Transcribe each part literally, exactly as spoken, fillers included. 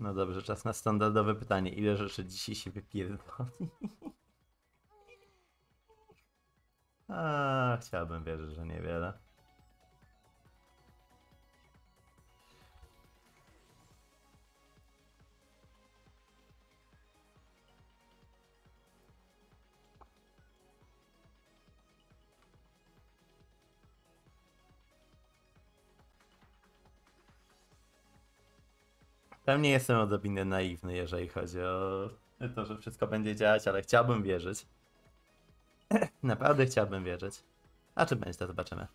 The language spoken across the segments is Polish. No dobrze, czas na standardowe pytanie. Ile rzeczy dzisiaj się wypierdoli? A, chciałbym wierzyć, że niewiele. Pewnie jestem odrobinę naiwny, jeżeli chodzi o to, że wszystko będzie działać, ale chciałbym wierzyć. Naprawdę chciałbym wierzyć. A czy będzie, to zobaczymy.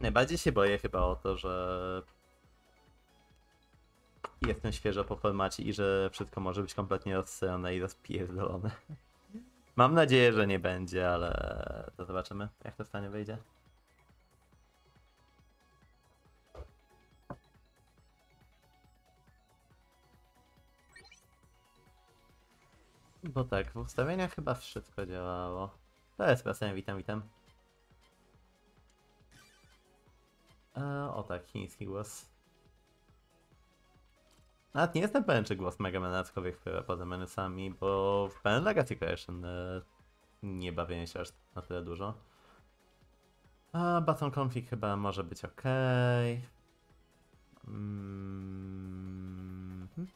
Najbardziej się boję chyba o to, że jestem świeżo po formacie i że wszystko może być kompletnie rozstrzelone i rozpierdolone. Mam nadzieję, że nie będzie, ale to zobaczymy, jak to stanie wyjdzie. Bo tak, w ustawieniach chyba wszystko działało. To jest pasem, witam, witam. E, o tak, chiński głos. Nawet nie jestem pewien, czy głos Megamana cokolwiek wpływa poza menusami, bo w Pen Legacy Creation e, nie bawię się aż na tyle dużo. A Baton Config chyba może być ok. Mm -hmm.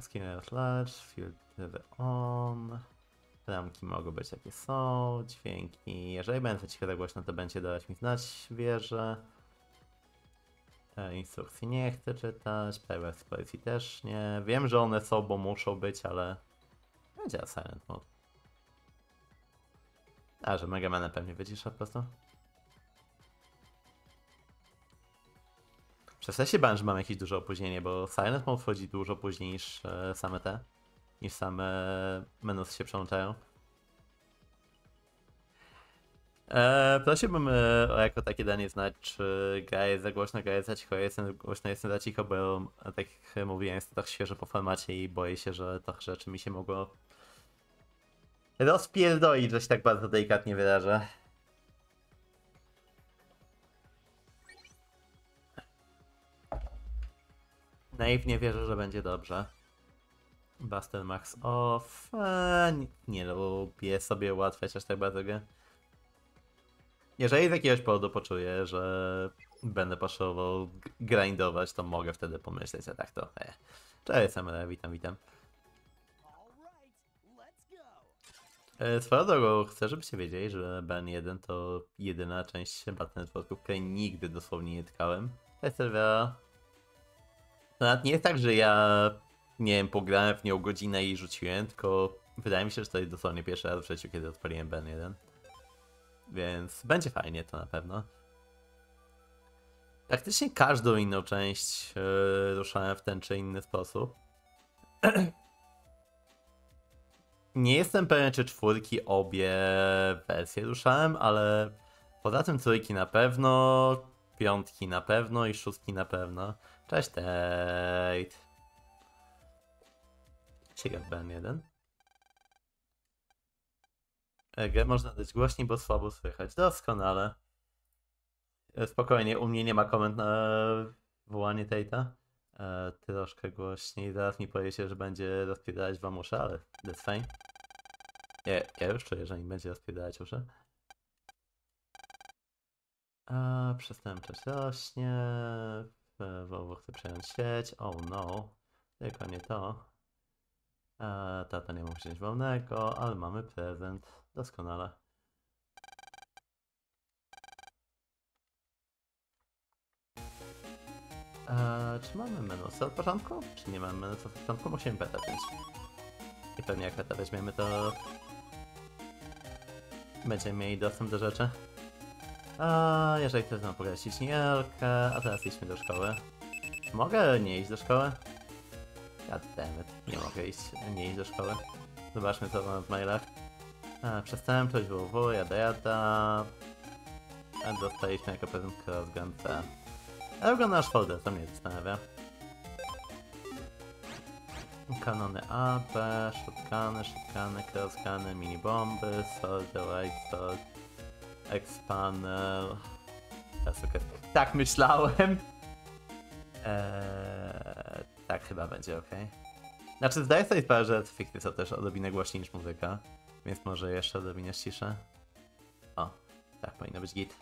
Skinner Large, filtry on. Ramki mogą być jakie są, dźwięki. Jeżeli będę ciekawe głośno, to będzie dawać mi znać, wierzę. Instrukcji nie chcę czytać, privacy policy też nie. Wiem, że one są, bo muszą być, ale będzie Silent Mode. A, że Megamana pewnie wycisza po prostu. Przez to się bałem, że mam jakieś duże opóźnienie, bo Silent Mode wchodzi dużo później niż e, same te, niż same menusy się przełączają. Eee, prosiłbym e, o jako takie danie znać, czy gra jest za głośna, gra jest za cicho, jestem głośna, jestem za cicho, bo tak jak mówiłem, jest to tak świeżo po formacie i boję się, że tych rzeczy mi się mogło rozpierdolić, że się tak bardzo delikatnie wyrażę. Naiwnie wierzę, że będzie dobrze. Buster Max off. Eee, nie, nie lubię sobie ułatwiać aż tak bardzo gry. Jeżeli z jakiegoś powodu poczuję, że będę potrzebował grindować, to mogę wtedy pomyśleć, a tak to... E. Cześć, Samara, witam, witam. E, swoją drogą, chcę, żebyście wiedzieli, że B N jeden to jedyna część Battle Networku, której nigdy dosłownie nie tkałem. To jest serwera... To nawet nie jest tak, że ja, nie wiem, pograłem w nią godzinę i rzuciłem, tylko wydaje mi się, że to jest dosłownie pierwszy raz w życiu, kiedy odpaliłem B N jeden. Więc będzie fajnie to na pewno. Praktycznie każdą inną część yy, ruszałem w ten czy inny sposób. Nie jestem pewien, czy czwórki obie wersje ruszałem, ale poza tym trójki na pewno, piątki na pewno i szóstki na pewno. Cześć, Tate. Ciekaw B N jeden. Grę można dać głośniej, bo słabo słychać. Doskonale. Spokojnie, u mnie nie ma koment na wołanie Tate'a. E, troszkę głośniej. Zaraz mi powie się, że będzie rozpierdalać wam uszy, ale that's fine. Ja, ja już czuję, że mi będzie rozpierdalać uszy. A, przestępczość rośnie. Volvo chce przejąć sieć. Oh no. Tylko nie to. A, tata nie mógł wziąć wolnego, ale mamy prezent. Doskonale. Eee, czy mamy menusy od początku? Czy nie mamy menusy od początku? Musimy beta pięć. I pewnie jak beta weźmiemy, to będziemy mieli dostęp do rzeczy. A eee, jeżeli ktoś nam pograć, ciśnij L-kę, a teraz idźmy do szkoły. Mogę nie iść do szkoły? Goddammit, nie mogę iść, nie iść do szkoły. Zobaczmy, co mam w mailach. A, przestępczość, W W, jada, jada. A dostaliśmy jako prezent Crossgun C. A wygląda nasz folder, to mnie zastanawia. Kanony A B, shotguny, shotguny, crossguny, mini bomby, sword, white sword. XPanel. Tak myślałem. Eee, tak chyba będzie ok. Znaczy zdaję sobie sprawę, że fikty są też odrobinę głośniej niż muzyka. Więc może jeszcze odrobinę ciszę. O, tak powinno być git.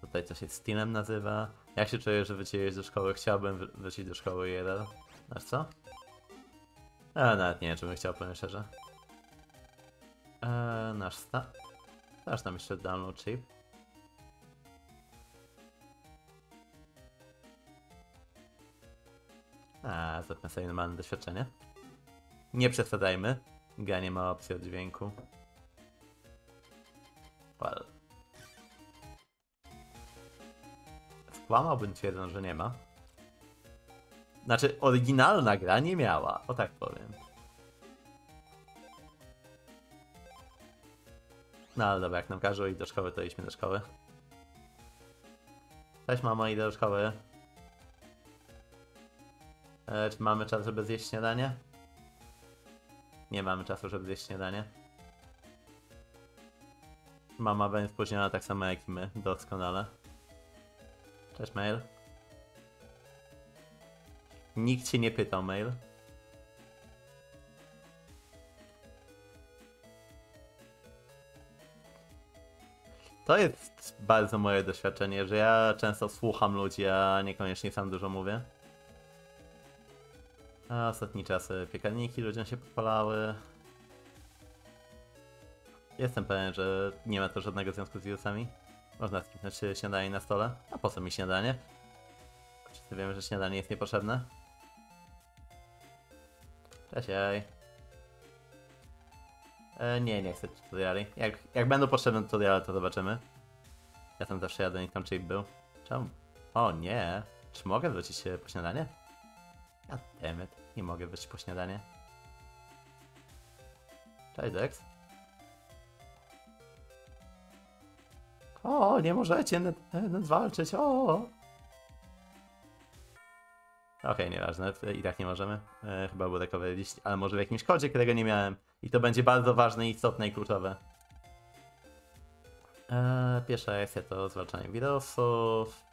Tutaj coś się Steamem nazywa. Jak się czuję, że wróciłeś do szkoły? Chciałbym wrócić do szkoły jeden. Znasz co? Ale nawet nie wiem, czy bym chciał, powiem szczerze. Eee, nasz sta... Dasz nam jeszcze download chip. A, zapnę sobie normalne doświadczenie. Nie przesadzajmy. Gra nie ma opcji od dźwięku. Well. Skłamałbym twierdząc, że nie ma. Znaczy, oryginalna gra nie miała, o tak powiem. No ale dobra, jak nam każą iść do szkoły, to idźmy do szkoły. Cześć mama, idę do szkoły. E, czy mamy czas, żeby zjeść śniadanie? Nie mamy czasu, żeby zjeść śniadanie. Mama będzie spóźniona tak samo jak i my, doskonale. Cześć mail. Nikt cię nie pytał, mail. To jest bardzo moje doświadczenie, że ja często słucham ludzi, a niekoniecznie sam dużo mówię. A ostatni czas piekarniki ludziom się podpalały. Jestem pewien, że nie ma to żadnego związku z wirusami. Można skipnąć śniadanie na stole. A po co mi śniadanie? Wszyscy wiemy, że śniadanie jest niepotrzebne. Cześć. E, nie, nie chcę tutoriali. Jak, jak będą potrzebne tutoriale, to zobaczymy. Ja tam zawsze jadę, niech tam chip był. Czemu? O nie. Czy mogę wrócić po śniadanie? A dammit, nie mogę wrócić po śniadanie. Cześć Dex. O, nie możecie nad, nad walczyć, o. Okej, okay, nieważne, i tak nie możemy. E, chyba był recovery list, ale może w jakimś kodzie, którego nie miałem. I to będzie bardzo ważne, istotne i kluczowe. E, pierwsza akcja to zwalczanie wirusów.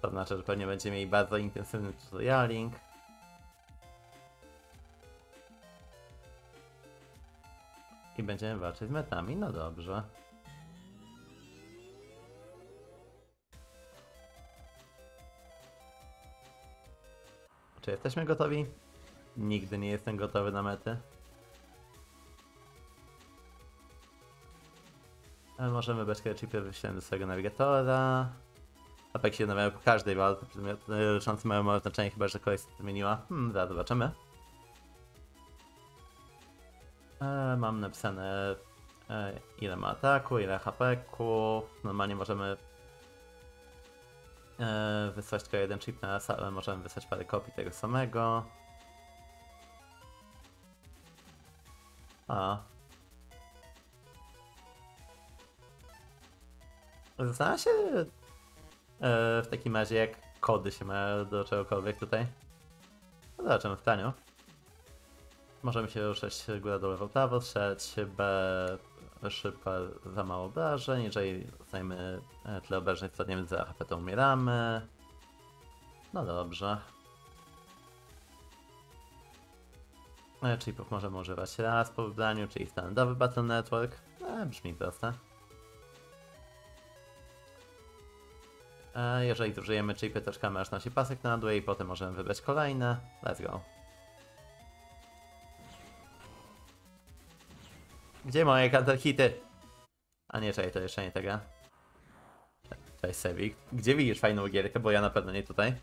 To znaczy, że pewnie będziemy mieli bardzo intensywny tutorialing. I będziemy walczyć z metami, no dobrze. Czy jesteśmy gotowi? Nigdy nie jestem gotowy na mety. Ale możemy beczkę chipy wyślemy do swojego nawigatora. Apek się namawiają po każdej walce, przedmioty leczące mają małe znaczenie, chyba że kogoś zmieniła. Hmm, zaraz zobaczymy. E, mam napisane e, ile ma ataku, ile H P-ku. Normalnie możemy e, wysłać tylko jeden chip na raz, ale możemy wysłać parę kopii tego samego. A. Zastanawiam się... W takim razie jak kody się mają do czegokolwiek tutaj. No zobaczymy w taniu. Możemy się ruszać góra do lewo prawo, strzelać B szybko za mało obrażeń. Jeżeli dostajemy tyle obrażeń, spadniemy za H P, to umieramy. No dobrze. Czyli możemy używać raz po wybraniu, czyli standardowy Battle Network. E, brzmi proste. Jeżeli zużyjemy chipy, to czekamy aż nosi pasek na dół i potem możemy wybrać kolejne. Let's go. Gdzie moje counterhity? A nie, czekaj, to jeszcze nie tego. Cześć Sebik. Gdzie widzisz fajną gierkę, bo ja na pewno nie tutaj.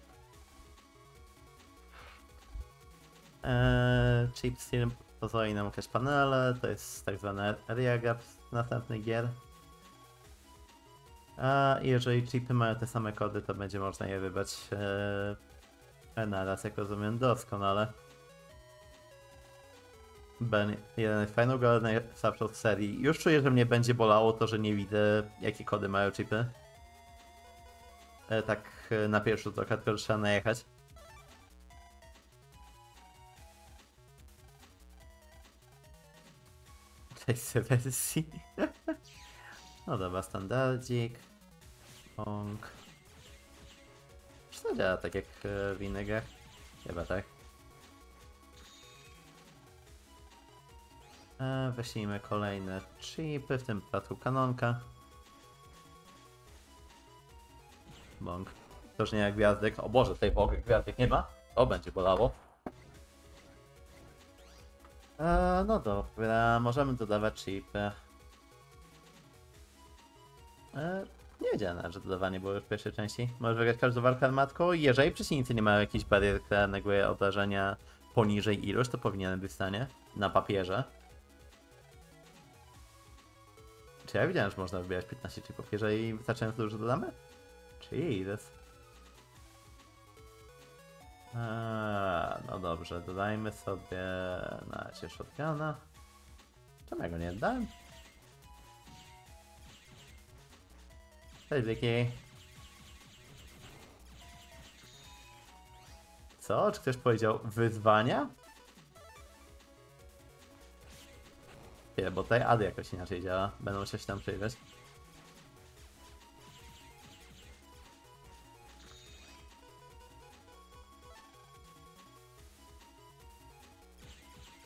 Eee, chip Steam pozwoli nam ukryć panele, to jest tak zwane area gap z następnych gier. A jeżeli chipy mają te same kody, to będzie można je wybrać e, na raz, jak rozumiem, doskonale. B N jeden jest fajną grą, najsłabszą w serii. Już czuję, że mnie będzie bolało to, że nie widzę, jakie kody mają chipy. E, tak e, na pierwszy rzut oka, tylko trzeba najechać. Cześć, Seversji. No dobra, standardzik. Pong. Czy to działa tak jak w innych grach? Chyba tak. E, weźmiemy kolejne chipy, w tym przypadku kanonka. Bąk. To już nie jak gwiazdek. O Boże, tej bąk gwiazdek nie ma. To będzie bolało. E, no dobra, możemy dodawać chipy. E, nie wiedziałem, że dodawanie było już w pierwszej części. Możesz wygrać każdą walkę armatką. Jeżeli przeciwnicy nie mają jakichś barier, które negują obrażenia poniżej ilość, to powinienem być w stanie. Na papierze. Czy ja widziałem, że można wybierać piętnaście chipów, jeżeli wystarczająco dużo dodamy? Jesus. Eee, no dobrze, dodajmy sobie na razie Shotguna. Czemu ja go nie dałem? Cześć Vicky. Co? Czy ktoś powiedział wyzwania? Nie, bo tutaj ad jakoś inaczej działa. Będą się tam przyjrzeć.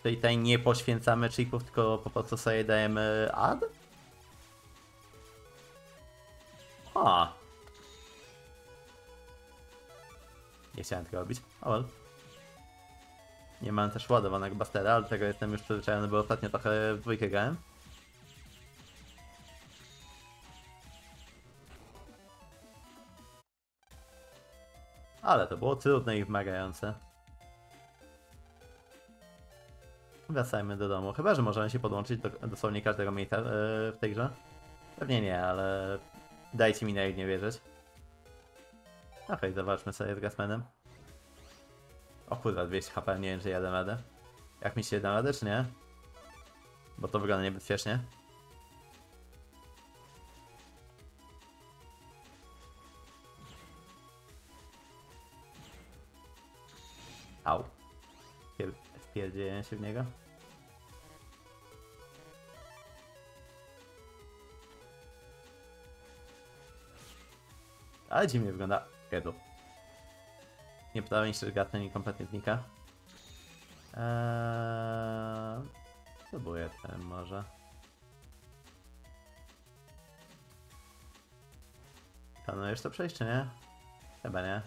Czyli tutaj nie poświęcamy chipów, tylko po prostu sobie dajemy ad? A. Nie chciałem tego robić. Oh well. Nie mam też ładowanego Bustera, ale tego jestem już przyzwyczajony, bo ostatnio trochę w dwójkę grałem. Ale to było trudne i wymagające. Wracajmy do domu. Chyba że możemy się podłączyć do dosłownie każdego miejsca yy, w tej grze. Pewnie nie, ale dajcie mi na ich nie wierzyć. Okej, okay, zobaczmy sobie z Gutsmanem. O kurwa, dwieście HP, nie wiem czy ja dam radę. Jak mi się dam radę, czy nie? Bo to wygląda niebezpiecznie. Au. Wpierdzielę się w niego. Ale dziwnie wygląda. Jedu. Nie podoba mi się, że Gatman mi kompletnie znika. Eee... Spróbuję ten może. Planujesz to przejść, czy nie? Chyba nie.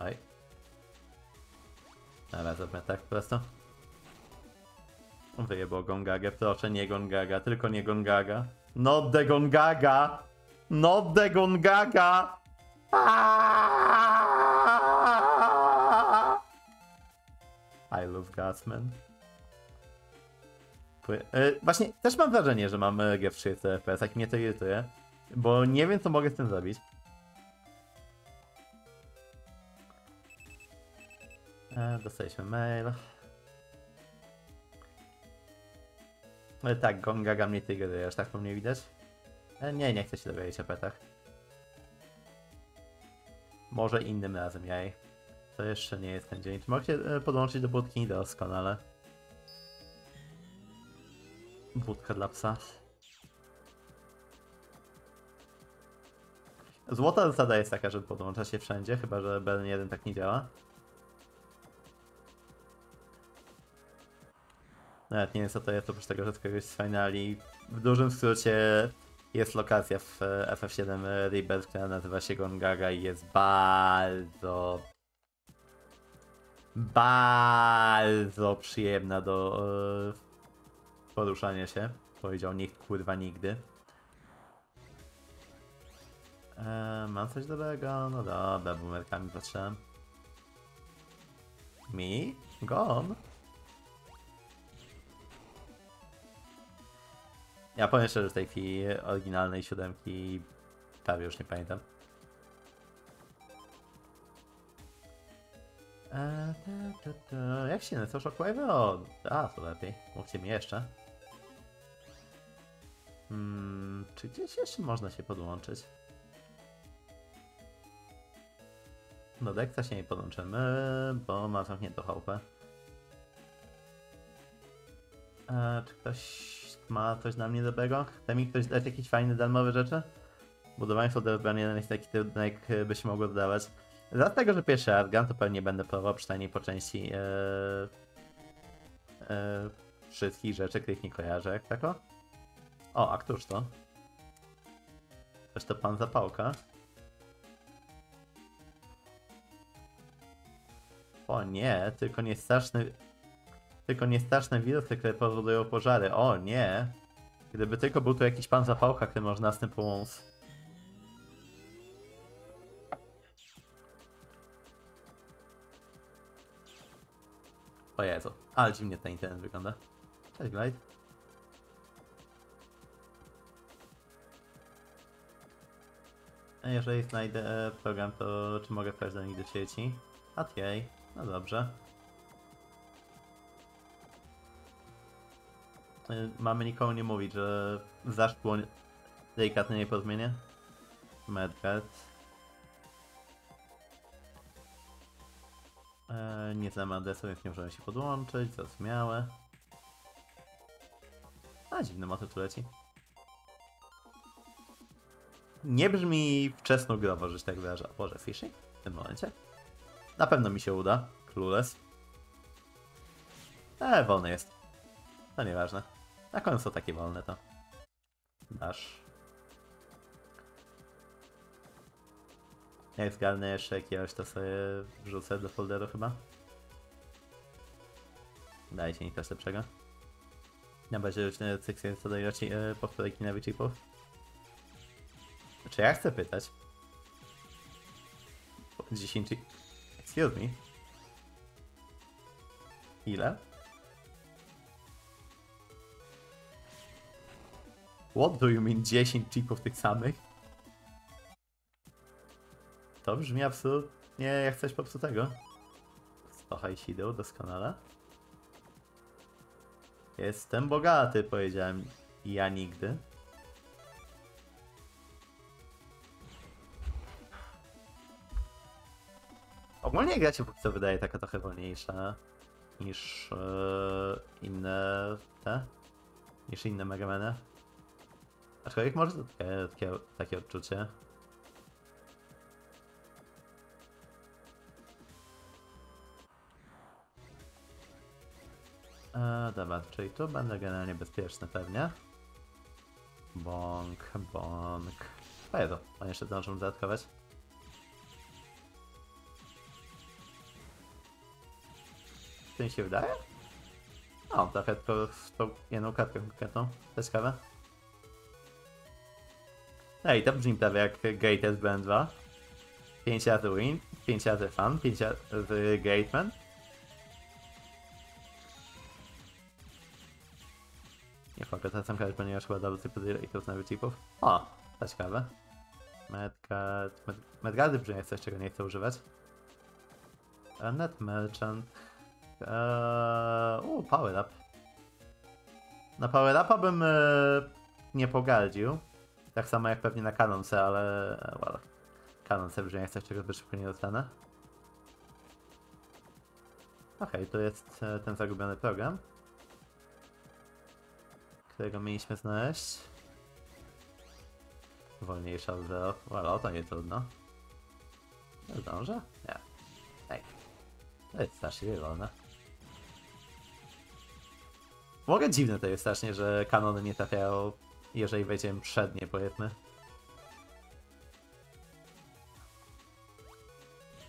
Oj. Dobra, zróbmy tak po prostu. Wyjebał Gongagę, proszę, nie Gongaga, tylko nie Gongaga. No de Gongaga! Not the Gongaga! I love Gutsman. Yy, właśnie, też mam wrażenie, że mam grę w trzydziestu FPS, jak mnie to irytuje. Bo nie wiem, co mogę z tym zrobić. Yy, dostaliśmy mail. Yy, tak, Gongaga mnie tygruje, aż tak po mnie widać. Nie, nie chcę się dowiedzieć o petach. Może innym razem, jaj. To jeszcze nie jest ten dzień. Czy mogę się podłączyć do budki? Doskonale. Budka dla psa. Złota zasada jest taka, że podłącza się wszędzie, chyba że B N jeden tak nie działa. Nawet nie wiem co to jest, oprócz tego, że z kogoś z finali. W dużym skrócie... Jest lokacja w F F siedem Rebirth, która nazywa się Gongaga i jest bardzo... bardzo przyjemna do e, poruszania się. Powiedział nikt kurwa nigdy. E, mam coś dobrego? No dobra, bumerkami patrzę. Mi? Gone? Ja powiem szczerze, że z tej chwili oryginalnej siódemki prawie już nie pamiętam. Eee, ta, ta, ta. Jak się nazywa Shockwave? O, a to lepiej. Mówcie mi jeszcze. Hmm, czy gdzieś jeszcze można się podłączyć? Do Dexa się nie podłączymy, bo ma zamkniętą chałupę. E, czy ktoś ma coś na mnie dobrego? Da mi ktoś dać jakieś fajne darmowe rzeczy? Budowanie foderban jeden jest taki trudny, jakby się mogło dodawać. Dlatego, że pierwszy Argan to pewnie będę próbował, przynajmniej po części e, e, wszystkich rzeczy, których nie kojarzę, jak tako. O, a któż to? Ktoś to pan Zapałka. O nie, tylko nie straszny... Tylko niestraszne wirusy, które powodują pożary. O nie! Gdyby tylko był tu jakiś pan Zapałka, który można z tym pomóc. O Jezu, ale dziwnie ten internet wygląda. Cześć Glide. Jeżeli znajdę program, to czy mogę wpaść do nich do sieci? A jej, no dobrze. Mamy nikomu nie mówić, że zaszło delikatne nieporozumienie. Medgard. Eee, nie znam adresu, więc nie możemy się podłączyć, zrozumiałe. A dziwny motyw tu leci. Nie brzmi wczesnogrowo, że się tak wyraża. Boże, fishy? W tym momencie. Na pewno mi się uda. Clueless. Eee, wolny jest. To nieważne. Na końcu takie wolne to. Dasz. Jak zgarnę jeszcze jakiegoś, to sobie wrzucę do folderu chyba. Dajcie mi coś lepszego. Na bazie różne sekcje co do ilości yy, powtórek i nawycików. Czy ja chcę pytać? dziesięć... Excuse me. Ile? What do you mean dziesięć chipów tych samych? To brzmi absolutnie jak coś popsutego. Słuchaj Sidu, doskonale. Jestem bogaty, powiedziałem ja nigdy. Ogólnie gra się póki co wydaje taka trochę wolniejsza niż yy, inne te, niż inne Megameny. Aczkolwiek może takie, takie, takie odczucie. E, dobra, czyli tu będę generalnie bezpieczny pewnie. Bąk, bąk. A ja to, on jeszcze zdążył zaatakować. Co mi się wydaje? O, trafia tylko w tą jedną kartkę konkretną. To jest ciekawe. Ej, to brzmi prawie jak Gate z B N dwa. pięć razy win, pięć razy fan, pięć razy Gateman. Nie mogę teraz zamkać, ponieważ chyba dało typu i to z chipów. O, to ciekawe. Medgard... Med, Medgardy brzmi jak coś, czego nie chcę używać. Net Merchant... Eee, u, Power Up. Na Power Upa bym e, nie pogardził. Tak samo jak pewnie na Canonce, ale... Well, Canonce brzmi jak coś, czego zbyt szybko nie dostanę. Okej, okay, to jest ten zagubiony program, którego mieliśmy znaleźć. Wolniejsza od zero. Well, to nie trudno. Nie zdążę? Nie. Ej. To jest strasznie wolne. W ogóle dziwne to jest strasznie, że kanony nie trafiają, jeżeli wejdziemy przednie, powiedzmy.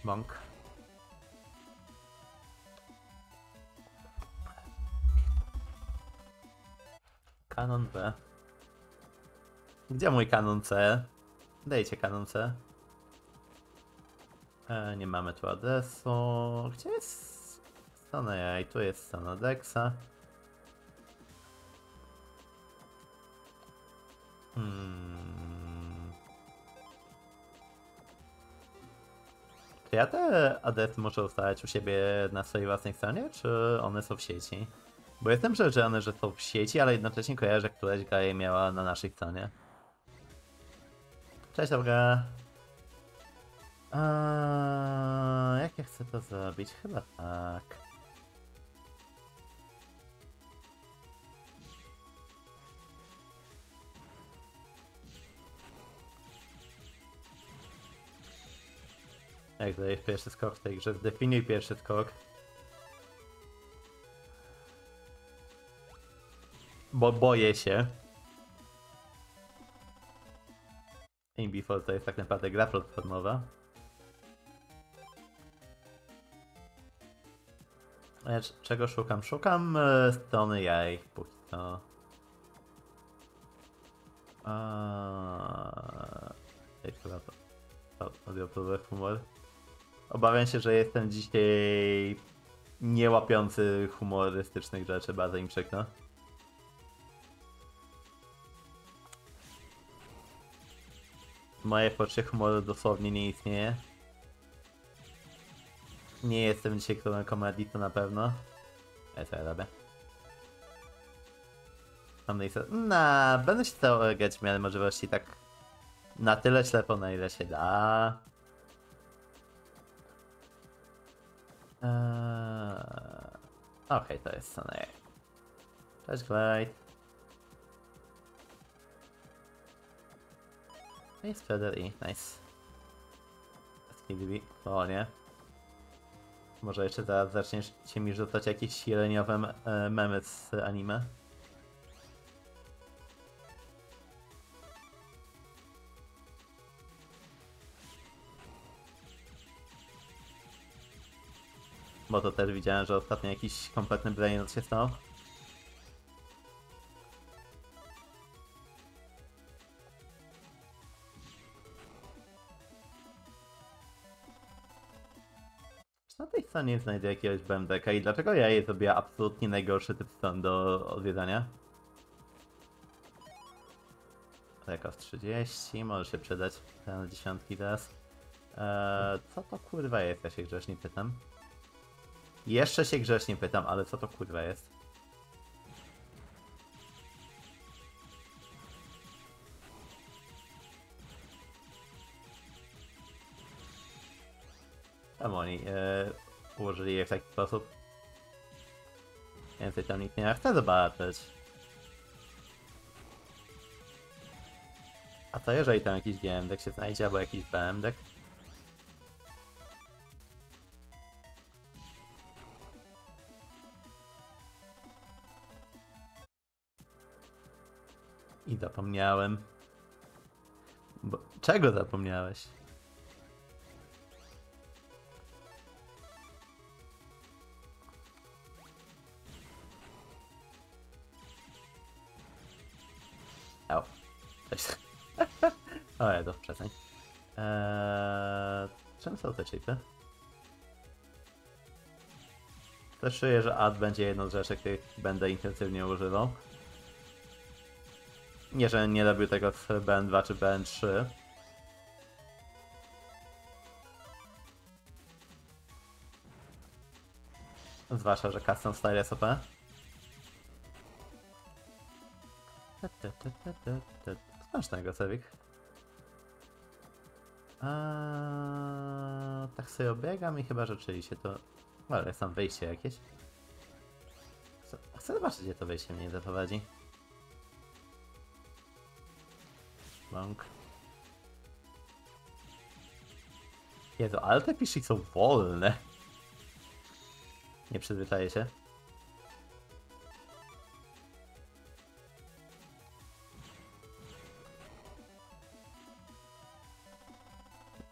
Bąk. Kanon B. Gdzie mój kanon C? Dajcie kanon C. E, nie mamy tu adresu. Gdzie jest strona jaj? Tu jest strona Dexa. Hmm. Czy ja te adresy muszę ustawiać u siebie na swojej własnej stronie, czy one są w sieci? Bo jestem przekonany, że są w sieci, ale jednocześnie kojarzę, że któraś gra je miała na naszej stronie. Cześć, dobra. Eee, jak ja chcę to zrobić? Chyba tak. Jak dajesz pierwszy skok w tej grze? Zdefiniuj pierwszy skok. Bo boję się. In Before to jest tak naprawdę gra platformowa. Lecz czego szukam? Szukam e, strony jaj. Pójdź to. Eee, to audiopróbę humor. Obawiam się, że jestem dzisiaj nie łapiący humorystycznych rzeczy. Bardzo im przykro. Moje poczucie humoru dosłownie nie istnieje. Nie jestem dzisiaj królem komedii, to na pewno. Ale co ja robię? Mam miejsce. Na, będę się starał grać w miarę możliwości tak na tyle ślepo, na ile się da. Eee... Okej, okay, to jest Sonic. Cześć, Glide. Jest Feder i nice. Skidby, o nie. Może jeszcze zaraz zaczniesz się mi rzucać jakieś sileniowe memy z anime. Bo to też widziałem, że ostatnio jakiś kompletny brainrot się stał. Nie znajdę jakiegoś B M D ka i dlaczego ja je zrobię absolutnie najgorszy typ stron do odwiedzania? Reka z trzydzieści, może się przydać na dziesiątki teraz. Eee, co to kurwa jest? Ja się grzecznie pytam. Jeszcze się grzecznie pytam, ale co to kurwa jest? Tam oni eee... ułożyli je w taki sposób. Więcej tam nikt nie chce zobaczyć. A co jeżeli tam jakiś G M D się znajdzie, albo jakiś B M D? I zapomniałem. Bo... Czego zapomniałeś? O, ja to przestań. Eee, czym są te chipy? Też czuję, że Ad będzie jedną z rzeczy, których będę intensywnie używał. Nie, że nie robił tego w B N dwa czy B N trzy. Zwłaszcza, że custom style jest O P. Skąd ten gocewik? Eee, tak sobie obiegam i chyba rzeczywiście to... Ale jest tam wyjście jakieś. Chcę, chcę zobaczyć, gdzie to wyjście mnie zaprowadzi. Bąk. Jezu, ale te piszki są wolne. Nie przyzwyczaję się.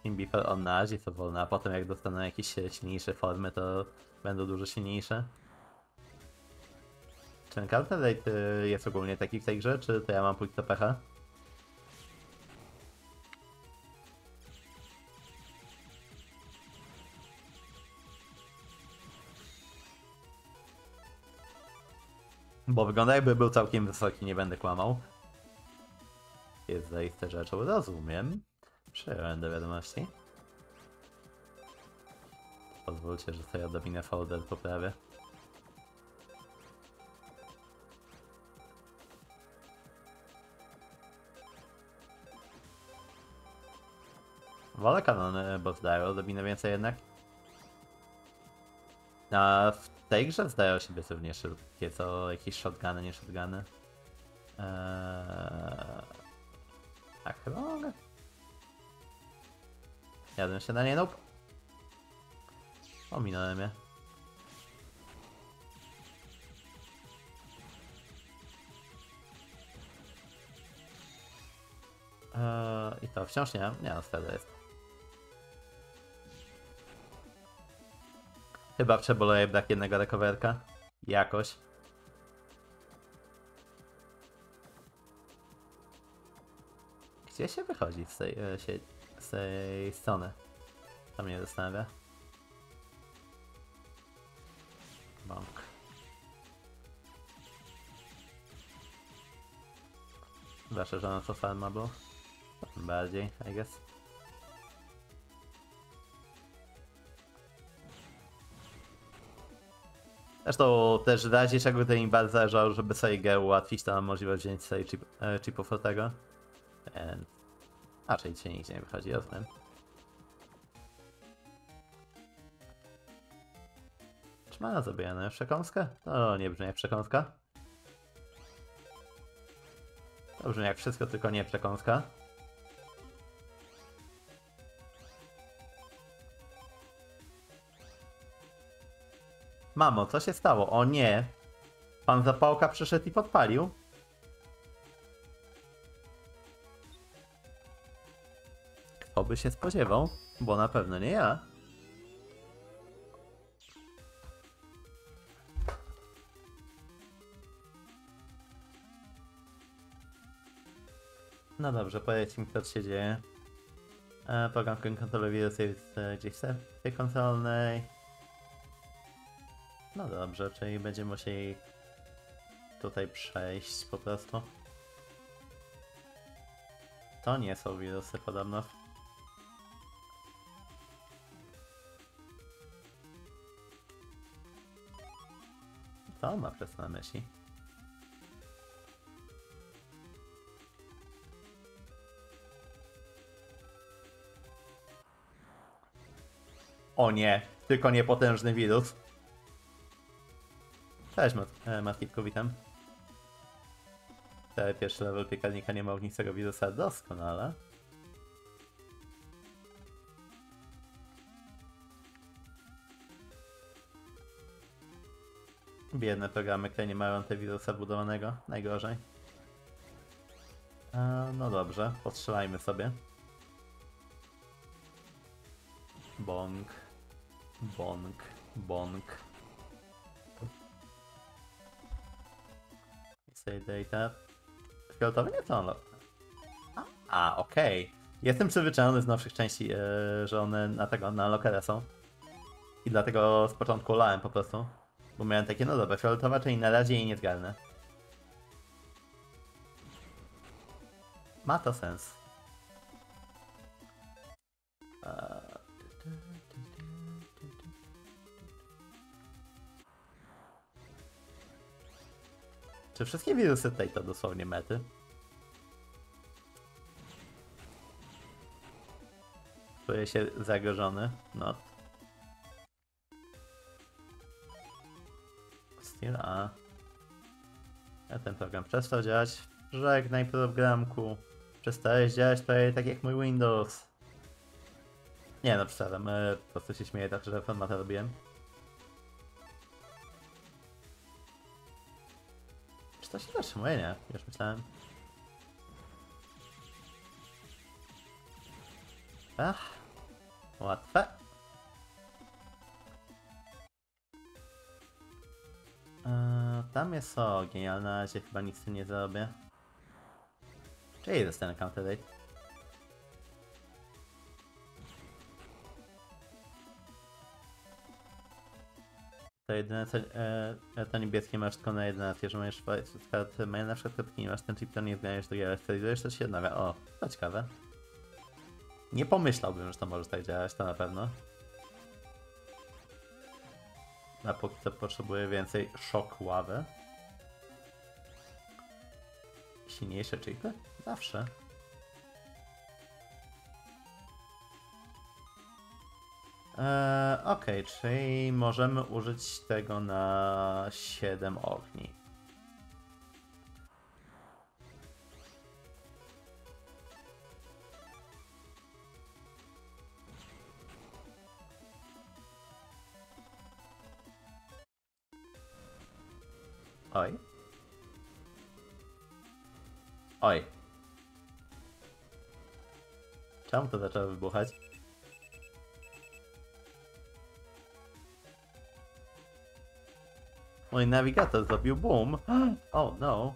Before on na razie to wolne, a potem jak dostaną jakieś silniejsze formy, to będą dużo silniejsze. Czy ten counter rate jest ogólnie taki w tej grze, czy to ja mam pójść do pecha? Bo wygląda jakby był całkiem wysoki, nie będę kłamał. Jest zaiste rzeczą, rozumiem. Przyjąłem do wiadomości. Pozwólcie, że sobie odrobinę folder poprawię. Wolę kanony, bo zdają odrobinę więcej jednak. A w tej grze zdają się być równie szybkie co jakieś shotguny, nie shotguny. Eee... Tak chyba mogę. Jadłem się na nie, nope. Ominąłem je. Eee, I to wciąż nie? Nie, no wtedy jest. Chyba przeboleje brak jednego recoverka. Jakoś. Gdzie się wychodzi z tej, z tej strony? To mnie zastanawia. Bąk. Zwłaszcza, że ona co farma była. Bardziej, I guess. Zresztą też razie czego to im bardzo zależało, żeby sobie grę ułatwić, to mam możliwość wziąć sobie chip, e, chipów od tego. Więc... raczej dzisiaj nigdzie nie wychodzi o tym. Czy ma zabijane przekąskę? No nie brzmi jak przekąska. To brzmi jak wszystko, tylko nie przekąska. Mamo, co się stało? O nie! Pan Zapałka przyszedł i podpalił. Kto by się spodziewał? Bo na pewno nie ja. No dobrze, powiedzmy, co się dzieje. E, program kontroluje wirus jest e, gdzieś w tej kontrolnej. No dobrze, czyli będziemy musieli tutaj przejść po prostu. To nie są wirusy podobno. Co on ma przez na myśli? O nie, tylko niepotężny wirus. Cześć Matkitku, witam. Cały pierwszy level piekarnika nie ma ognicego wirusa, doskonale. Biedne programy, które nie mają antywirusa budowanego, najgorzej. A, no dobrze, postrzelajmy sobie. Bong, bong, bong. Data. Fioletowy nie to on. A, a okej. Okay. Jestem przyzwyczajony z nowszych części, yy, że one na tego na lokera są. I dlatego z początku lałem po prostu. Bo miałem takie, no dobra, fioletowa, czyli na razie jej nie zgarnę. Ma to sens. Czy wszystkie wirusy tutaj to dosłownie mety? Czuję się zagrożony. Not. Still a. Ja ten program przestał działać. Żegnaj programku. Przestałeś działać prawie tak jak mój Windows. Nie no, przestałem. Po prostu się śmieję tak, że formata robiłem. To się zatrzymuje, nie? Już myślałem. Ach, łatwe. Eee, tam jest ogień, ale na razie chyba nic z tym nie zrobię. Czyli dostanę counter date. To jedyne co, e, to niebieskie masz tylko na jedenaście, że masz wśród kart, mają na przykład kropki, nie masz ten chip, to nie zmieniasz drugiej, ale sterilujesz, to się odnawia. O, to ciekawe. Nie pomyślałbym, że to może tak działać, to na pewno. A póki co potrzebuję więcej Shockwave. Silniejsze chipy? Zawsze. Eee, okej, okay, czyli możemy użyć tego na siedem ogni. Oj. Oj. Czemu to zaczęło wybuchać? Mój nawigator zrobił boom. Oh no.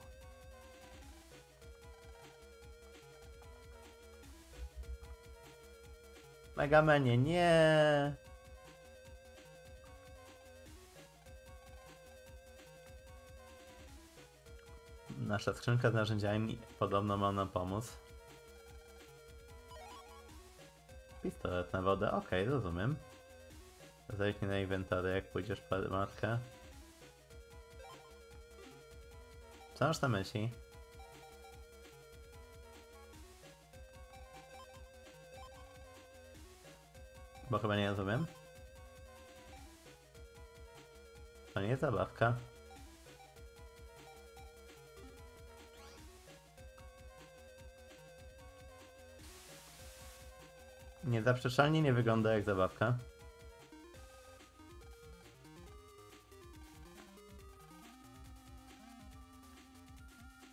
Megamanie, nie. Nasza skrzynka z narzędziami podobno ma nam pomóc. Pistolet na wodę, okej, okay, rozumiem. Zajrzyj na inwentory, jak pójdziesz pod matkę. Co masz na myśli? Bo chyba nie rozumiem. To nie jest zabawka. Niezaprzeczalnie nie wygląda jak zabawka.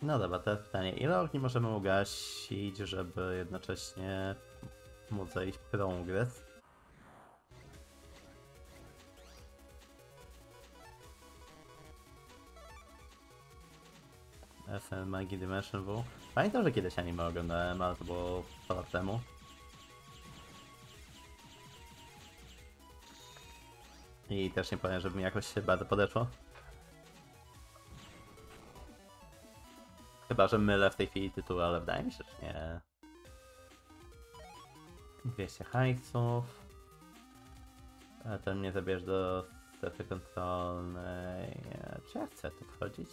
No dobra, teraz pytanie, ile ogni możemy ugasić, żeby jednocześnie móc zejść progres? F F siedem Magi Dimension W. Pamiętam, że kiedyś anime oglądałem, ale to było parę lat temu. I też nie powiem, żeby mi jakoś się bardzo podeszło. Chyba, że mylę w tej chwili tytuł, ale wydaje mi się, że nie. dwieście hajsów. Ten mnie zabierze do strefy kontrolnej. Czy ja chcę tu wchodzić?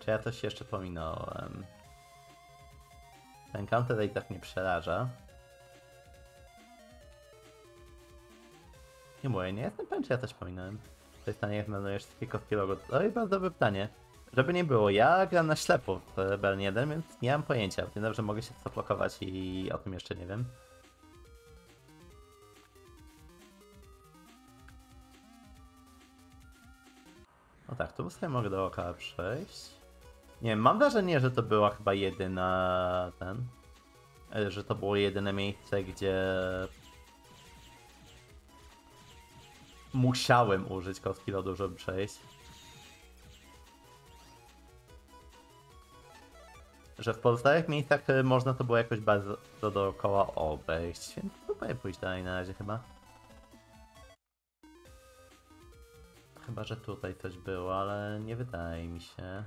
Czy ja coś jeszcze pominąłem? Ten counter i tak mnie przeraża. Nie mówię, nie jestem pewien, czy ja coś pominąłem. To jest pytanie, jak meldujesz tylko w pilogu. To jest bardzo dobre pytanie. Żeby nie było, ja gram na ślepo w B N jeden, więc nie mam pojęcia. Wiem, że mogę się zablokować i o tym jeszcze nie wiem. No tak, tu sobie mogę dookoła przejść. Nie wiem, mam wrażenie, że to była chyba jedyna... ten... że to było jedyne miejsce, gdzie... musiałem użyć kostki lodu, żeby przejść. Że w pozostałych miejscach można to było jakoś bardzo dookoła obejść, więc tutaj pójść dalej na razie chyba. Chyba, że tutaj coś było, ale nie wydaje mi się.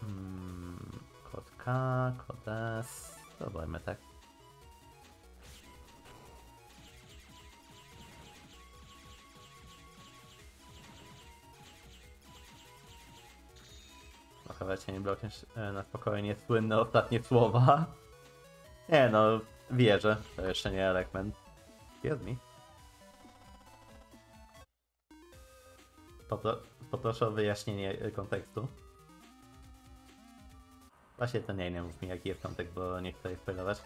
Hmm, kod K, kod S, zobaczmy tak. Nie blokiem na spokojnie słynne ostatnie słowa. Nie no, wierzę. To jeszcze nie Elecman. Excuse me. Popro poproszę o wyjaśnienie kontekstu. Właśnie to nie, nie mów mi jaki jest kontekst, bo nie chcę spoilować.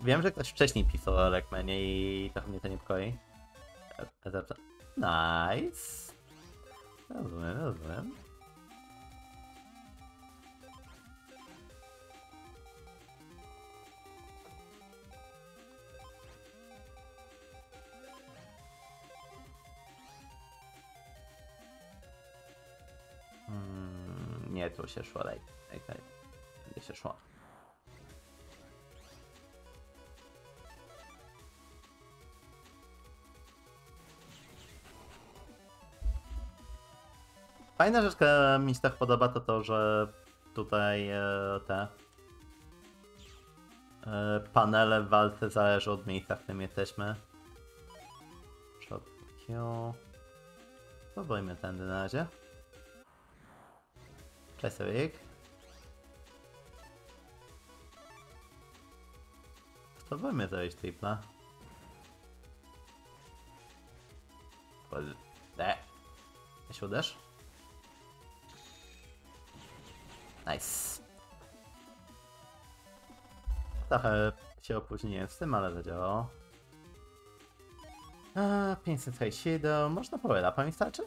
Wiem, że ktoś wcześniej pisał o Elecmanie i trochę mnie to niepokoi. Nice. Rozumiem, rozumiem. Mm, nie, tu się szło lej. Lej, lej. Gdzie się szło? Fajna rzecz, która mi się tak podoba, to to, że tutaj e, te e, panele w walce zależą od miejsca, w którym jesteśmy. Shot Q. Pobojmy tędy na razie. Cześć Rick. Pobojmy zejść tripla. Eee. Ja się uderz? Nice. Trochę się opóźniłem z tym, ale zadziałało. A, pięćset sześćdziesiąt siedem. Można Power Upa mi starczy?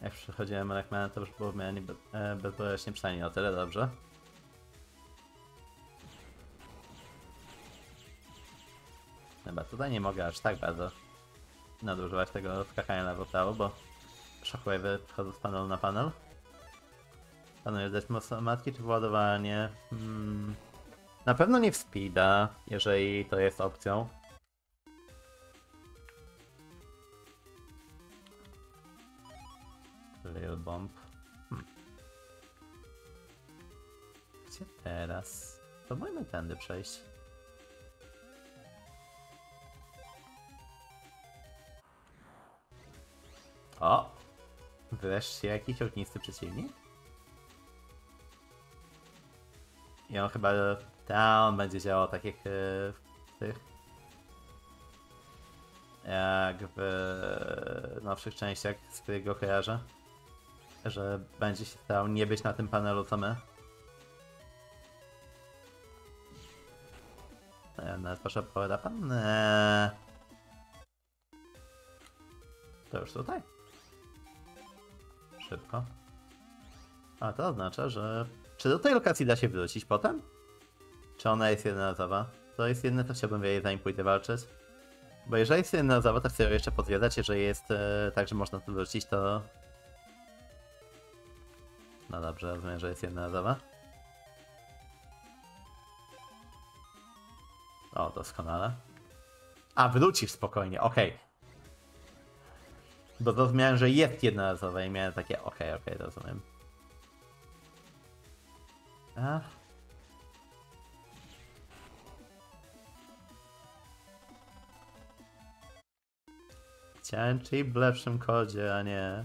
Jak przechodziłem Elecmana, to już było w miarę bezboleśnie, przynajmniej o tyle dobrze. Chyba tutaj nie mogę aż tak bardzo nadużywać tego skakania na portalu, bo Shockwave'y wchodzą z panelu na panel. Panuje dać mocno matki czy wyładowanie? Hmm. Na pewno nie w speeda, jeżeli to jest opcją. Little Bomb. Hmm. Gdzie teraz? To możemy tędy przejść. O! Wreszcie jakiś ognisty przeciwnik? I on chyba... tam będzie działał tak jak w tych... jak w nowszych częściach, z którego kojarzę. Że będzie się starał nie być na tym panelu co my. Nawet proszę powiada pan... Eee. To już tutaj. Szybko. A to oznacza, że... Czy do tej lokacji da się wrócić potem? Czy ona jest jednorazowa? To jest jedyne, to chciałbym wiedzieć, zanim pójdę walczyć. Bo jeżeli jest jednorazowa, to chcę ją jeszcze potwierdzać. Jeżeli jest e, tak, że można tu wrócić, to... No dobrze, rozumiem, że jest jednorazowa. O, doskonale. A, wrócisz spokojnie, okej. Okay. Bo zrozumiałem, że jest jednorazowa i miałem takie okej, okay, okej, okay, rozumiem. A. Chciałem czyli w lepszym kodzie, a nie...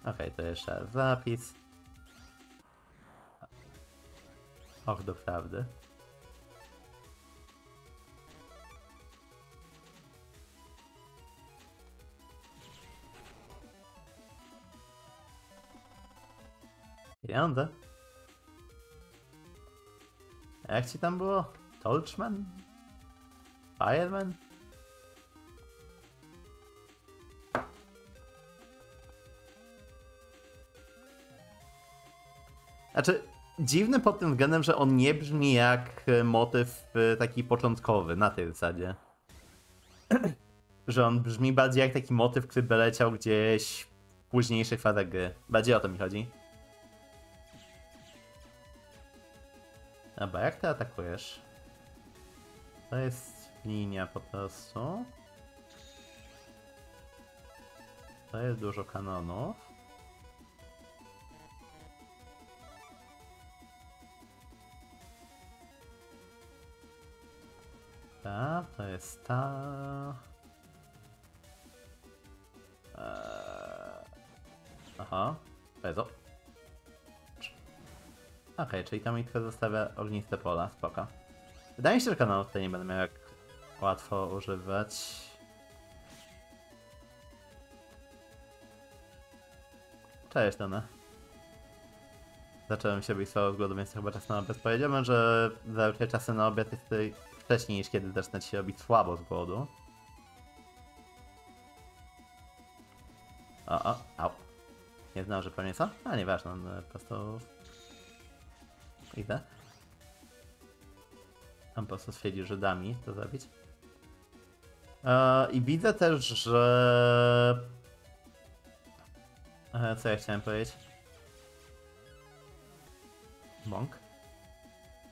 Okej, okay, to jeszcze raz zapis. Och, do prawdy. Pieniądze. A jak ci tam było? Tolchman? Fireman? Znaczy, dziwny pod tym względem, że on nie brzmi jak motyw taki początkowy, na tej zasadzie. Że on brzmi bardziej jak taki motyw, który by leciał gdzieś w późniejszych fazach gry. Bardziej o to mi chodzi. Dobra, jak ty atakujesz? To jest linia po prostu. To jest dużo kanonów. Ta, to jest ta... Eee... Aha, pezo. Okej, okay, czyli tam tylko zostawia ogniste pola, spoko. Wydaje mi się, że kanałów tutaj nie będę miał jak łatwo używać. Cześć, Dana. Zacząłem się bić z głodu, więc chyba czas na obiad. Powiedziałbym, że zazwyczaj czasy na obiad jest tutaj wcześniej niż kiedy zacznę się robić słabo z głodu. O, o, au. Nie znam, że pewnie co? A nieważne, no, po prostu... Idę. Tam po prostu siedzi Żydami, to zabić. Eee, I widzę też, że... Eee, co ja chciałem powiedzieć? Bąk?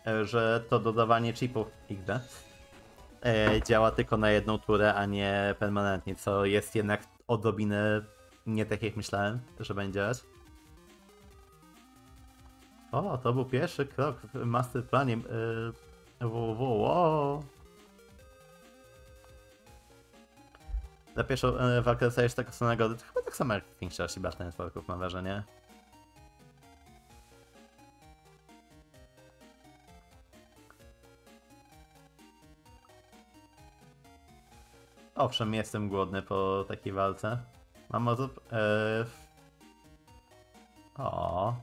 Eee, że to dodawanie chipów iks de eee, działa tylko na jedną turę, a nie permanentnie, co jest jednak odrobinę nie tak jak myślałem, że będzie działać. O, to był pierwszy krok w masterplanie yy, www. Za pierwszą yy, walkę dostajesz taką samą nagrodę. To chyba tak samo jak w większości Battle Networków, mam wrażenie. Owszem, jestem głodny po takiej walce. Mam osób... Yy... O.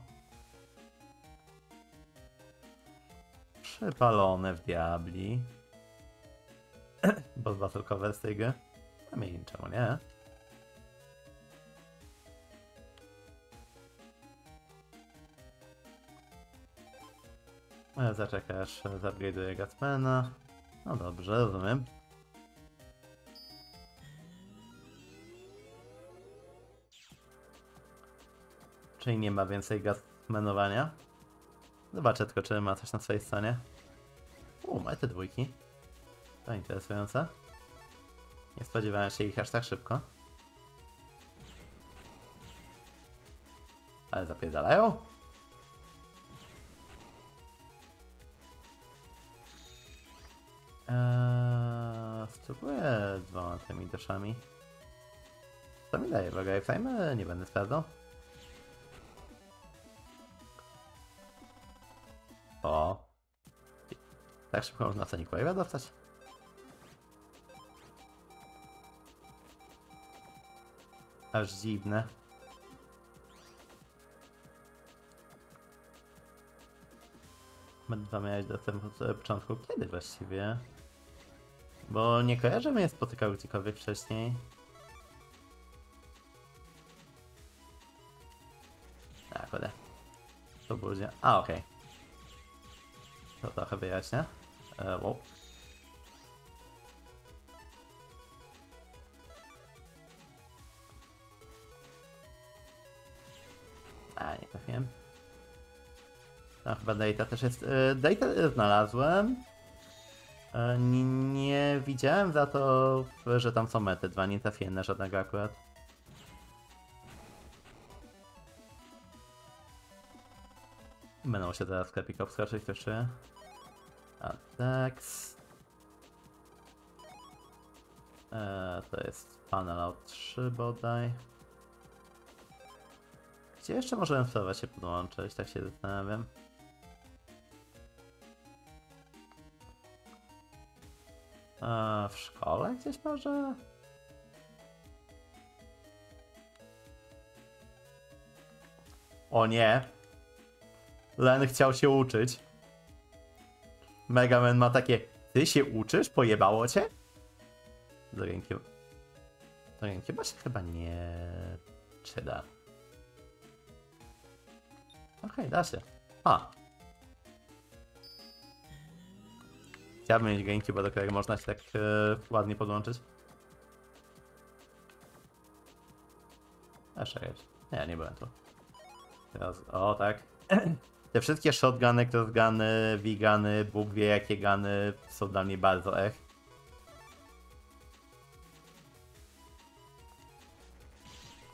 Przypalone w diabli. boss battle cover z tej gry. A mi czemu nie? Zaczekasz, upgrade'uję Gutsmana. No dobrze, rozumiem. Czyli nie ma więcej Gutsmanowania. Zobaczę tylko, czy ma coś na swojej stronie. U, ma te dwójki. To interesujące. Nie spodziewałem się ich aż tak szybko. Ale zapierdalają. Eee, spróbuję dwoma tymi doszami. Co mi daje waga i fajmy? Nie będę sprawdzał. O! Tak szybko można Sonic Wave'a dostać. Aż dziwne. Będę miałeś dostęp od początku. Kiedy właściwie? Bo nie kojarzę, mnie spotykał gdziekolwiek wcześniej. A, kurde. To było gdzie? A, okej. Okay. To trochę wyjaśnia. E, wow. A, nie trafiłem. No chyba data też jest. E, data znalazłem. E, nie, nie widziałem za to, że tam są mety. Dwa nie trafiłem na żadnego akurat. Będą się teraz sklepik obskoczyć też czy... A Dex. Eee, to jest panel od trzy bodaj. Gdzie jeszcze możemy wstawać się podłączyć? Tak się zastanawiam. Eee, w szkole gdzieś może? O nie! Len chciał się uczyć. Mega Man ma takie: ty się uczysz? Pojebało cię? Do ręki. Do ręki się chyba nie przyda. Okej, okay, da się. A. Chciałbym mieć ręki, bo do którego można się tak yy, ładnie podłączyć. A czekaj. Nie, nie byłem tu. Teraz, o tak. Te wszystkie shotguny, crossguny, wigany, Bóg wie jakie gany są dla mnie bardzo ech.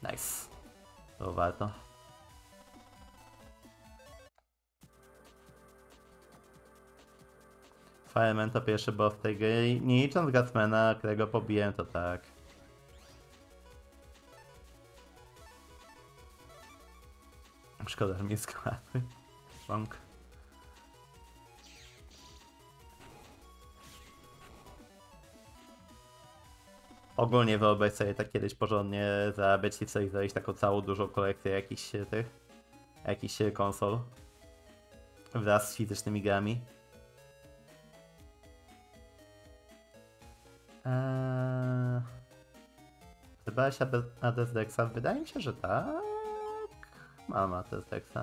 Nice. To warto. Fireman to pierwszy boss w tej gry. Nie licząc Gatmana, którego pobiłem, to tak. Szkoda, że mnie składły. Bąk. Ogólnie wyobraź sobie tak kiedyś porządnie zarabiać i sobie zrobić taką całą dużą kolekcję jakichś tych... jakichś konsol. Wraz z fizycznymi grami. Eee... Wybrałeś adres Dexa? Wydaje mi się, że tak. Mama, to jest Dexa.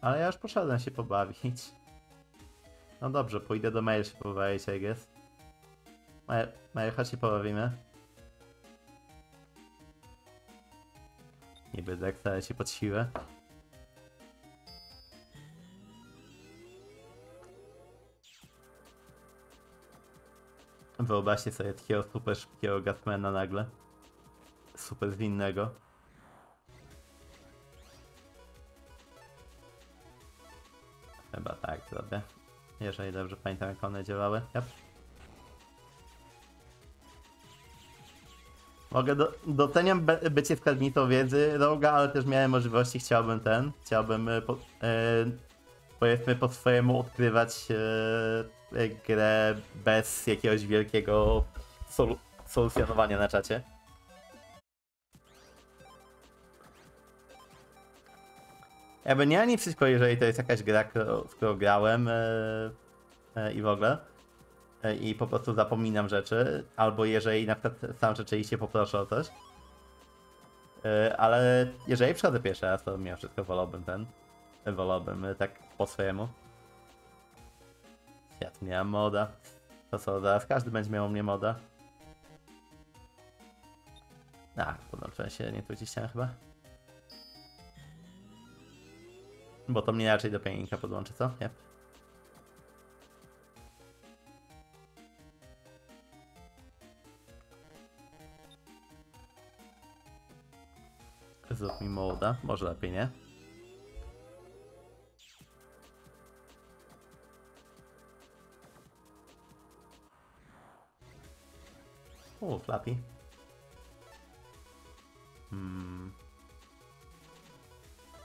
Ale ja już poszedłem się pobawić. No dobrze, pójdę do mail się pobawić, I guess. Mail, mail chodź się pobawimy. Niby Dexa, ale się pod siłę. Wyobraźcie sobie takiego super szybkiego Gatmana nagle. Super zwinnego. Chyba tak zrobię. Jeżeli dobrze pamiętam jak one działały. Yep. Mogę do, doceniam be, bycie skarbnicą wiedzy Roga, ale też miałem możliwości, chciałbym ten, chciałbym po, e, powiedzmy po swojemu odkrywać e, grę bez jakiegoś wielkiego sol solucjonowania na czacie. Jakby nie ma nic przeciwko, jeżeli to jest jakaś gra, w którą grałem yy, yy, i w ogóle. Yy, I po prostu zapominam rzeczy. Albo jeżeli na przykład sam rzeczywiście poproszę o coś. Yy, ale jeżeli przychodzę pierwszy raz, to mimo wszystko wolałbym ten. Wolałbym yy, tak po swojemu. Ja tu miałem moda. To co, zaraz każdy będzie miał mnie moda. A, podłączyłem się, nie tu ciśniałem chyba. Bo to mnie raczej do pianinka podłączy, co? Nie. Zrób mi moda, może lepiej, nie? O, Flappy. Hmm.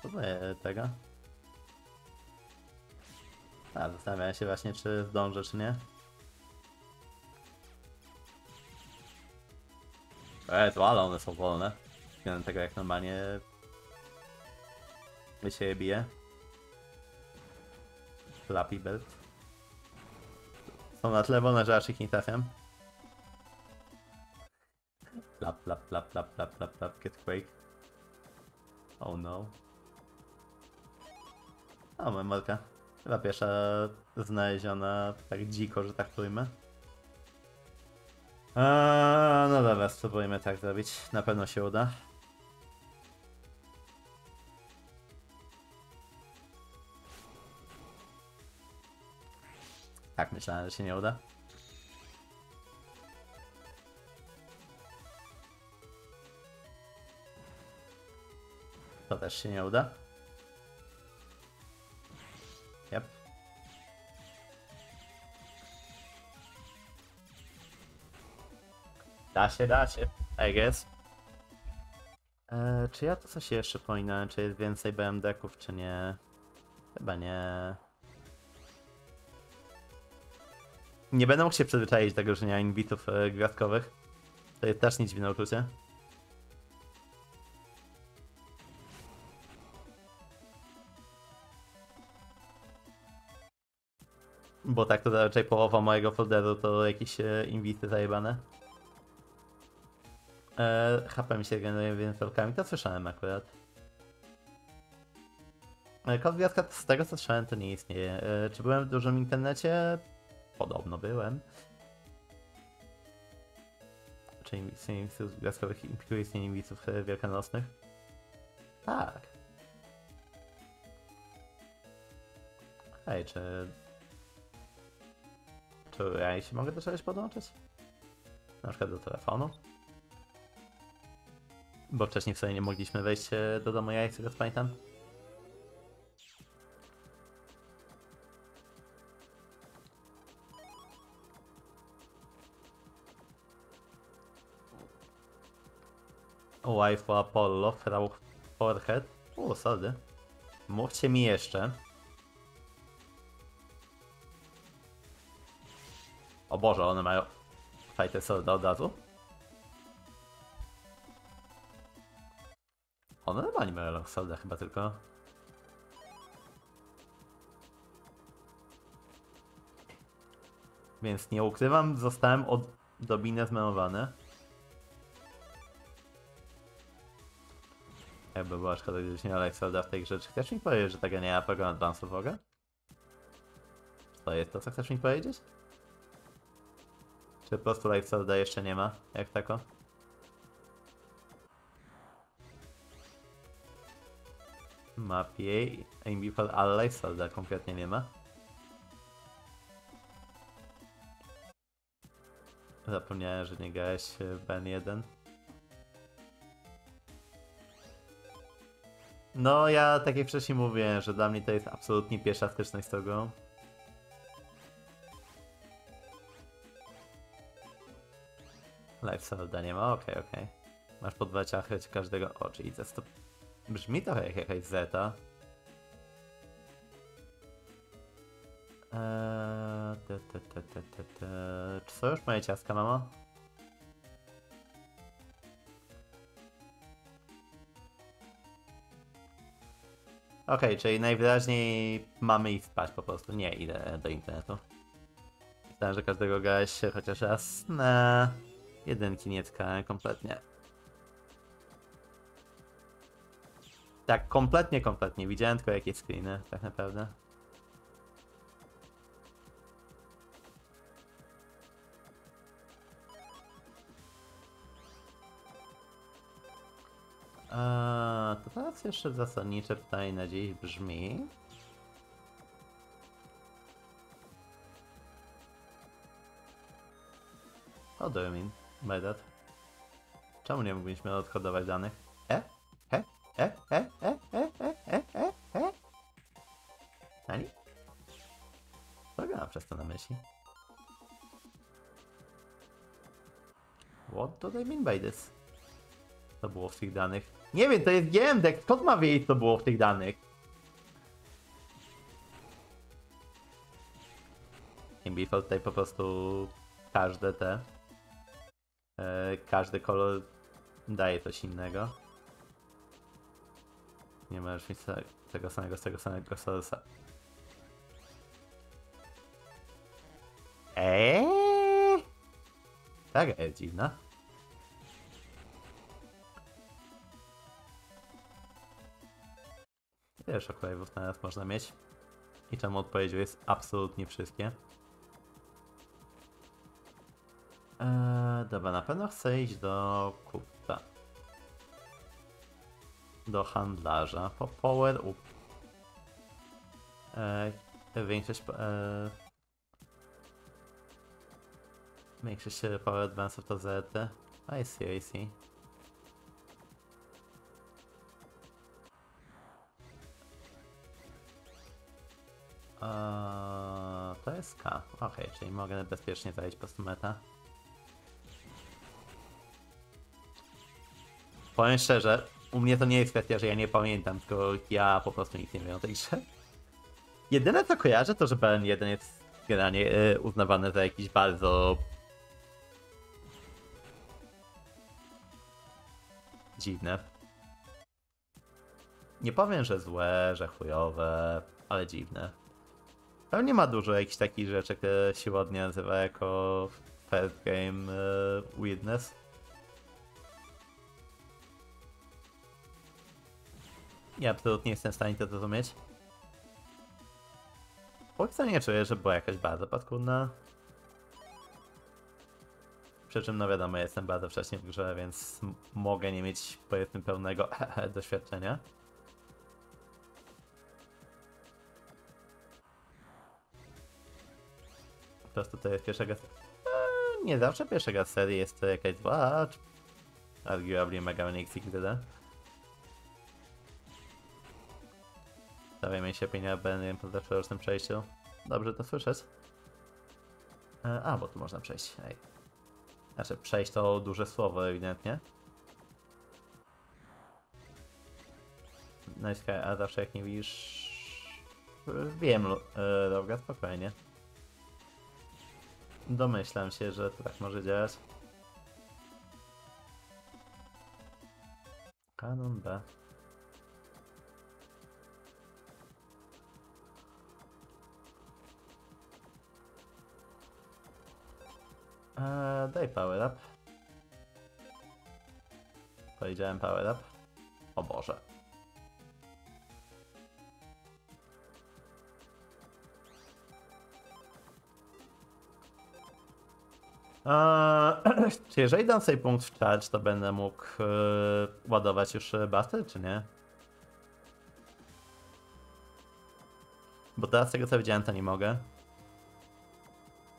Co to jest tego? A, zastanawiam się właśnie, czy zdążę, czy nie. E, to ale one są wolne. Względem tego, jak normalnie my się je bije. Flappy Bird. Są na tle wolne, że aż ich nie trafiam. Flap, flap, flap, flap, flap, flap, flap, get Quake. Oh no. O, memorka. Chyba pierwsza znaleziona tak dziko, że tak powiem. Eee, no dobra, spróbujmy tak zrobić. Na pewno się uda. Tak, myślałem, że się nie uda. To też się nie uda. Yep. Da się, da się, I guess. Eee, czy ja to coś jeszcze pominąłem? Czy jest więcej B M D ków, czy nie? Chyba nie. Nie będę mógł się przyzwyczaić do tego, że nie ma inbitów e, gwiazdkowych. To jest też nic dziwne uczucie. Bo tak to raczej połowa mojego folderu to jakieś e, inwity zajebane. E, H P mi się generuje wielkami, to słyszałem akurat. E, Kod gwiazdka z tego co słyszałem to nie istnieje. E, czy byłem w dużym internecie? Podobno byłem. Czy istnienie inwitów gwiazdkowych implikuje istnienie inwitów wielkanocnych? Tak. Hej, czy... Czy ja się mogę do czegoś podłączyć? Na przykład do telefonu? Bo wcześniej w sobie nie mogliśmy wejść do domu, ja jak sobie pamiętam. Wife for Apollo, Frau Forehead. O, sorry. Mówcie mi jeszcze. O Boże, one mają fajne solda od razu. One chyba nie mają solda, chyba tylko. Więc nie ukrywam, zostałem od dobinę zmenowany. Jakby była szkoda, gdybyś nie miał solda w tej grze. Czy chcesz mi powiedzieć, że taka nie ma program Advance w ogóle? Czy to jest to, co chcesz mi powiedzieć? Czy po prostu LightSworda jeszcze nie ma, jak tako? Mapie, Ambifal, ale LightSworda kompletnie nie ma. Zapomniałem, że nie grałeś w B N jeden. No, ja tak jak wcześniej mówiłem, że dla mnie to jest absolutnie pierwsza styczność z tego. LightSworda nie ma, okej, okay, okej. Okay. Masz po dwa ciachy każdego oczy i to brzmi trochę jak jakaś zeta. Eee, te, te, te, te, te, te. Czy są już moje ciastka, mamo? Okej, okay, czyli najwyraźniej mamy ich wpaść po prostu. Nie, idę do internetu. Myślałem, że każdego gaś się chociaż raz na jedynki nie tkałem kompletnie. Tak, kompletnie, kompletnie. Widziałem tylko jakieś screeny, tak naprawdę. Eee, to teraz jeszcze zasadnicze pytanie na dziś brzmi... What do you mean by that? Czemu nie mogliśmy odkodować danych? E? E? E? E? E? E? E? E? E? E? Ani? Co gra przez to na myśli? What do they mean by this? Co było w tych danych? Nie wiem, to jest G M D, skąd ma wiedzieć, co było w tych danych? Imbifor tutaj po prostu każde te... Yy, każdy kolor daje coś innego. Nie możesz mieć tego samego z tego samego source'a. Eee? Tak, jest dziwna. Ile shockwave'ów na nas można mieć? I czemu odpowiedzią jest absolutnie wszystkie? Eee, dobra, na pewno chcę iść do kupca. Do handlarza. Po Power Up. Eee, większość... Eee, większość Power Advance'ów to zety. I see, I see. Eee, to jest K. Ok, czyli mogę bezpiecznie zajść po prostu meta. Powiem szczerze, u mnie to nie jest kwestia, że ja nie pamiętam, tylko ja po prostu nic nie wiem o tej grze. Jedyne co kojarzę to, że B N jeden jest generalnie uznawany za jakiś bardzo... dziwne. Nie powiem, że złe, że chujowe, ale dziwne. Pewnie ma dużo jakichś takich rzeczy, które się ładnie nazywa jako first game weirdness. Ja absolutnie jestem w stanie to zrozumieć. Póki nie czuję, że była jakaś bardzo paskudna. Przy czym no wiadomo, ja jestem bardzo wcześnie w grze, więc mogę nie mieć powiedzmy pełnego doświadczenia. Po prostu to jest pierwsza gra... Eee, nie zawsze pierwsza gra serii jest to jakaś zła... Arguably Mega Man X X D. Stawiamy się pieniądze będę po zeszłorocznym przejściu. Dobrze to słyszeć. E, a, bo tu można przejść. Ej. Znaczy, przejść to duże słowo ewidentnie. No i a zawsze jak nie widzisz... Wiem, e, droga, spokojnie. Domyślam się, że to tak może działać. Kanon B. Eee, daj power up. Powiedziałem power up. O Boże. Eee, czy jeżeli dam sobie punkt w charge, to będę mógł yy, ładować już Buster, czy nie? Bo teraz tego co widziałem, to nie mogę.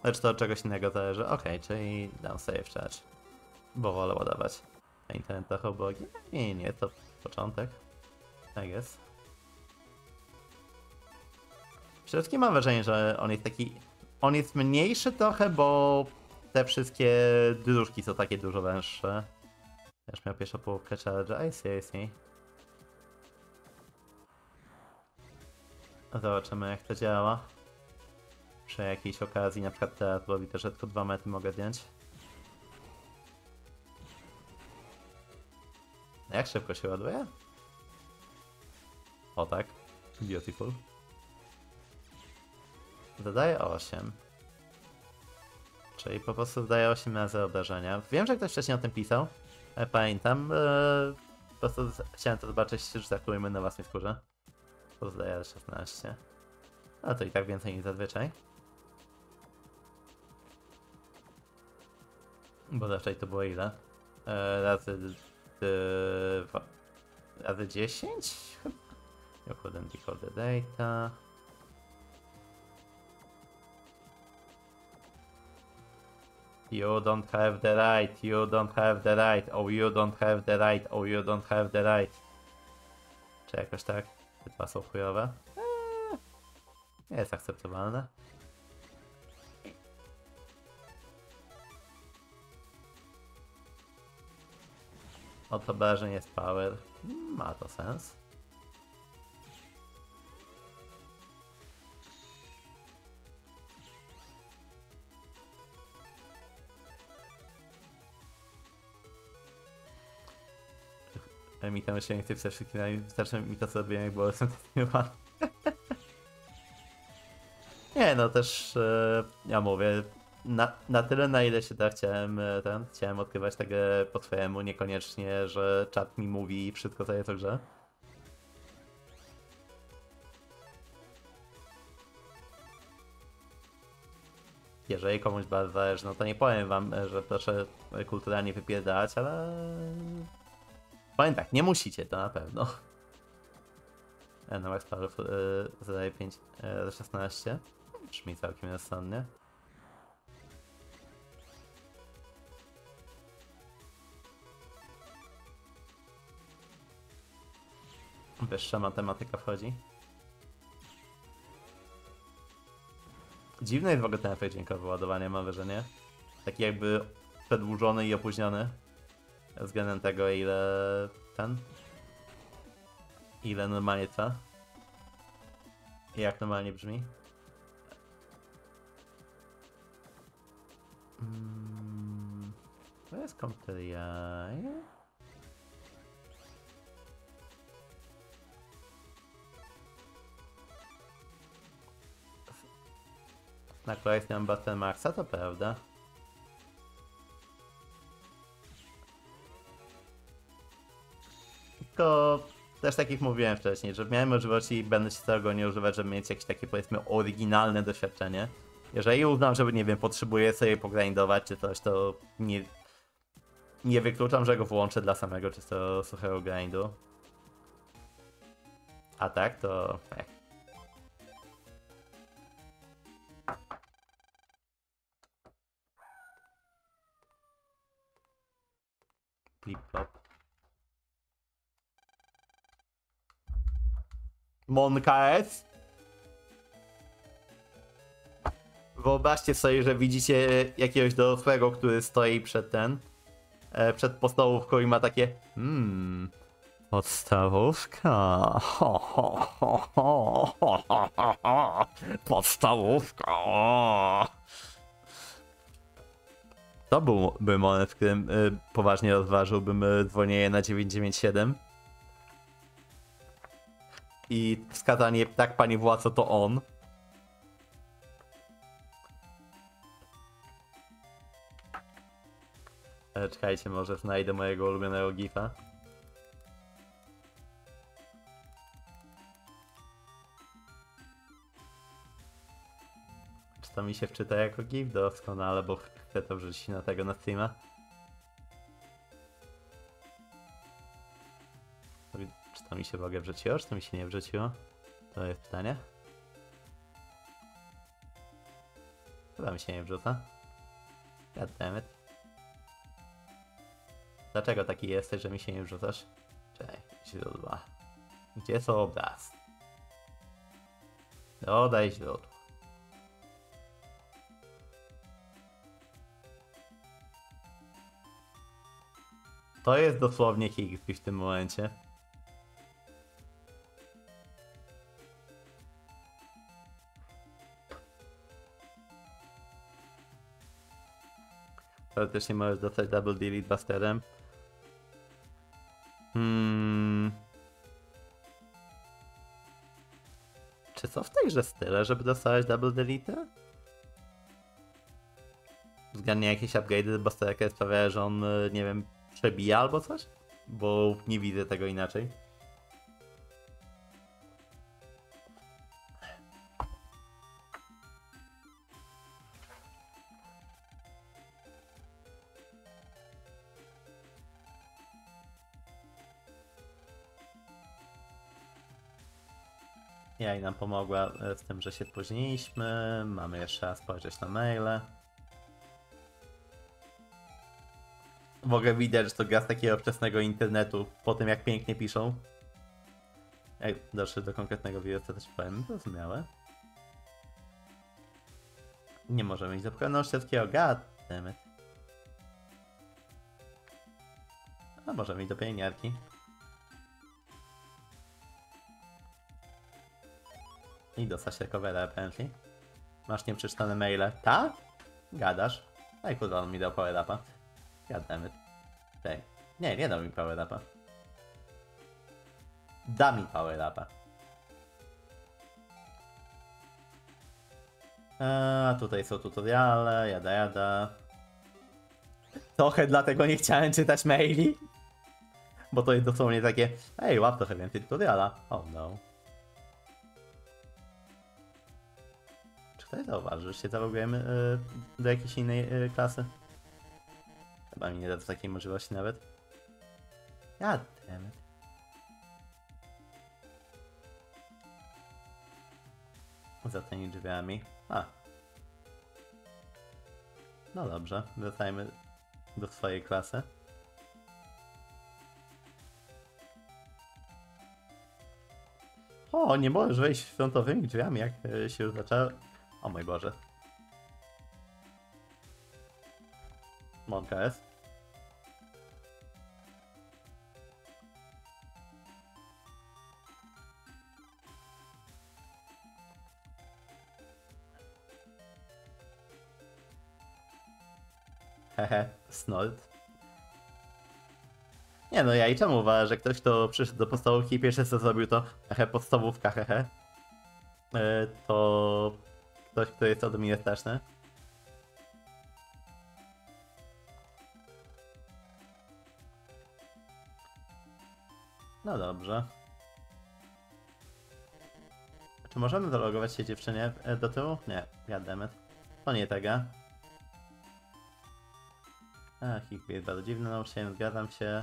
Lecz to od czegoś innego zależy. Okej, okay, czyli dam save charge. Bo wolę ładować na internetach obok. Nie, nie, to początek. Tak jest. Przede wszystkim mam wrażenie, że on jest taki... On jest mniejszy trochę, bo te wszystkie dróżki są takie dużo węższe. Też miał pierwszą połówkę charge. I see, I see. Zobaczymy jak to działa. Przy jakiejś okazji, na przykład teraz, bo widzę, że tylko dwa metry mogę zdjąć. Jak szybko się ładuje? O tak. Beautiful. Dodaję osiem. Czyli po prostu dodaję osiem razy obrażenia. Wiem, że ktoś wcześniej o tym pisał. Pamiętam. Eee, po prostu chciałem to zobaczyć, że zakujmy na własnej skórze. Pozdaję szesnaście. No to i tak więcej niż zazwyczaj. Bo zazwyczaj to było ile? Eee, razy... Dwa, razy dziesięć? Chyba. Decode data. You don't have the right, you don't have the right, oh you don't have the right, oh you don't have the right. Czy jakoś tak? Te dwa są chujowe. Eee, nie jest akceptowalne. Od obrażeń jest power. Ma to sens. Mi tam się nie chce przeczytać, wystarczy mi to co robiłem, jak było zentymowany. Nie no, też e, ja mówię, na, na tyle na ile się da chciałem, ten, chciałem odkrywać tego po twojemu, niekoniecznie, że czat mi mówi wszystko co jest w grze. Jeżeli komuś bardzo zależy, no to nie powiem wam, że proszę kulturalnie wypierdalać, ale... Powiem tak, nie musicie, to na pewno. No, eksparów zadaje pięć razy szesnaście. Brzmi całkiem rozsądnie. Wyższa matematyka wchodzi. Dziwny jest w ogóle ten efekt dźwiękowy ładowania, mam wrażenie. Taki jakby przedłużony i opóźniony. Względem tego ile ten, ile normalnie trwa i jak normalnie brzmi. Hmm, to jest komputeria. Na kolekcji mam Buster Maxa, to prawda. To też takich mówiłem wcześniej, że miałem możliwości, będę się tego nie używać, żeby mieć jakieś takie powiedzmy oryginalne doświadczenie. Jeżeli uznam, żeby nie wiem, potrzebuję sobie pogrindować czy coś, to nie, nie wykluczam, że go włączę dla samego czysto suchego grindu. A tak to... Flip-flop. Monka S. Wyobraźcie sobie, że widzicie jakiegoś dorosłego, który stoi przed ten, przed podstawówką i ma takie mmm, podstawówka, ho, ho, ho, ho, ho, ho, ho, ho. Podstawówka. O. To byłby moment, w którym y, poważnie rozważyłbym y, dzwonienie na dziewięć dziewięć siedem. I wskazanie, tak pani władco, to on. Ale czekajcie, może znajdę mojego ulubionego gifa. Czy to mi się wczyta jako gif? Doskonale, bo chcę to wrzucić na tego na streama. Czy to mi się w ogóle wrzuciło, czy to mi się nie wrzuciło? To jest pytanie. Chyba mi się nie wrzuca. Goddammit. Dlaczego taki jesteś, że mi się nie wrzucasz? Czekaj, źródła. Gdzie są obraz? Dodaj źródło. To jest dosłownie Higby w tym momencie. Teoretycznie możesz dostać double delete Busterem. Hmm. co w tejże style, żeby dostawać double delete? Względnie jakieś upgrade'y do Bustera sprawiają, że on, nie wiem, przebija albo coś? Bo nie widzę tego inaczej. Ja i nam pomogła z tym, że się spóźniliśmy. Mamy jeszcze raz spojrzeć na maile. W ogóle widać, że to gra z takiego wczesnego internetu, po tym jak pięknie piszą. Jak doszli do konkretnego wirusa, też powiem, zrozumiałe. Nie możemy iść do pełnego wszystkiego, goddammit. A możemy iść do pielęgniarki. I dostać się covera, apparently. Masz nieprzeczytane maile. Ta? Gadasz? Daj kurwa, on mi dał power upa. Goddammit. Daj. Nie, nie dał mi power upa. Da mi power upa. Eee, tutaj są tutoriale, jada, jada. Trochę dlatego nie chciałem czytać maili. Bo to jest dosłownie takie, ej, łap trochę więcej tutoriala. Oh no. Tutaj zauważysz, że się zalogujemy yy, do jakiejś innej yy, klasy. Chyba mi nie da do takiej możliwości nawet. Goddammit. Za tymi drzwiami. A. No dobrze, wracajmy do swojej klasy. O, nie możesz wejść frontowymi drzwiami, jak yy, się już zaczęło. O mój Boże. Mąka jest. Hehe, snort. Nie no, ja i czemu uważam, że ktoś, kto przyszedł do podstawówki i pierwsze co zrobił to hehe, podstawówka, hehe. Yy, to... Ktoś, kto jest ode mnie straszny. No dobrze. Czy możemy zalogować się dziewczynie do tyłu? Nie, goddammit. To nie tego. Ach, ich jest bardzo dziwny nauczyciel, zgadzam się.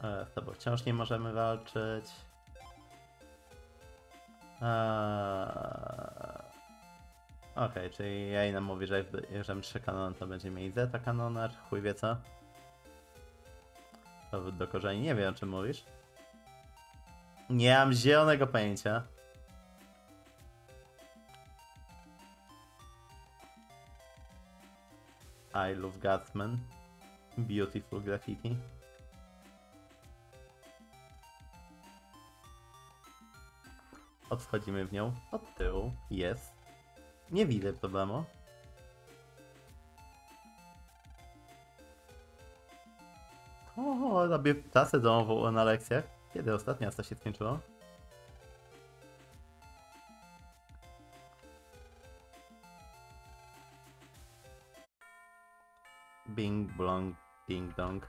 Z tobą wciąż nie możemy walczyć. Eee... Okej, okay, czyli ja i nam mówi, że jak bierzemy trzy kanony, to będziemy mieli zeta kanona, chuj wie co. Powrót do korzeni, nie wiem o czym mówisz. Nie mam zielonego pojęcia. I love Gutsman. Beautiful graffiti. Odchodzimy w nią od tyłu. Jest. Nie widzę problemu. O, robię pracę domową na lekcjach. Kiedy ostatnia to się skończyło? Bing blong, ding dong.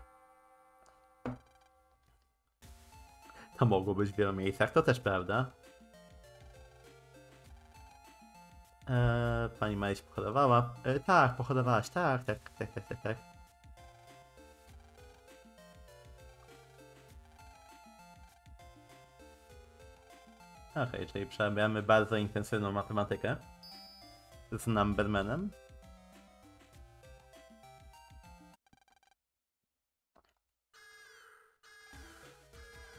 To mogło być w wielu miejscach, to też prawda. Eee, pani Maryś pochodowała. Eee, tak, pochodowałaś, tak, tak, tak, tak, tak, tak. Okej, okay, czyli przerabiamy bardzo intensywną matematykę z Numbermanem.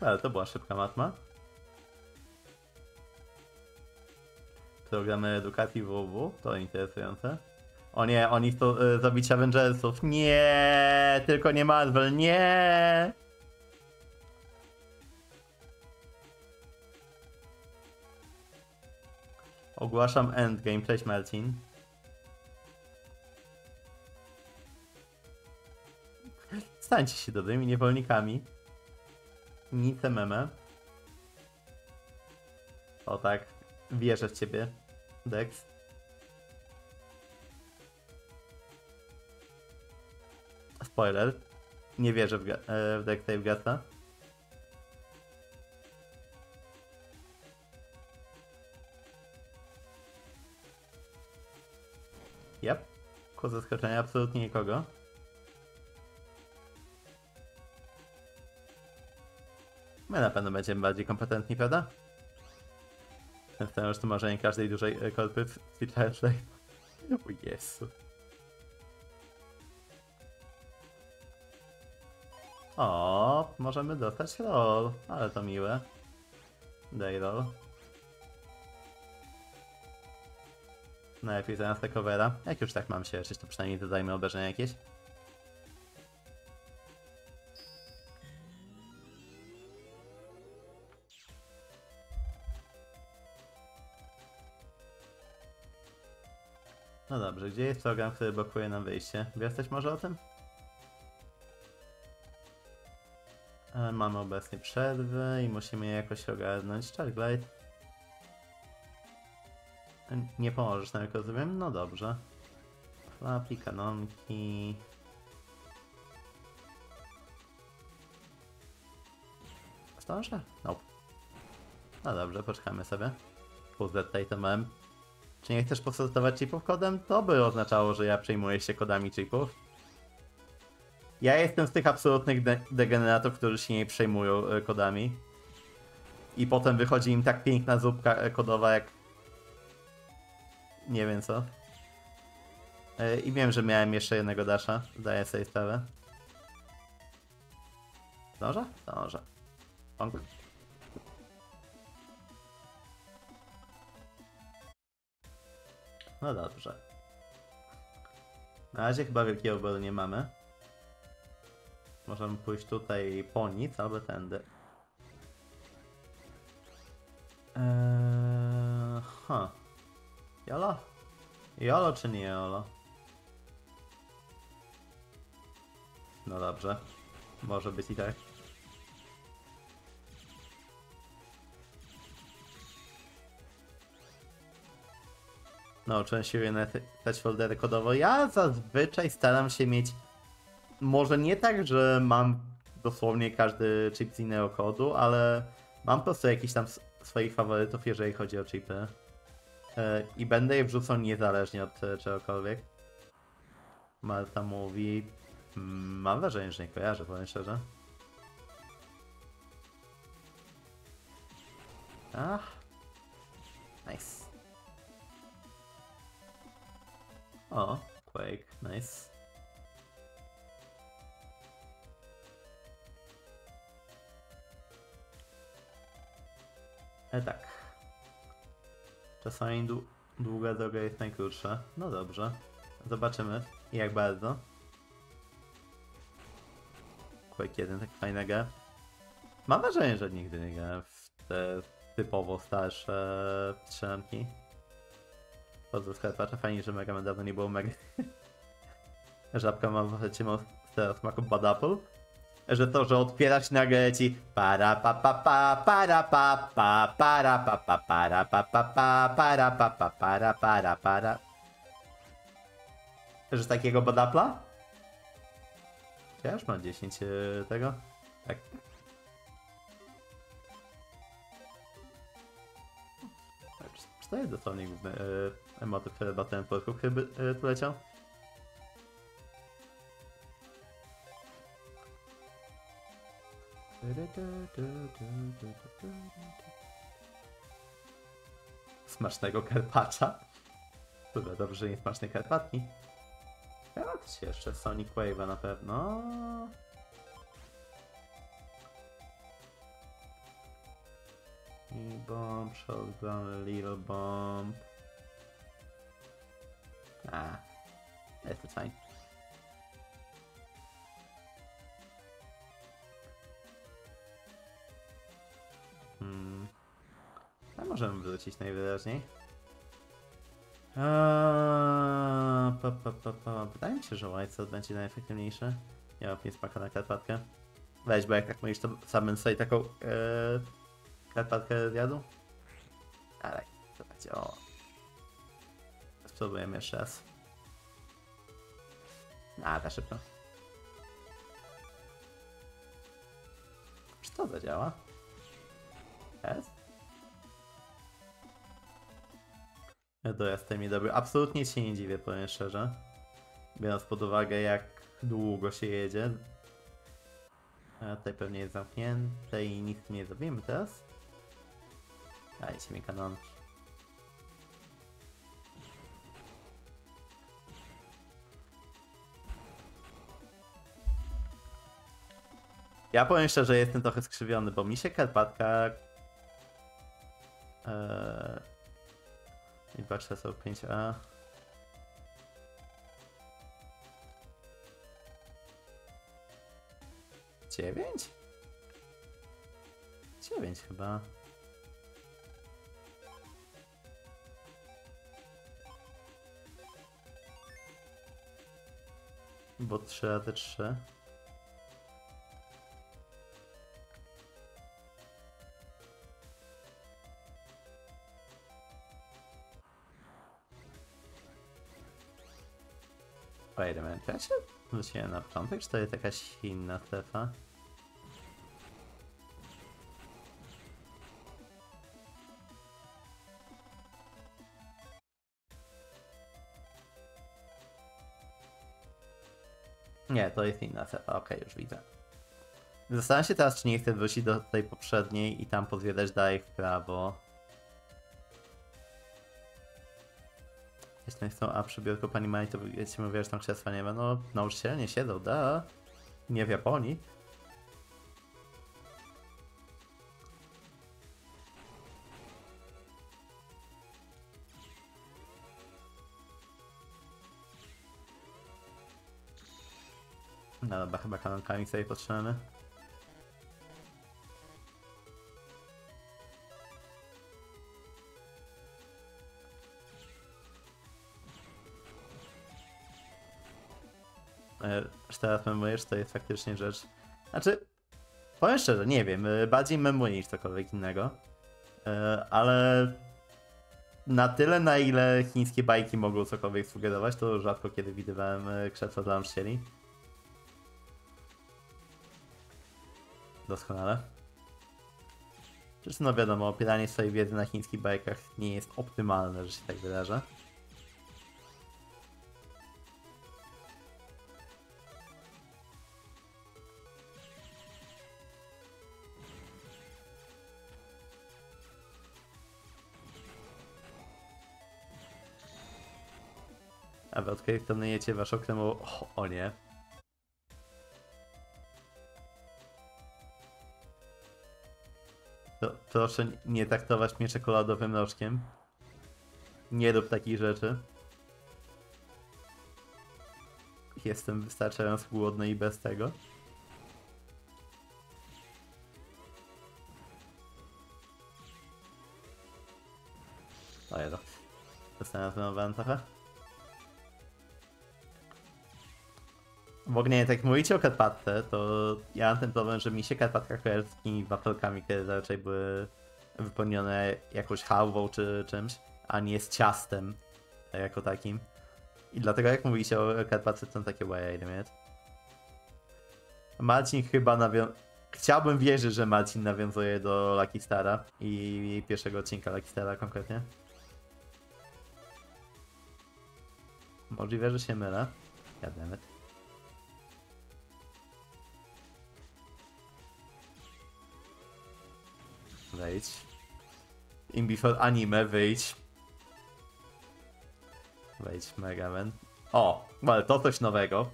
Ale to była szybka matma. Programy edukacji W W, to interesujące. O nie, oni chcą y, zabić Avengersów. Nie, tylko nie Marvel, nie. Ogłaszam endgame, cześć Marcin. Stańcie się dobrymi niewolnikami. Nic meme. O tak, wierzę w ciebie, Dex. Spoiler, nie wierzę w, w Dexa i w Gata. Jep, ku zaskoczeniu absolutnie nikogo. My na pewno będziemy bardziej kompetentni, prawda? Jestem już to marzenie każdej dużej korpy w Twitterze. O Jezu. O, możemy dostać roll, ale to miłe. Daj roll. Najlepiej zamiast covera. Jak już tak mam się leczyć, to przynajmniej dodajmy obrażenia jakieś. No dobrze, gdzie jest program, który blokuje nam wyjście? Wiesz coś może o tym? Mamy obecnie przerwę i musimy je jakoś ogarnąć. Charglide. Nie pomożesz nam, jak rozumiem? No dobrze. Flappy, kanonki. Zdążę? Nope. No dobrze, poczekamy sobie. Tutaj to mam. Czy nie chcesz postartować chipów kodem? To by oznaczało, że ja przejmuję się kodami chipów. Ja jestem z tych absolutnych de degeneratów, którzy się nie przejmują kodami. I potem wychodzi im tak piękna zupka kodowa jak... Nie wiem co. I wiem, że miałem jeszcze jednego dasha. Zdaję sobie sprawę. Zdążę? Zdążę. Pąk. No dobrze. Na razie chyba wielkiego boru nie mamy. Możemy pójść tutaj po nic, albo tędy. Eee, ha. Jolo? Jolo czy nie jolo? No dobrze. Może być i tak. Nauczyłem się też foldery kodowo. Ja zazwyczaj staram się mieć... Może nie tak, że mam dosłownie każdy chip z innego kodu, ale mam po prostu jakiś tam swoich faworytów, jeżeli chodzi o chipy. I będę je wrzucał niezależnie od czegokolwiek. Marta mówi... Mam wrażenie, że nie kojarzę, powiem szczerze. Ach. Nice. O, Quake, nice. E tak. Czasami dłu długa droga jest najkrótsza. No dobrze. Zobaczymy jak bardzo. Quake jeden, tak fajna gra. Mam wrażenie, że nigdy nie grałem w te typowo starsze strzelanki. Poza skarpacza, fajnie, że Mega Man dawno nie było Mega. Żabka ma w zasadzie teraz smaku Bad Apple. Że to, że odpierać nagle ci para pa pa pa para pa pa para pa pa para pa pa pa para pa pa para para para. Że takiego badapla? Ja już mam dziesięć tego. Tak. Czy to jest dosłownie główny emotyw batem w Polsku, który by tu leciał? Smacznego karpacza. Dobra, dobrze, że nie smacznej karpatki. Patrz jeszcze Sonic Wave'a na pewno. I bomb, shotgun, little bomb. A, jest to fajnie. Hmm. A możemy wrócić najwyraźniej. Eee, pa, pa, pa, pa. Wydaje mi się, że White Sword będzie najefektywniejszy. Ja mam smaka na karpatkę. Weź, bo jak tak mówisz, to sam bym sobie taką ee, karpatkę zjadł. Ale, słuchajcie, o. Spróbujemy jeszcze raz. Nada, szybko. Czy to zadziała? Jest? Dojazd mi dobił. Absolutnie się nie dziwię, powiem szczerze. Biorąc pod uwagę, jak długo się jedzie. A tutaj pewnie jest zamknięte i nic nie zrobimy teraz. Dajcie mi kanon. Ja powiem szczerze, że jestem trochę skrzywiony, bo mi się Karpatka... Eee... I patrzę są pięć A. dziewięć? dziewięć chyba. Bo trzy razy trzy. Wait a minute, ja się wróciłem na początek, czy to jest jakaś inna strefa? Nie, to jest inna strefa, okej, okay, już widzę. Zastanawiam się teraz, czy nie chcę wrócić do tej poprzedniej i tam podwiedzać dalej w prawo. Jeśli chcą, a przy biurku pani Mali, to wiecie, mówię, że tam krzesła nie ma. No, nauczyciele nie siedzą, da. Nie w Japonii. No dobra, chyba kanonkami sobie potrzebujemy. Czy teraz memujesz, to jest faktycznie rzecz... Znaczy, powiem szczerze, nie wiem, bardziej memuję niż cokolwiek innego. Ale na tyle, na ile chińskie bajki mogą cokolwiek sugerować, to rzadko kiedy widywałem krzesła dla nauczycieli. Doskonale. Przecież no wiadomo, opieranie swojej wiedzy na chińskich bajkach nie jest optymalne, że się tak wyrażę. A wy od której strony jecie waszą kremą? O, o nie. Pro, proszę nie traktować mnie czekoladowym rożkiem. Nie rób takich rzeczy. Jestem wystarczająco głodny i bez tego. O ja to. Zastanawiam się trochę. W ogóle nie, tak jak mówicie o Karpatce, to ja mam ten problem, że mi się Karpatka kojarzy z takimi wafelkami, które raczej były wypełnione jakąś hałwą czy czymś, a nie z ciastem jako takim. I dlatego jak mówicie o Karpatce, to są takie why. Marcin chyba nawią... Chciałbym wierzyć, że Marcin nawiązuje do Lucky Stara i pierwszego odcinka Lucky Stara konkretnie. Możliwe, że się mylę. Goddammit. Wejdź. In before anime, wyjdź. Wejdź, Megaman. O, ale to coś nowego.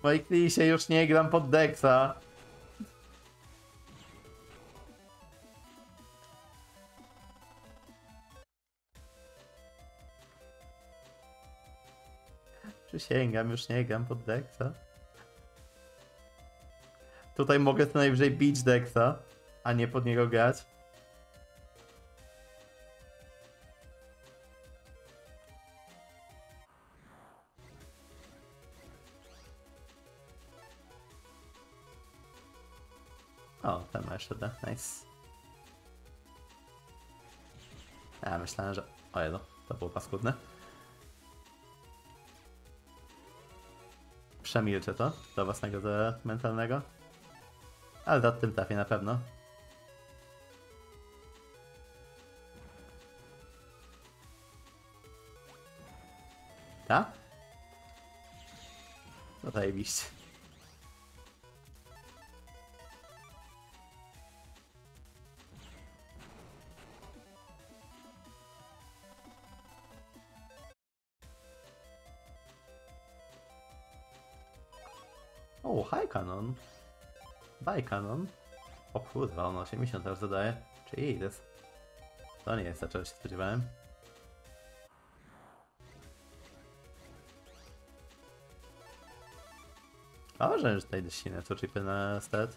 W mojej klisie już nie gram pod Dexa. Przysięgam, już nie gram pod Dexa. Tutaj mogę co najwyżej bić Dexa, a nie pod niego grać. O, ten ma jeszcze, nice. Ja myślałem, że... O jedno, to było paskudne. Przemilczę to do własnego zera mentalnego. Ale za tym trafię na pewno. Ta? No zajebiście. O, high cannon. By cannon. O kurwa, on osiemdziesiąt teraz zadaje. Jesus. To nie jest to, czego się spodziewałem. A że już znajdę się na to chipy na stat.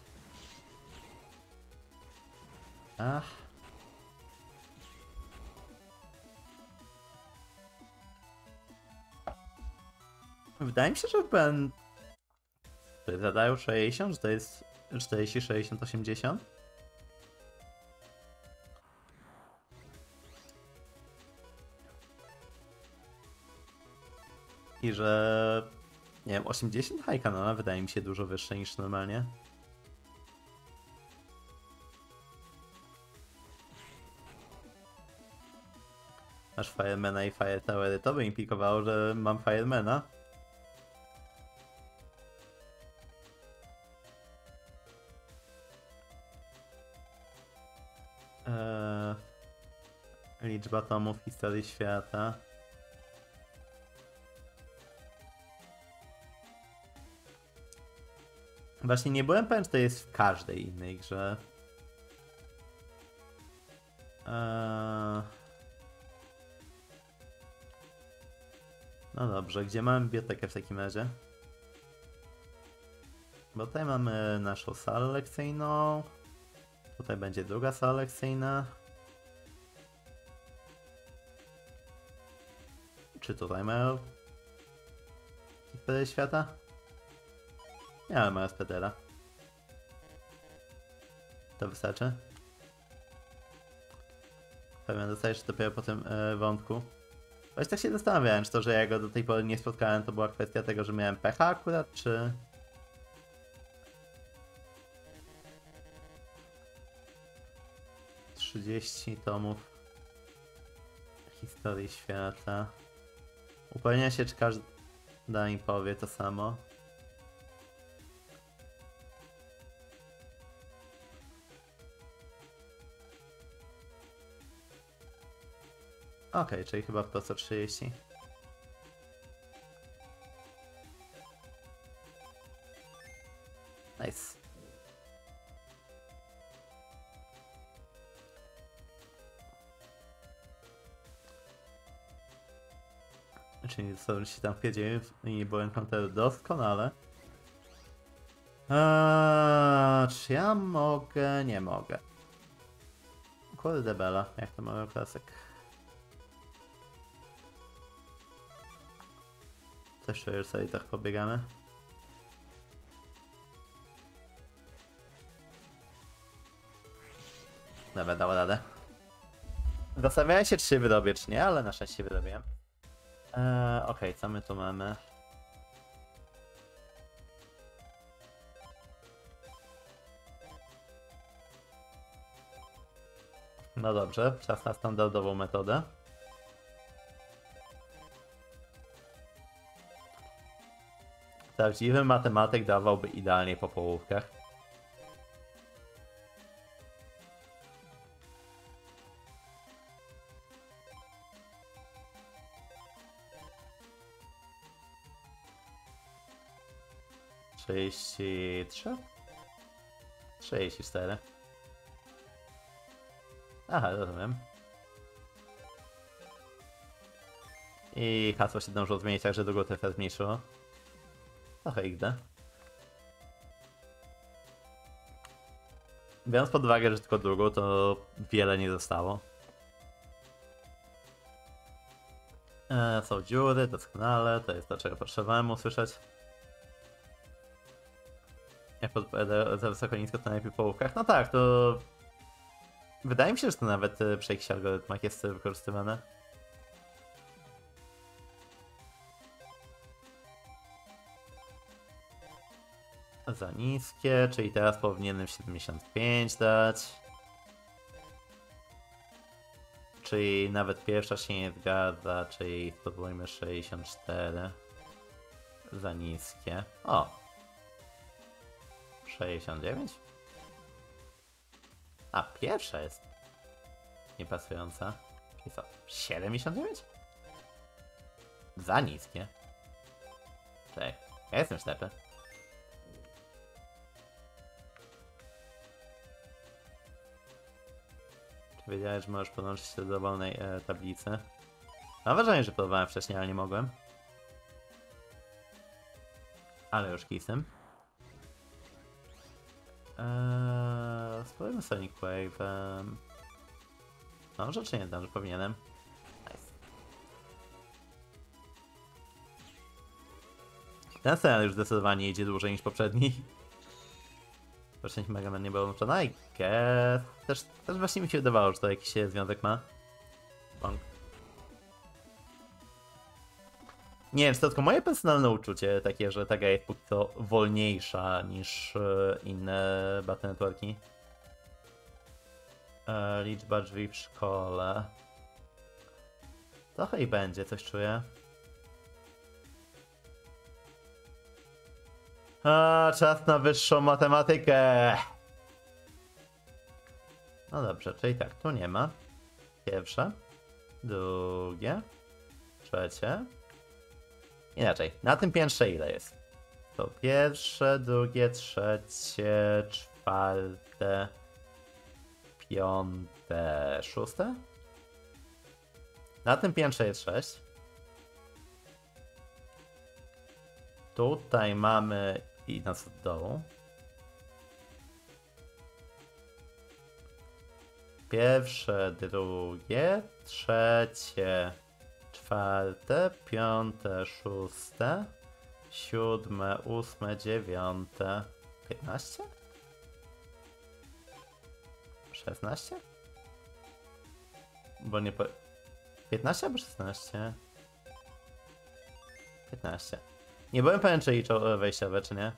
Ach. Wydaje mi się, że ben... zadają sześćdziesiąt, że to jest czterdzieści, sześćdziesiąt, osiemdziesiąt. I że... nie wiem, osiemdziesiąt high canona wydaje mi się dużo wyższe niż normalnie. Aż Firemana i Fire Towery to by implikowało, że mam Firemana. Eee, liczba tomów historii świata. Właśnie nie byłem pewien, czy to jest w każdej innej grze. Eee... No dobrze, gdzie mamy bibliotekę w takim razie? Bo tutaj mamy naszą salę lekcyjną. Tutaj będzie druga sala lekcyjna. Czy tutaj mają historię świata? Miałem R S P D-a. To wystarczy. Pewnie dostajesz dopiero po tym yy, wątku. Właśnie tak się zastanawiałem, czy to, że ja go do tej pory nie spotkałem, to była kwestia tego, że miałem pecha akurat, czy... trzydzieści tomów historii świata. Upewnia się, czy każda im powie to samo. Okej, okay, czyli chyba po co trzydzieści. Nice. Czyli co się tam wiedzieli i byłem konter doskonale. Eee, czy ja mogę? Nie mogę. Kurde bela, jak to mały klasyk. Też sobie tak pobiegamy. Dobra, dała radę. Zastanawiałem się, czy się wyrobię, czy nie, ale na szczęście wyrobiłem. Eee, okej, okay, co my tu mamy? No dobrze, czas na standardową metodę. Prawdziwy matematyk dawałby idealnie po połówkach. trzydzieści trzy? trzydzieści cztery. Aha, rozumiem. I hasło się dążyło zmienić, także długo trefę zmniejszyło. Trochę idę. Biorąc pod uwagę, że tylko drugą, to wiele nie zostało. E, są dziury, doskonale, to jest to, czego potrzebowałem usłyszeć. Jak podpowiadam za wysoko nisko, to najlepiej po łówkach. No tak, to Wydaje mi się, że to nawet przy jakichś algorytmach jest wykorzystywane. Za niskie, czyli teraz powinienem siedemdziesiąt pięć dać. Czyli nawet pierwsza się nie zgadza, czyli spróbujmy sześćdziesiąt cztery. Za niskie. O! sześćdziesiąt dziewięć? A, pierwsza jest niepasująca. I co? siedemdziesiąt dziewięć? Za niskie. Tak, ja jestem ślepy. Wiedziałeś, że możesz podłączyć się do dowolnej e, tablicy. Mam wrażenie, że próbowałem wcześniej, ale nie mogłem. Ale już kisem. Eee, spróbujmy Sonic Wave. Eee, no, rzeczy nie dam, że powinienem. Nice. Ten serial już zdecydowanie idzie dłużej niż poprzedni. Wcześniej Mega Man nie było włączona i też, też właśnie mi się wydawało, że to jakiś związek ma. Bang. Nie wiem, czy to tylko moje personalne uczucie takie, że ta gra jest póki co wolniejsza niż inne battle networki. E, liczba drzwi w szkole. Trochę i będzie, coś czuję. A, czas na wyższą matematykę! No dobrze, czyli tak, tu nie ma. Pierwsze, drugie, trzecie. Inaczej, na tym piętrze ile jest? To pierwsze, drugie, trzecie, czwarte, piąte, szóste? Na tym piętrze jest sześć. Tutaj mamy i nas od dołu. Pierwsze, drugie, trzecie, czwarte, piąte, szóste, siódme, ósme, dziewiąte, piętnaście? szesnaście? Bo nie po... piętnaście albo szesnaście? piętnaście. Nie byłem pewien, czy liczą wejściowe, czy nie.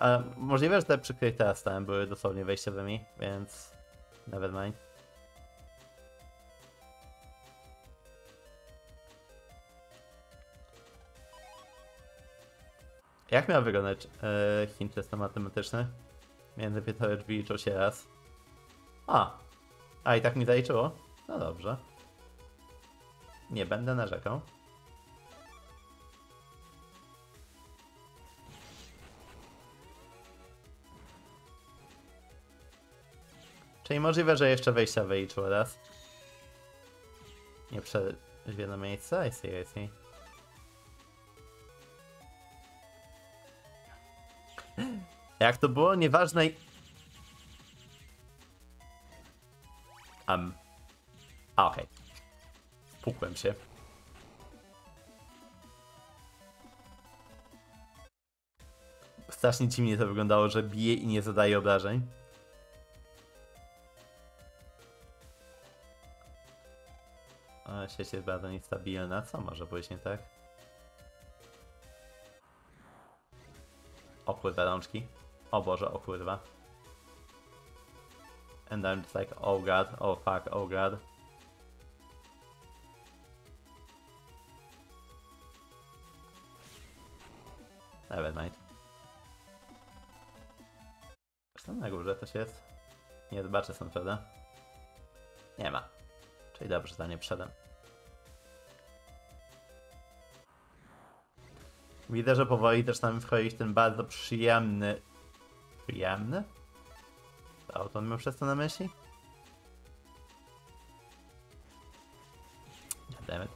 Ale możliwe, że te, przy których teraz stałem, były dosłownie wejściowymi, więc... Nevermind. Jak miał wyglądać yy, hint testo-matematyczny? Między piętoro drzwi liczą się raz. A! A i tak mi zaliczyło? No dobrze. Nie będę narzekał. Czyli możliwe, że jeszcze wejścia wyliczyło raz. Nie przejść w jedno miejsce? I see, I see. Jak to było? Nieważne i... Um. A, okej. Okay. Pukłem się. Strasznie dziwnie to wyglądało, że bije i nie zadaje obrażeń. Sieć jest bardzo niestabilna, co może pójść nie tak? Opływa rączki. O Boże, opływa. And I'm just like, oh god, oh fuck, oh god. Nevermind. Czy tam na górze coś jest? Nie zobaczę stąd, prawda? Nie ma. Czyli dobrze, za nie przeszedłem. Widzę, że powoli też tam wchodzi ten bardzo przyjemny... Przyjemny? Co on miał przez to na myśli? Goddammit.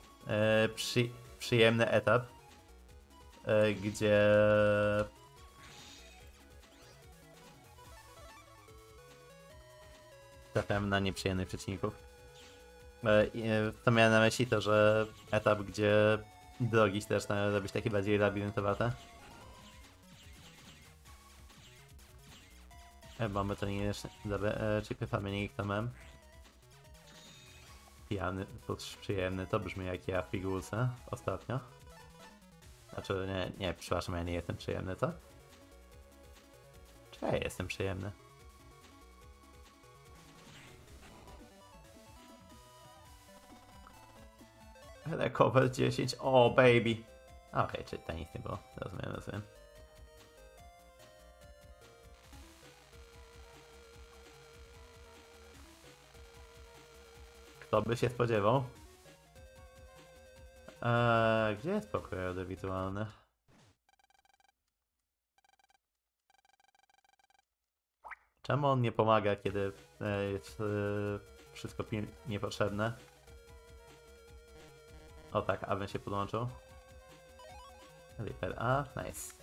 Yy, przy, przyjemny etap, yy, gdzie... trafiam na nieprzyjemnych przeciwników. Yy, to miałem na myśli to, że etap, gdzie... drogi też należy robić takie bardziej labiryntowate. E, bomby to nie jest dobre. E, chipy, family, kto mam. Pijany, to przyjemny, to brzmi jak ja w pigułce ostatnio. Znaczy, nie, nie, przepraszam, ja nie jestem przyjemny, co? Czy ja jestem przyjemny? Recover dziesięć, o baby! Okej, okay, czyli to nic nie było, rozumiem, rozumiem. Kto by się spodziewał? Eee, gdzie jest pokój audiovisualny? Czemu on nie pomaga, kiedy jest yy, wszystko niepotrzebne? O tak, Advance się podłączył. Reaper A, nice.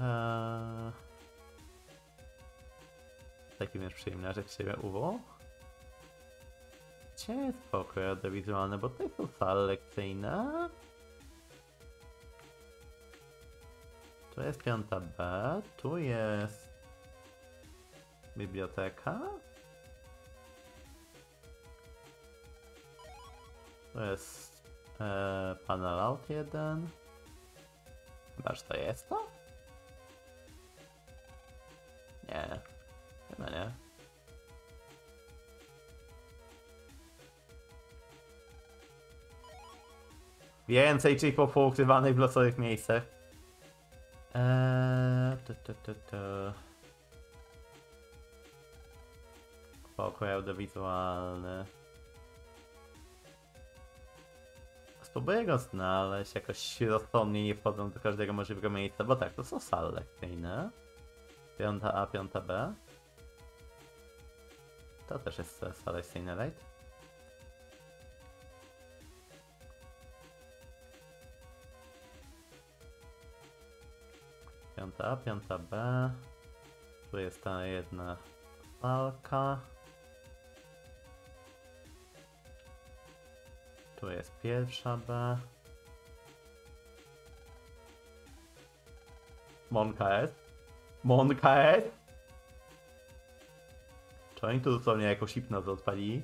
Eee... Taki wręcz przyjemniaczek siebie uwołał. Gdzie jest pokój audiowizualny, bo to jest to sala lekcyjna. Tu jest piąta B, tu jest biblioteka. Tu jest e, panel out jeden. Chybaż to jest to? Nie, chyba nie. Więcej chipów poukrywanych w losowych miejscach. Eee, tu, tu, tu, tu. Pokój audiowizualny. Spróbuję go znaleźć jakoś rozsądnie, nie wchodzą do każdego możliwego miejsca, bo tak, to są sale lekcyjne. Piąta A, piąta B. To też jest sala lekcyjna, right? Piąta A, piąta B. Tu jest ta jedna salka. Tu jest pierwsza B. Monka jest. Monka jest? Czy oni tu dosłownie jakąś hipnozę odpalili?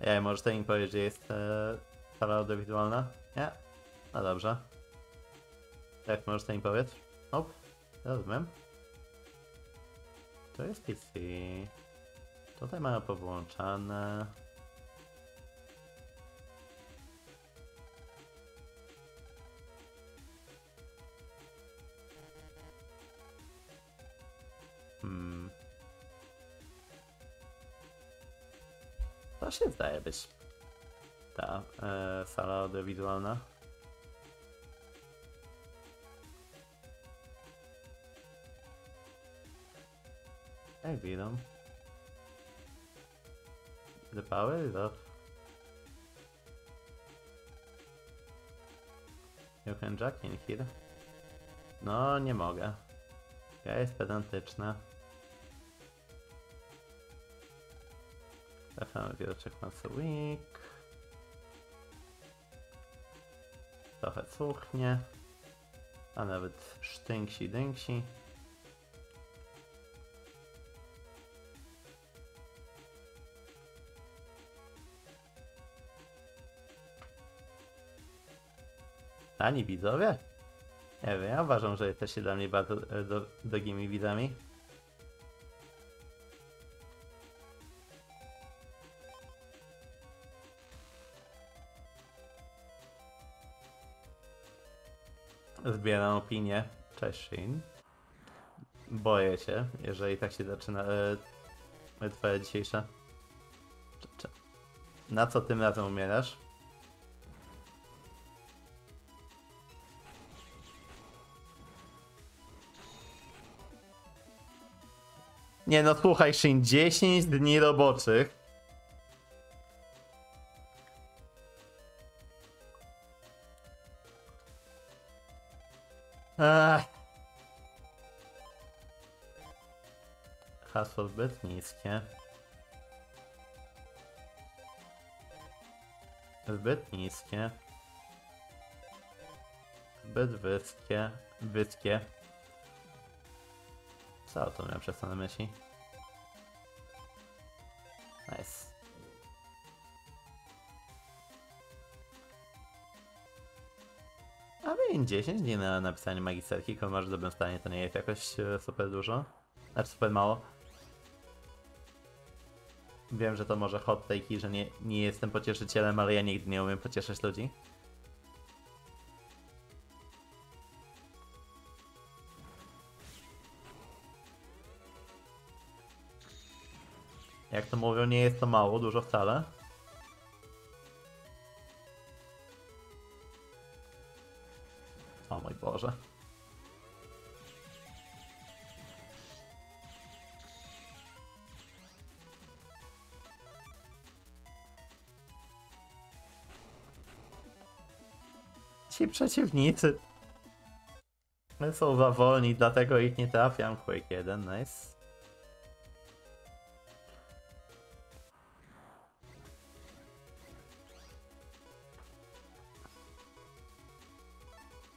Ej, może ten im powiedzieć, że jest e, sala audiowizualna? Nie? No dobrze. Tak, może ten im powiedzieć? Op, rozumiem. To jest P C. Tutaj mamy powłączane. Hmm. To się zdaje być ta e, sala audiowizualna. Jak widzą. The power is up. You can jack in here. No, nie mogę. Ja jest pedantyczna. Trafiamy wieroczek once a week. Trochę cuchnie. A nawet sztynksi dynksi. Ani widzowie? Nie wiem, ja uważam, że jesteście dla mnie bardzo do, drogimi widzami. Zbieram opinię. Cześć Shin. Boję się, jeżeli tak się zaczyna yy, twoja dzisiejsza. Cze, cze. Na co tym razem umierasz? Nie no, słuchaj Shin, dziesięć dni roboczych. Ech. Hasło zbyt niskie. Zbyt niskie. Zbyt wyskie. Wytkie. Co to miałem przez to na myśli? Nice. A więc dziesięć dni na napisanie magisterki, tylko masz w dobrym stanie, to nie jest jakoś super dużo. Znaczy super mało. Wiem, że to może hot take i że nie, nie jestem pocieszycielem, ale ja nigdy nie umiem pocieszyć ludzi. Jak to mówią, nie jest to mało, dużo wcale. O mój Boże. Ci przeciwnicy są za wolni, dlatego ich nie trafiam. Quake jeden, nice.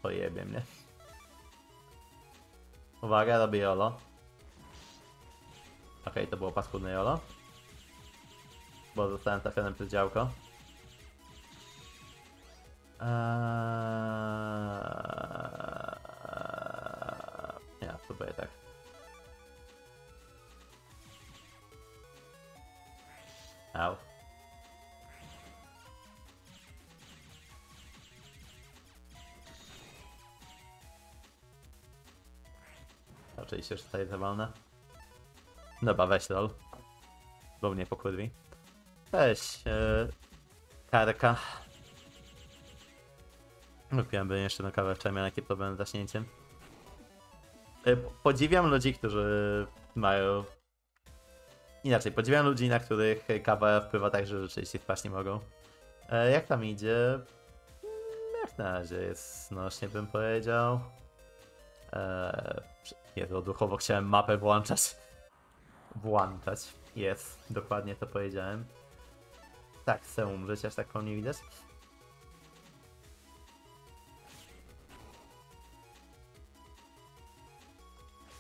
Pojebie mnie. Uwaga, robię jolo. Okej, to było paskudne jolo. Bo zostałem trafiony przez działko. Eee... Ja, spróbuję tak. Au. Oczywiście, że tutaj za wolne. Dobra, weź lol. Bo mnie pokurwi. Weź. Yy, karka. Lubiłem bym jeszcze na kawę, wczoraj miałem jakiś problem z zaśnięciem. Podziwiam ludzi, którzy mają... Inaczej, podziwiam ludzi, na których kawa wpływa tak, że rzeczywiście spać nie mogą. Jak tam idzie? Jak na razie jest nośnie, bym powiedział. Jezu, duchowo chciałem mapę włączać. Włączać. Jest, dokładnie to powiedziałem. Tak, chcę umrzeć, aż tak po mnie widać.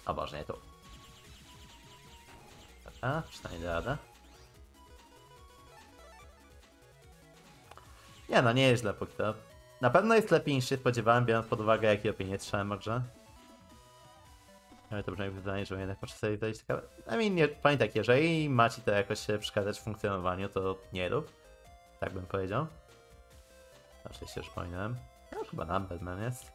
O Boże, nie tu. A, przynajmniej radę. Nie no, nie jest źle póki to. Na pewno jest lepiej niż się spodziewałem, biorąc pod uwagę, jakie opinie trzymałem od grze. Ale to brzmi jak wyzwanie, że jednak muszę sobie dać ciekawe. I mean, nie, pamiętaj, jeżeli ma ci to jakoś przeszkadzać w funkcjonowaniu, to nie rób. Tak bym powiedział. Oczywiście już pominąłem. No, chyba Numberman jest.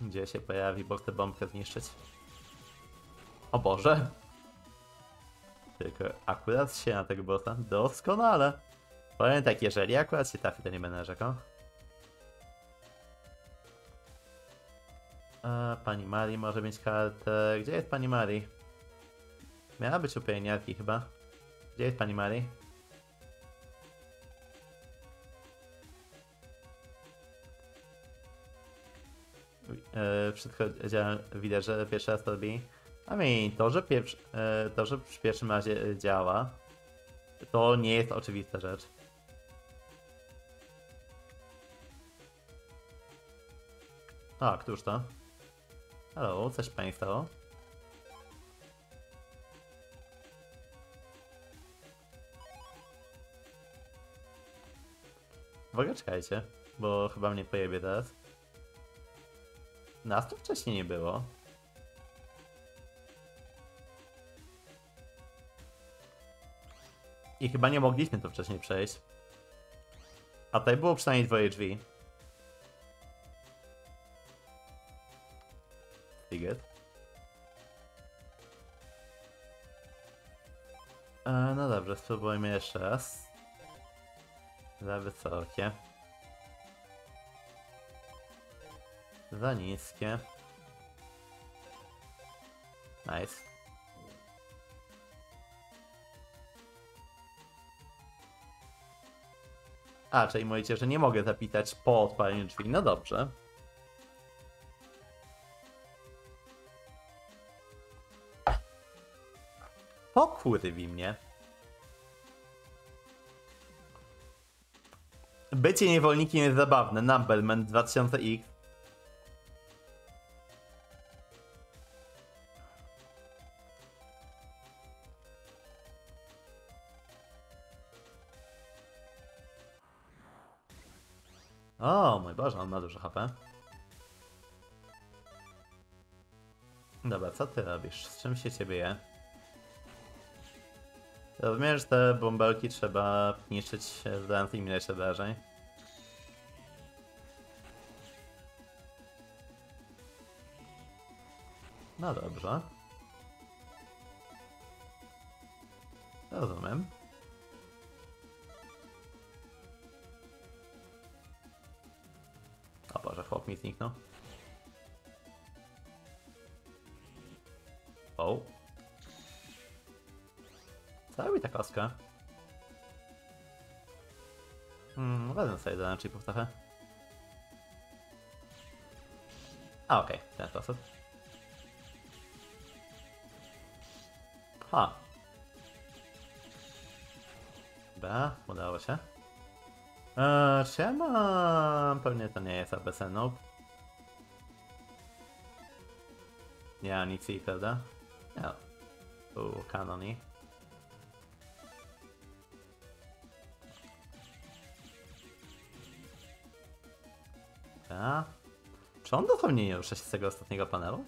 Gdzie się pojawi, bo chcę bombkę zniszczyć. O Boże! Tylko akurat się na tego bossa. Doskonale! Powiem tak, jeżeli akurat się trafi, to nie będę narzekał. A, pani Mari może mieć kartę. Gdzie jest pani Mari? Miała być u pielęgniarki chyba. Gdzie jest pani Mari? Yy, wszystko działa, widać, że pierwszy raz to robi. A mi to, że pieprz, yy, to, że w pierwszym razie działa, to nie jest oczywista rzecz. A, któż to? Halo, coś pani stało? W ogóle czekajcie, bo chyba mnie pojebie teraz. Nas tu wcześniej nie było. I chyba nie mogliśmy tu wcześniej przejść. A tutaj było przynajmniej dwoje drzwi. Tiget. E, no dobrze, spróbujmy jeszcze raz. Za wysokie. Za niskie. Nice. A, czyli mówicie, że nie mogę zapitać po odpaleniu drzwi. No dobrze. Pokurwi mnie. Bycie niewolnikiem jest zabawne. Numberman dwa tysiące X. O mój Boże, on ma dużo H P. Dobra, co ty robisz? Z czym się ciebie je? Rozumiem, że te bąbelki trzeba niszczyć, zadając im jeszcze obrażeń. No dobrze. Rozumiem. O Boże, chłop mi zniknął. O. Co robi ta kostka? Hmm, wezmę sobie do inaczej powstawę. A okej, okay, w ten sposób. Ha. Dobra, udało się. Eee, czy ja mam... Pewnie to nie jest A B C, no. Nie ma nic i prawda? No. Uuu, kanoni. A. Czy on dosłownie nie rusza się z tego ostatniego panelu?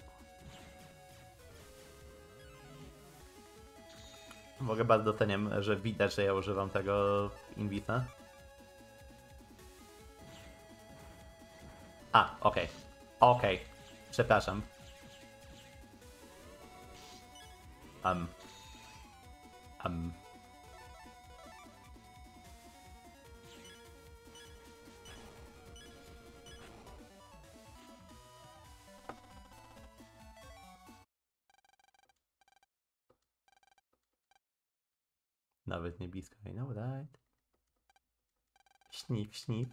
Mogę bardzo doceniam, że widać, że ja używam tego invita. A, okej. Okay. Okej. Okay. Przepraszam. Um. Um. Nawet nie blisko, I know that. Śnip, śnip.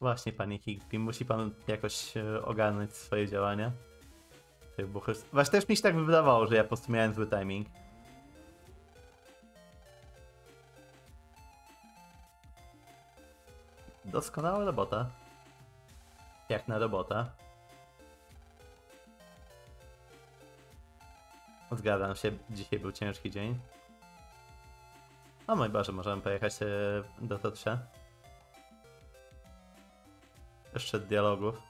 Właśnie, panie Higby, musi pan jakoś ogarnąć swoje działania. Właśnie też mi się tak wydawało, że ja po prostu miałem zły timing. Doskonała robota. Jak na robota. Zgadzam się, dzisiaj był ciężki dzień. O mój Boże, możemy pojechać do Totrze. Jeszcze dialogów.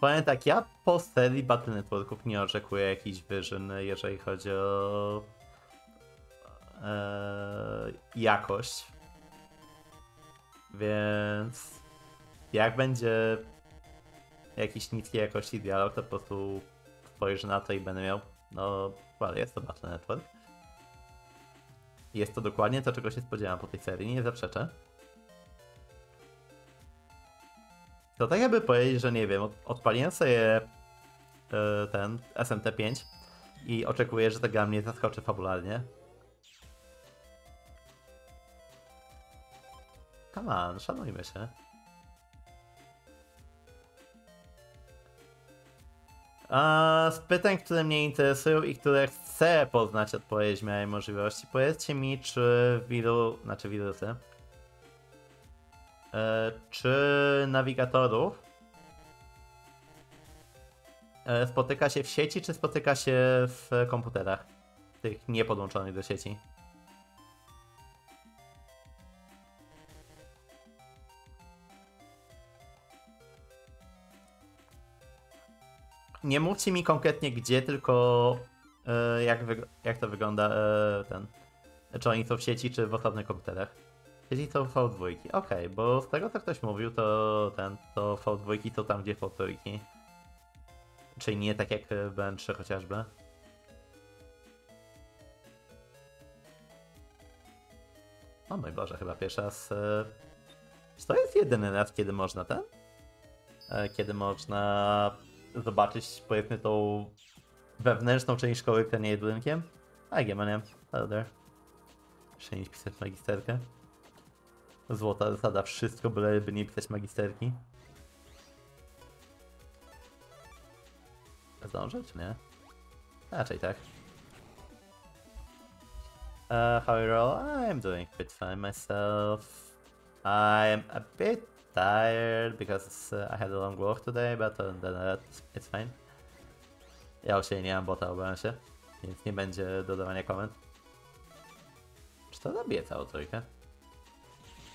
Powiem tak, ja po serii Battle Networków nie oczekuję jakichś wyżyn, jeżeli chodzi o eee, jakość. Więc jak będzie jakiś niskiej jakości dialog, to po prostu spojrzę na to i będę miał, no, ale jest to Battle Network. Jest to dokładnie to, czego się spodziewałem po tej serii, nie zaprzeczę. To tak jakby powiedzieć, że nie wiem, odpaliłem sobie yy, ten S M T pięć i oczekuję, że ta gra mnie zaskoczy fabularnie. Come on, szanujmy się. A z pytań, które mnie interesują i które chcę poznać odpowiedź w miarę możliwości, powiedzcie mi, czy wiru... znaczy wirusy, yy, czy nawigatorów yy, spotyka się w sieci, czy spotyka się w komputerach, tych niepodłączonych do sieci? Nie mówcie mi konkretnie gdzie, tylko yy, jak, jak to wygląda yy, ten. Czy oni są w sieci, czy w osobnych komputerach. Sieci to V dwa. Okej, okay, bo z tego co ktoś mówił, to ten, to V dwa to tam gdzie V trzy. Czyli nie tak jak w B N trzy chociażby. O mój Boże, chyba pierwszy raz. Yy... To jest jedyny raz, kiedy można ten? Yy, kiedy można... zobaczyć, powiedzmy, tą wewnętrzną część szkoły, która nie jest budynkiem. A Gateman, hello there. Jeszcze nie pisać magisterkę. Złota zasada, wszystko byleby nie pisać magisterki. Zdążę, czy nie? Raczej tak. Uh, how you roll? I'm doing pretty fine myself. I'm a bit tired because uh, I had a long walk today, but other than that, it's fine. Ja już się nie mam bota, obawiam się, więc nie będzie dodawania komend. Czy to zabije całą trójkę?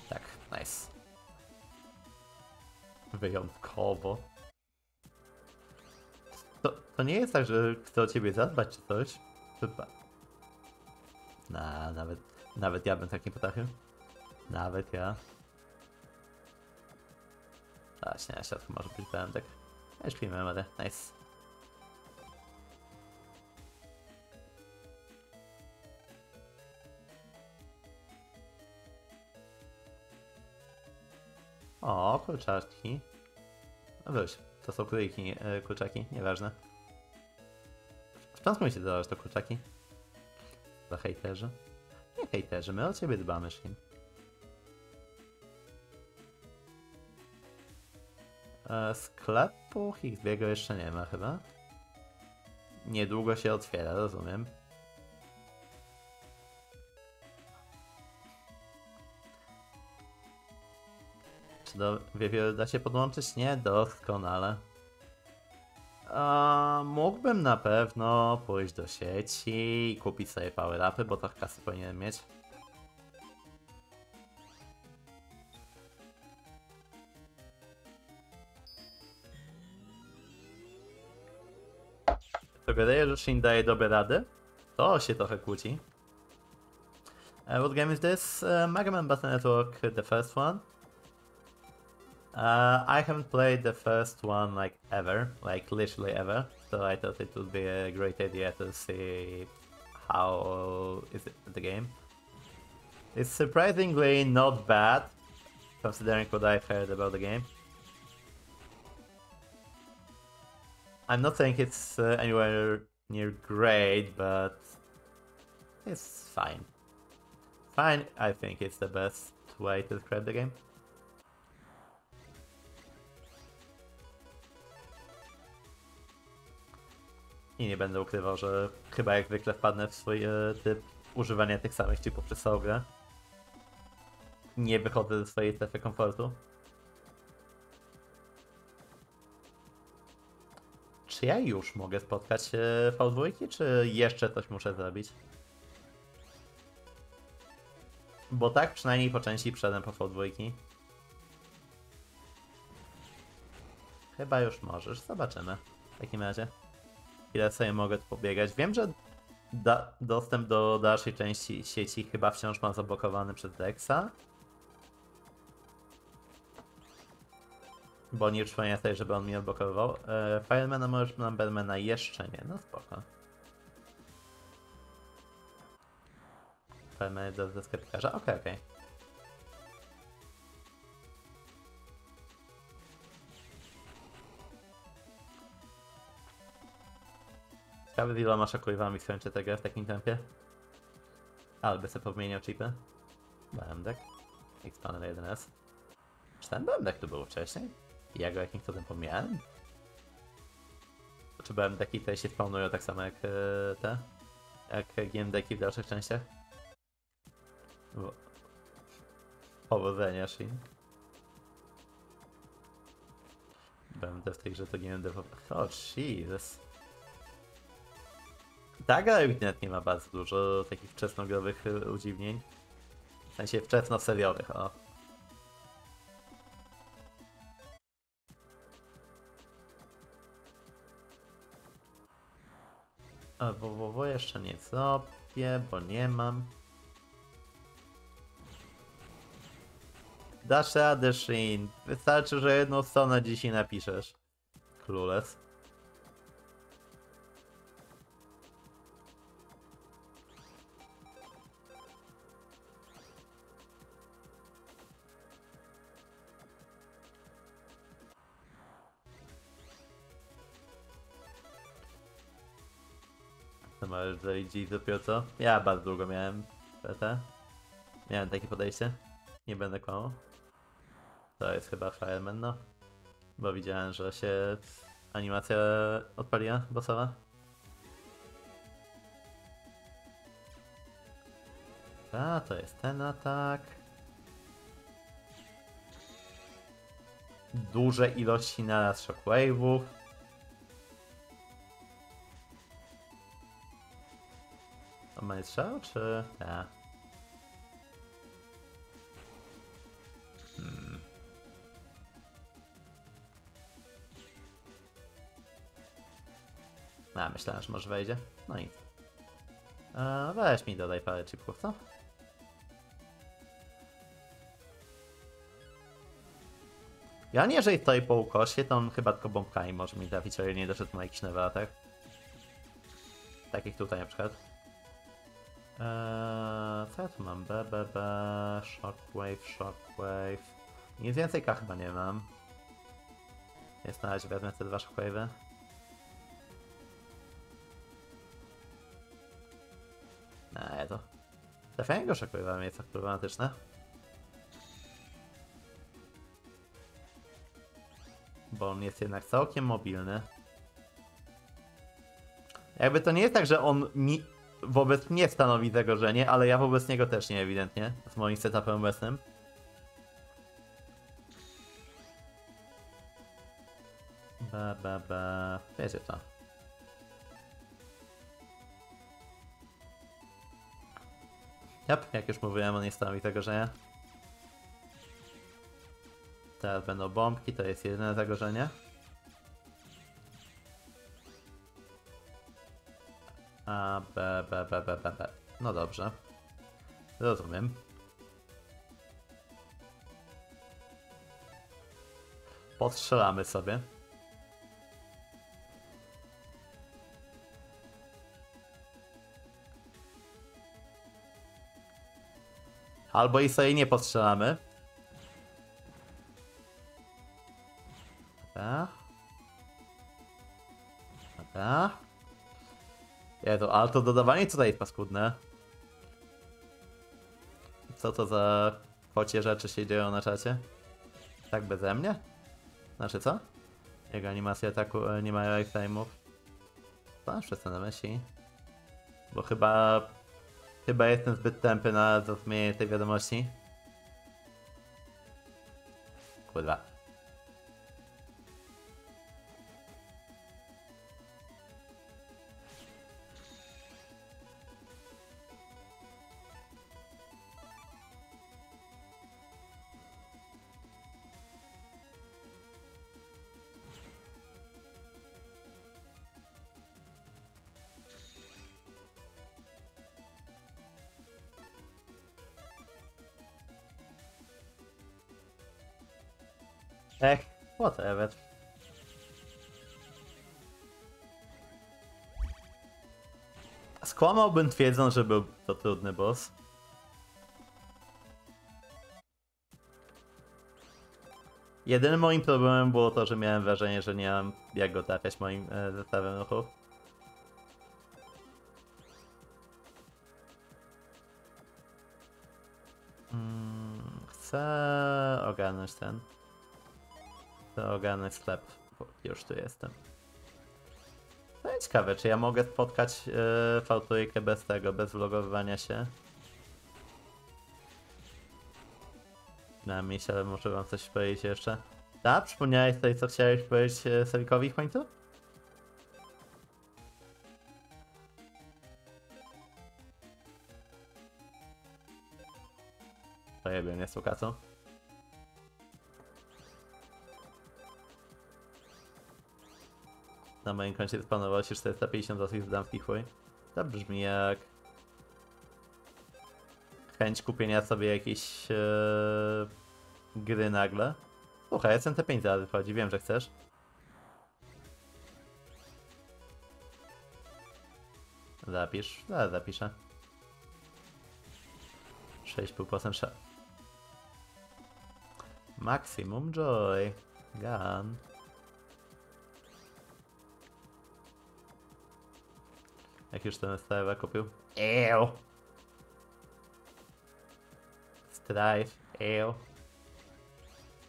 Tak, nice. Wyjątkowo. To, to nie jest tak, że chcę o ciebie zadbać czy coś? Chyba. Na, nawet, nawet ja bym tak nie potrafił. Nawet ja. Właśnie, na środku może być B M D. Ja śpimy, mady. Nice. O, kurczaczki. No wyjść. To są kuryjki, yy, kurczaki, nieważne. Wciąż mi się dało, że to kurczaki. Za hejterzy. Nie hejterzy, my o ciebie dbamy, Shin. E, sklepu Higgsbiego jeszcze nie ma chyba. Niedługo się otwiera, rozumiem. Czy do wiewióry da się podłączyć? Nie, doskonale. A, mógłbym na pewno pójść do sieci i kupić sobie power upy, bo tak kasy powinienem mieć. Sugeruję, że Shin daje dobre rady. To się trochę kłóci. Uh, what game is this? Uh, Mega Man Battle Network, the first one. Uh, I haven't played the first one like ever, like literally ever, so I thought it would be a great idea to see how is it the game. It's surprisingly not bad, considering what I've heard about the game. I'm not saying it's uh, anywhere near great, but it's fine. Fine, I think it's the best way to describe the game. I nie będę ukrywał, że chyba jak zwykle wpadnę w swój e, typ używania tych samych typów przez całą grę. Nie wychodzę ze swojej strefy komfortu. Czy ja już mogę spotkać e, V dwa, czy jeszcze coś muszę zrobić? Bo tak przynajmniej po części przeszedłem po V dwa. Chyba już możesz, zobaczymy w takim razie. Ile sobie mogę tu pobiegać. Wiem, że da dostęp do dalszej części sieci chyba wciąż mam zablokowany przez Dexa. Bo nie przypomniałem sobie, żeby on mnie odblokował. E, Firemana możesz, Numbermana jeszcze nie, no spoko. Fireman do sklepikarza, okej, okay, okej. Okay. Ciekawe z iloma Shockwave'ami skończę tę grę w takim tempie. Albo sobie pomieniał chipy. B M D. XPanel jeden S. Czy ten B M D tu był wcześniej? I ja go jakimś cudem pomijałem? Czy B M D-ki tutaj się spawnują tak samo jak te? Jak G M D-ki w dalszych częściach? Bo... Powodzenia, Shin. B M D w tej grze to G M D po... Oh, Jesus. Tak, ale internet nie ma bardzo dużo takich wczesnogrowych udziwnień. W sensie wczesno-seriowych, o. A wo, wo, wo jeszcze nie zrobię, bo nie mam. Dasz radę, Shin. Wystarczy, że jedną stronę dzisiaj napiszesz. Clueless. to możesz zrobić dopiero co. Ja bardzo długo miałem P T. Miałem takie podejście. Nie będę kłamał. To jest chyba Fireman, no. Bo widziałem, że się animacja odpaliła bossowa. A, to jest ten atak. Duże ilości naraz shockwave'ów. On ma nie strzał, czy... Ja. Hmm. A, myślałem, że może wejdzie. No nic. A, weź mi dodaj parę chipków, co? Ja nie, jeżeli stoi po ukosie, to on chyba tylko bombkami może mi trafić, ale nie doszedł na jakichś nowych atak. Takich tutaj na przykład. Eee, co ja tu mam? B B B, Shockwave, Shockwave. Nic więcej K chyba nie mam. Jest na razie, wezmę te dwa Shockwave'y. Eee, to... Trafianie go Shockwave'ami jest tak problematyczne. Bo on jest jednak całkiem mobilny. Jakby to nie jest tak, że on mi wobec mnie stanowi zagrożenie, ale ja wobec niego też nie, ewidentnie. Z moim setupem obecnym. Ba, ba, ba. Wiecie co. Jap, jak już mówiłem, on nie stanowi zagrożenia. Teraz będą bombki, to jest jedyne zagrożenie. A, b, b, b, b, b, b. No dobrze. Rozumiem. Podstrzelamy sobie. Albo i sobie nie podstrzelamy. Dobra. Dobra. Jezu, ale to dodawanie tutaj jest paskudne. Co to za kocie rzeczy się dzieją na czacie? Tak beze mnie? Znaczy co? Jego animacje ataku nie mają lifetime'ów. Co masz przez to na myśli? Bo chyba... Chyba jestem zbyt tępy na zrozumienie tej wiadomości. Kurwa. Ech, whatever. Skłamałbym twierdząc, że był to trudny boss. Jedynym moim problemem było to, że miałem wrażenie, że nie mam jak go trafiać moim e, zestawem ruchów. Mm, chcę ogarnąć ten. To ogarnę sklep, już tu jestem. No i ciekawe, czy ja mogę spotkać yy, V trzy bez tego, bez vlogowania się? Na myśl, ale muszę wam coś powiedzieć jeszcze. A, przypomniałeś coś, co chciałeś powiedzieć yy, Selikowi w końcu? To ja bym nie słuchał, co? Na moim koncie spanowało się czterysta pięćdziesiąt złotych z damskich chuj. To brzmi jak... chęć kupienia sobie jakiejś... Yy... gry nagle. Słuchaj, ja jestem te pięć razy wchodzi, wiem, że chcesz. Zapisz, zaraz zapiszę. sześć i pół procent szef. Maximum joy. Gun. Jak już ten S T W kupił? Ew! Strajf, ew!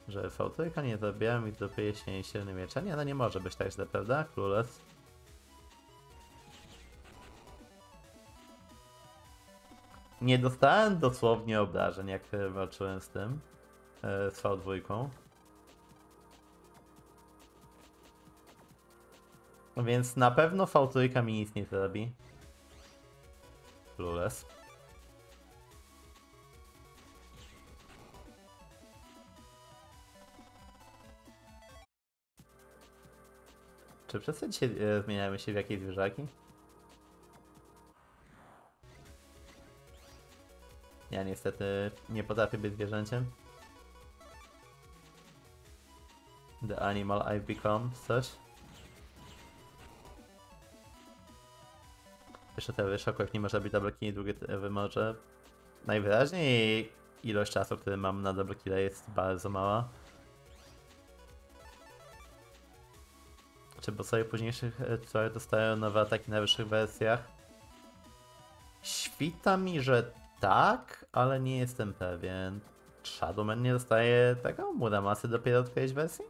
Że V trzy nie zabijam i dopije się jej silny mieczem? Nie, no nie może być tak źle, prawda? Królec. Nie dostałem dosłownie obrażeń, jak walczyłem z tym, z V dwa. Więc na pewno V trzy mi nic nie zrobi. Lules. Czy przez to dzisiaj e, zmieniamy się w jakieś zwierzaki? Ja niestety nie potrafię być zwierzęciem. The animal I become, coś. Jeszcze ten Shockwave nie może być double kill, drugie wymoże. Najwyraźniej ilość czasu, który mam na double kill jest bardzo mała. Czy bo sobie późniejszych trochę dostają nowe ataki na wyższych wersjach? Świta mi, że tak, ale nie jestem pewien. Shadowman nie dostaje taką muramasy dopiero od jakiejś wersji?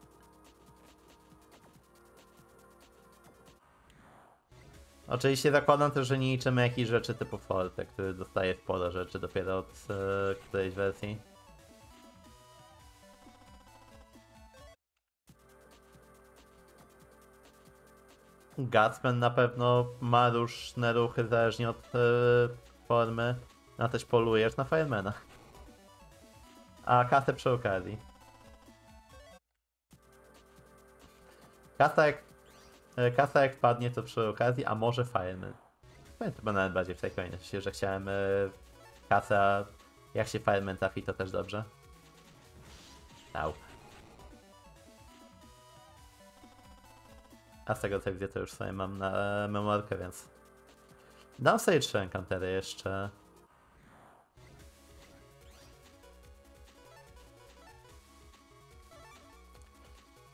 Oczywiście zakładam też, że nie liczymy jakichś rzeczy typu Forte, który dostaje sporo rzeczy dopiero od e, którejś wersji. Gutsman na pewno ma różne ruchy zależnie od e, formy, a też polujesz na Firemana. A kasę przy okazji. Kasa jak Kasa jak padnie to przy okazji, a może Fireman. Pamiętam chyba nawet bardziej w tej kolejności, że chciałem yy, kasa, jak się Fireman trafi to też dobrze. Dał. A z tego co widzę to już sobie mam na e, memorkę, więc dam sobie trzy encountery jeszcze.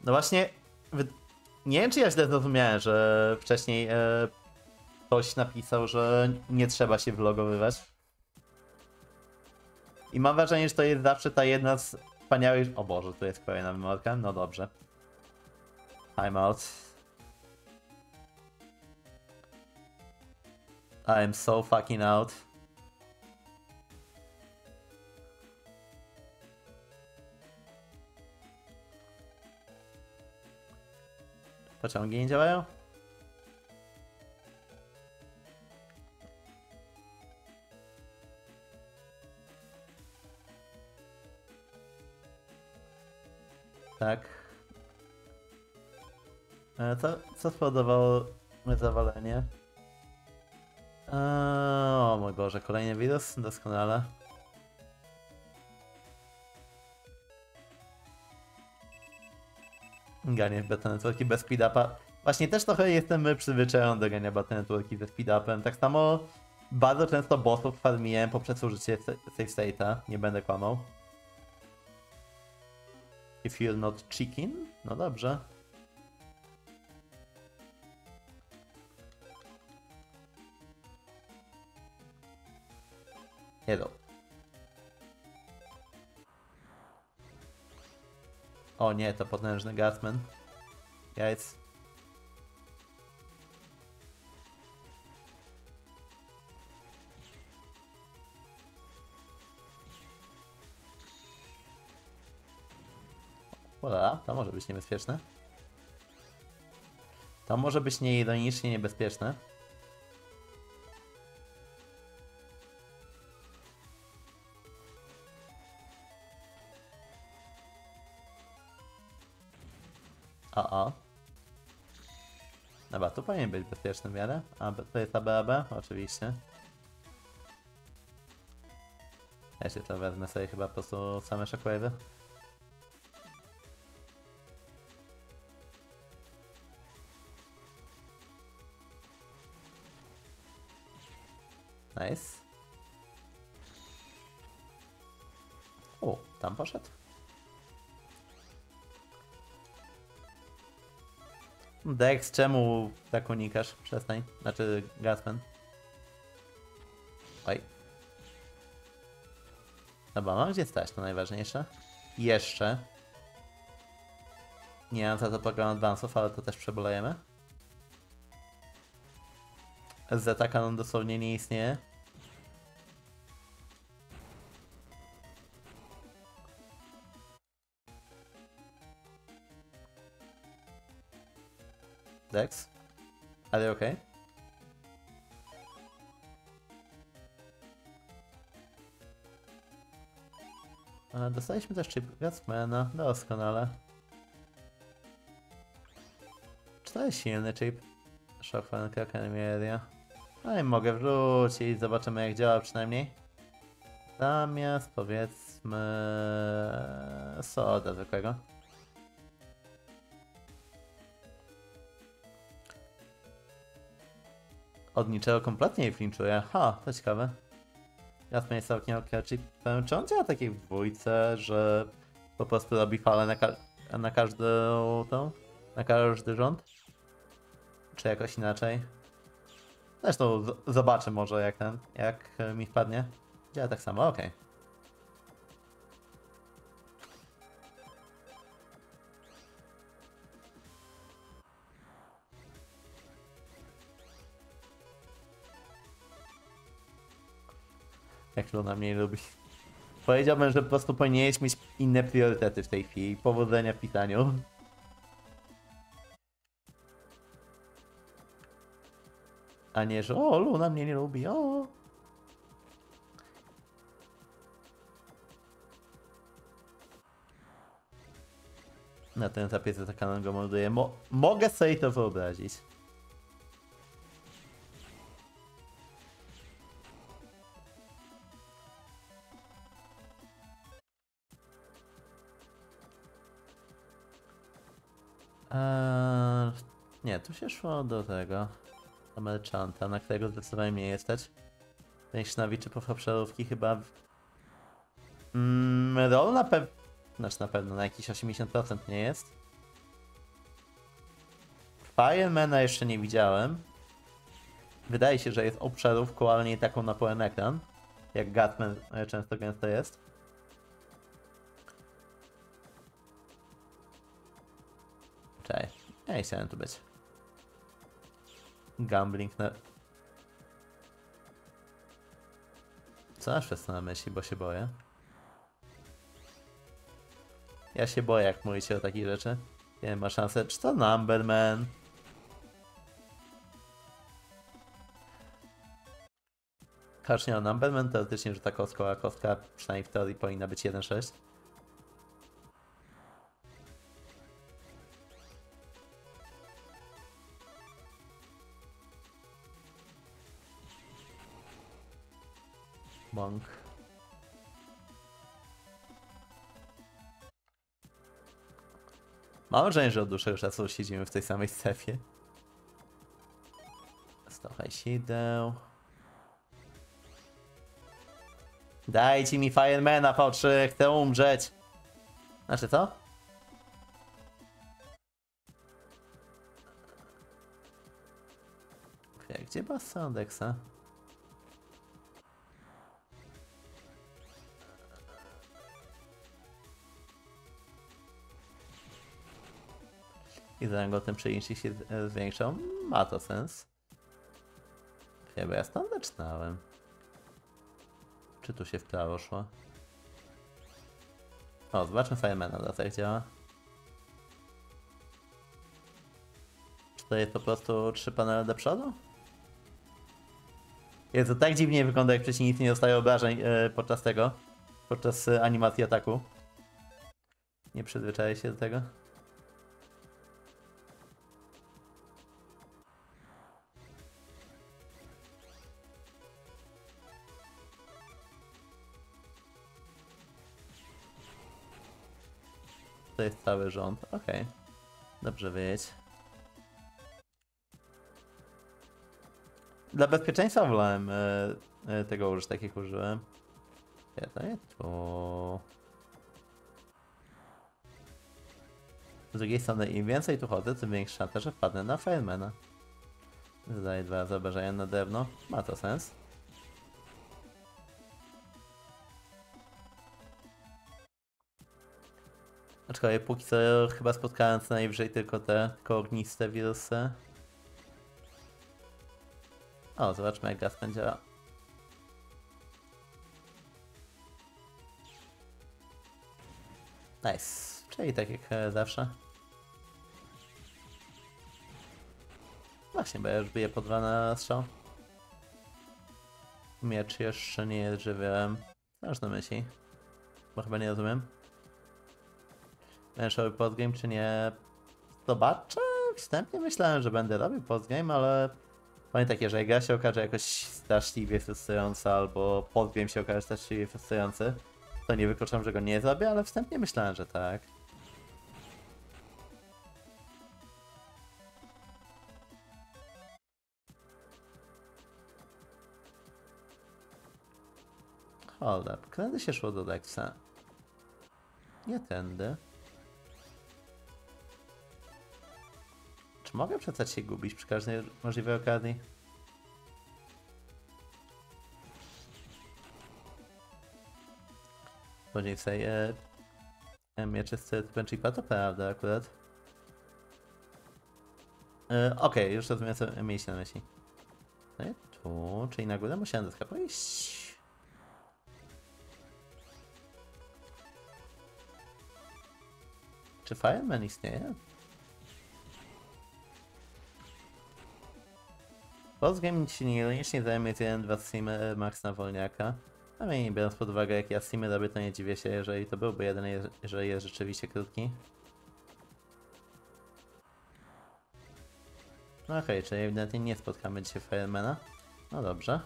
No właśnie... Nie wiem, czy ja źle zrozumiałem, że wcześniej e, ktoś napisał, że nie trzeba się vlogowywać. I mam wrażenie, że to jest zawsze ta jedna z wspaniałych... O Boże, tu jest kolejna memorka. No dobrze. I'm out. I'm so fucking out. Pociągi nie działają? Tak. E, co, co spowodowało zawalenie? E, o mój Boże, kolejny wirus? Doskonale. Ganie w beta networki bez speed-upa. Właśnie też trochę jestem przyzwyczajony do gania beta networki ze speed-upem. Tak samo bardzo często bossów farmiłem poprzez użycie save state'a. Nie będę kłamał. If you're not chicken? No dobrze. Hello. O nie, to potężny Gutsman. Guys. Ola, to może być niebezpieczne. To może być nieironicznie niebezpieczne. O-o. Dobra, tu powinien być bezpieczny w miarę. A to jest A B A B? Oczywiście. Ja się to wezmę sobie chyba po prostu same shockwave'y. Nice. O, tam poszedł. Dex, czemu tak unikasz? Przestań. Znaczy, Gutsman. Oj. Dobra, mam gdzie stać, to najważniejsze. I jeszcze. Nie mam za to program advance'ów, ale to też przebolejemy. Z Cannon dosłownie nie istnieje. Dex? Are you okay? A, dostaliśmy też chip Gutsmana, doskonale. Czy to jest silny chip? Shockwave, Crock Area. No i mogę wrócić, zobaczymy jak działa przynajmniej. Zamiast powiedzmy... soda zwykłego. Od niczego kompletnie jej flinchuje. Ha, to ciekawe. Jasne jest całkiem okej. Czy on działa takiej w dwójce, że po prostu robi falę na, ka na każdą tą, na każdy rząd? Czy jakoś inaczej? Zresztą zobaczę może jak ten, jak mi wpadnie. Działa tak samo, okej. Okay. Jak Luna mnie lubi. Powiedziałbym, że po prostu powinieneś mieć inne priorytety w tej chwili. Powodzenia w pisaniu. A nie, że o, Luna mnie nie lubi, o. Na ten etapie za Cannon go morduje. Mo mogę sobie to wyobrazić. Eee, nie, tu się szło do tego, do merchanta, na którego zdecydowanie mnie jesteś. Ten sznawiczy po fabszerówki chyba... Mm, roll na pewno... Znaczy na pewno, na jakieś osiemdziesiąt procent nie jest. Firemana jeszcze nie widziałem. Wydaje się, że jest obszarówką, ale nie taką na pełen ekran. Jak Gateman często gęsto jest. Cześć. Ja nie chciałem tu być. Gambling na... Co aż przez to na myśli, bo się boję. Ja się boję, jak mówicie o takich rzeczy. Nie ma szansę. Czy to Numberman? Chociaż nie, Numberman teoretycznie, że ta kostka, a kostka przynajmniej w teorii powinna być jeden sześć. Monk. Mam wrażenie, że od dłuższego czasu siedzimy w tej samej strefie. Stochaj sideł. Dajcie mi Firemana V trzy, chcę umrzeć. Znaczy co? Gdzie była Sondexa? I zanim go tym przejęci się zwiększą, ma to sens. Chyba ja stąd zaczynałem. Czy tu się w prawo szło? O, zobaczmy Firemana, na tak działa. Czy to jest po prostu trzy panele do przodu? Jest to tak dziwnie wygląda, jak przeciwnicy nie dostają obrażeń yy, podczas tego. Podczas yy, animacji ataku. Nie przyzwyczaję się do tego. To jest cały rząd, okej. Okay. Dobrze wiedzieć. Dla bezpieczeństwa wolałem yy, yy, tego użyć, tak jak użyłem. Ja to nie tu. Z drugiej strony, im więcej tu chodzę, tym większa szansa, że wpadnę na Firemana. Zadaję dwa razy obrażenia na drewno. Ma to sens. Aczkolwiek póki co chyba spotkałem co najwyżej tylko te ogniste wirusy. O, zobaczmy jak Gutsman działa. Nice, czyli tak jak zawsze. Właśnie, bo ja już biję pod dwa na strzał. Miecz jeszcze nie jest żywiołem. Aż do myśli. Bo chyba nie rozumiem. Będę robił postgame czy nie? Zobaczę. Wstępnie myślałem, że będę robił postgame, ale... Pamiętaj, jeżeli gra się okaże jakoś straszliwie frustrująca, albo postgame się okaże straszliwie frustrujący, to nie wykluczam, że go nie zrobię, ale wstępnie myślałem, że tak. Hold up, kiedy się szło do Dexa? Nie tędy. Czy mogę przestać się gubić przy każdej możliwej okazji? Później wstaje mieczysty typem chipa, to prawda akurat. E, Okej, okay, już rozumiem co mieliście na myśli. No i tu, czyli na górę musiałem do sklepu iść. Czy Fireman istnieje? Postgame się nieironicznie zajmie jeden dwa streamy max na wolniaka. A mnie nie biorąc pod uwagę jak ja streamy robię, to nie dziwię się, jeżeli to byłby jeden, jeżeli jest rzeczywiście krótki. No okej, okay, czyli ewidentnie nie spotkamy dzisiaj Firemana. No dobrze.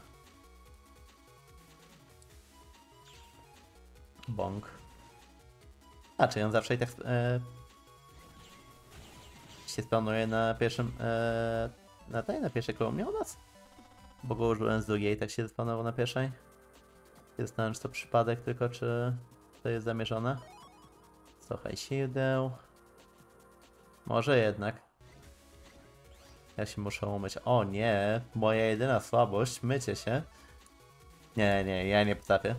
Bong. A, czyli on zawsze i tak e, się spanuje na pierwszym, e, na tej, na pierwszej kolumnie u nas? Bo go użyłem z drugiej i tak się spanował na pierwszej. Zastanawiam się, czy to przypadek tylko, czy to jest zamierzone. Słuchaj, siłdeł. Może jednak. Ja się muszę umyć. O nie, moja jedyna słabość, mycie się. Nie, nie, ja nie potrafię.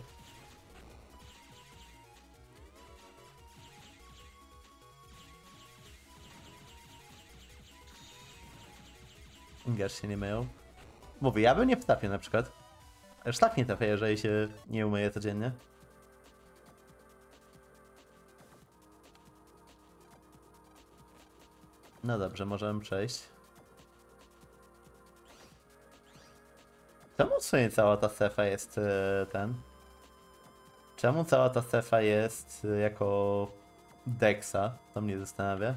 Ingerz się nie myją. Mówię, ja bym nie wtapił na przykład. Szlak nie trafię, jeżeli się nie umyję codziennie. No dobrze, możemy przejść. Czemu w sumie cała ta strefa jest ten? Czemu cała ta strefa jest jako Dexa? To mnie zastanawia.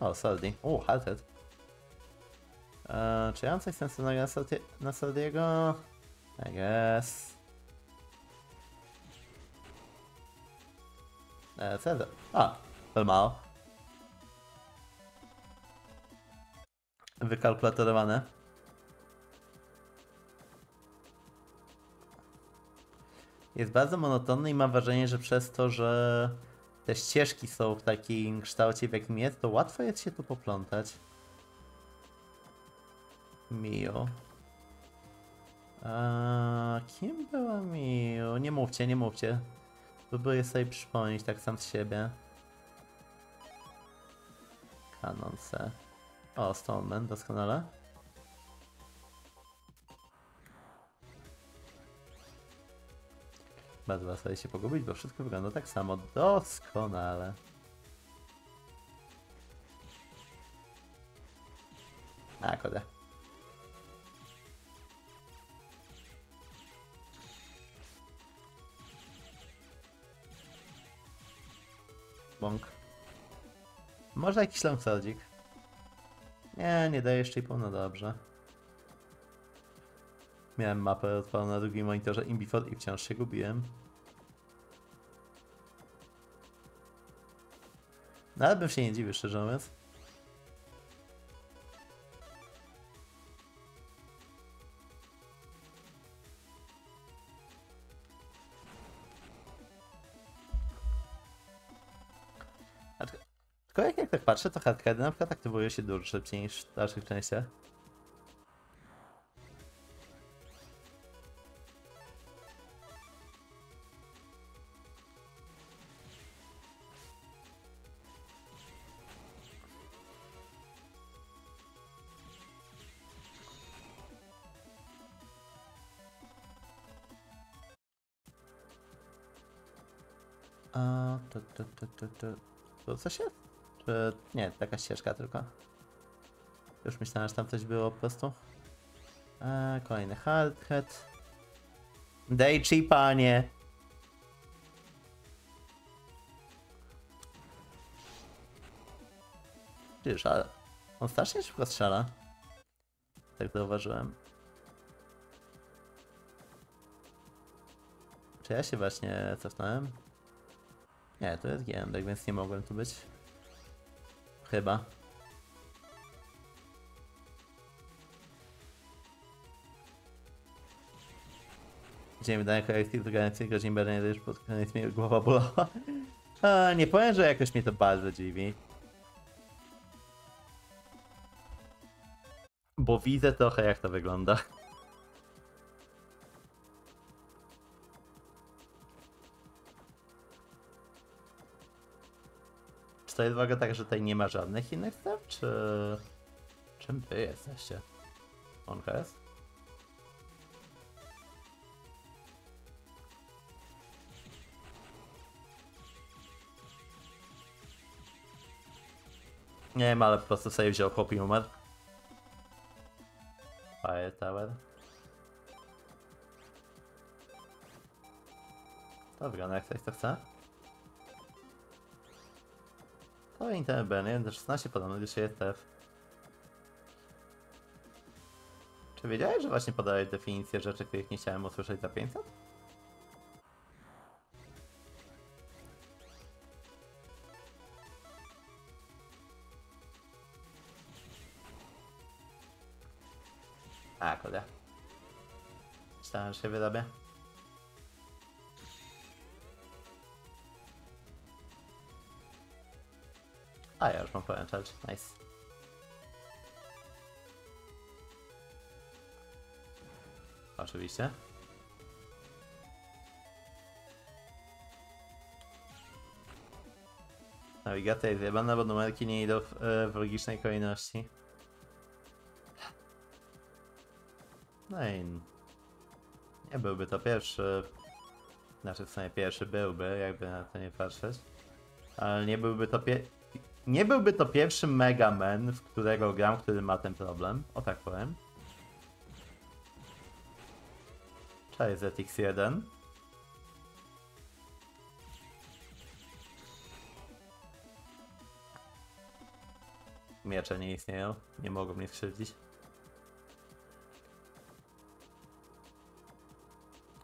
O, Saldi. O, halted. Eee, czy ja mam coś sensownego na, Saldi na Saldiego? I guess. Eee, co to? A, to mało. Wykalkulatorowane. Jest bardzo monotonny i mam wrażenie, że przez to, że te ścieżki są w takim kształcie, w jakim jest, to łatwo jest się tu poplątać. Mio. A kim była Mio? Nie mówcie, nie mówcie. Próbuję sobie przypomnieć tak sam z siebie. Canon C. O, Stoneman, doskonale. Bardzo sobie się pogubić, bo wszystko wygląda tak samo. Doskonale. A, kodę. Bąk. Może jakiś lampsardzik. Nie, nie daje jeszcze i pół, no dobrze. Miałem mapę odpaloną na drugim monitorze in before i wciąż się gubiłem. No ale bym się nie dziwił, szczerze mówiąc. Tylko jak, jak tak patrzę, to hardcore na przykład aktywuje się dużo szybciej niż w dalszych częściach. A, to, to, to, to, to, to co się? Czy nie, taka ścieżka tylko. Już myślałem, że tam coś było po prostu. Eee, kolejny hardhead. Daj ci, panie! Przecież, ale on strasznie szybko strzela. Tak zauważyłem. Czy ja się właśnie cofnąłem? Nie, to jest G M D, więc nie mogłem tu być. Chyba. Dzień wydania korekcji do granicy, godzin bardziej już pod koniec mi głowa bolała. A, nie powiem, że jakoś mnie to bardzo dziwi. Bo widzę trochę, jak to wygląda. Czy to jest w ogóle tak, że tutaj nie ma żadnych innych stron, czy... Czym wy jesteście? Onka jest? Nie wiem, ale po prostu sobie wziął chłop i umarł. Fire Tower. To wygląda jak ktoś to chce. To internet B N jeden do szesnaście podobno, gdyż jest T F. Czy wiedziałeś, że właśnie podałeś definicję rzeczy, których nie chciałem usłyszeć za pięćset? A, kurde. Myślałem, że się wyrobię. A ja już mam pełen charge, nice. Oczywiście. Nawigacja jest zjebana, bo numerki nie idą w, w logicznej kolejności. No i nie byłby to pierwszy, znaczy w sumie pierwszy byłby, jakby na to nie patrzeć, ale nie byłby to pie... nie byłby to pierwszy Mega Man, w którego gram, który ma ten problem, o tak powiem. Cześć Z X jeden. Miecze nie istnieją, nie mogą mnie skrzywdzić.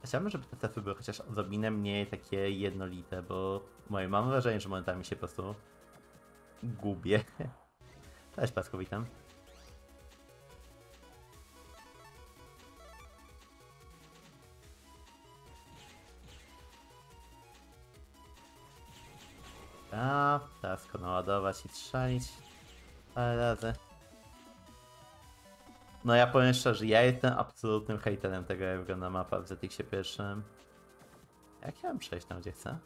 Chciałbym, żeby te tefy były chociaż odrobinę mniej takie jednolite, bo moje mam wrażenie, że momentami się po prostu gubię. Cześć Pasku, witam. A, teraz tylko naładować i strzelić parę razy. No ja powiem szczerze, ja jestem absolutnym hejterem tego, jak wygląda mapa w Z X pierwszym. Jak ja mam przejść tam, gdzie chcę?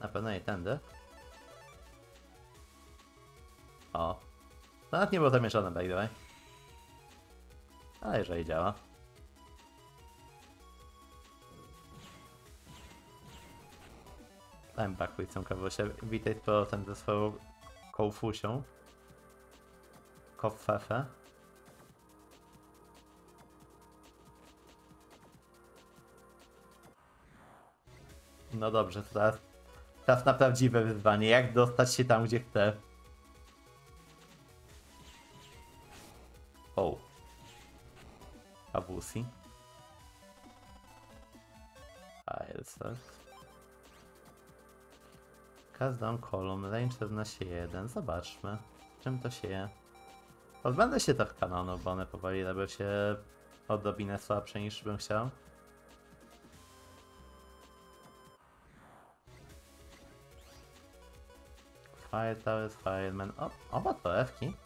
Na pewno nie tędy. O. To nawet nie było zamieszane, by the way. Ale jeżeli działa. Dałem bakuj, cumka, bo się witaj z powrotem ze swoją kołfusią. Kopfefe. No dobrze, teraz czas na prawdziwe wyzwanie. Jak dostać się tam, gdzie chcę? O. Kabusi. A jest tak. Custom column, range czternaście jeden. Zobaczmy, czym to się je. Odbędę się tak kanonu, bo one powoli robią się odrobinę słabsze niż bym chciał. Fire Tower, Fireman. O, oba to F-ki.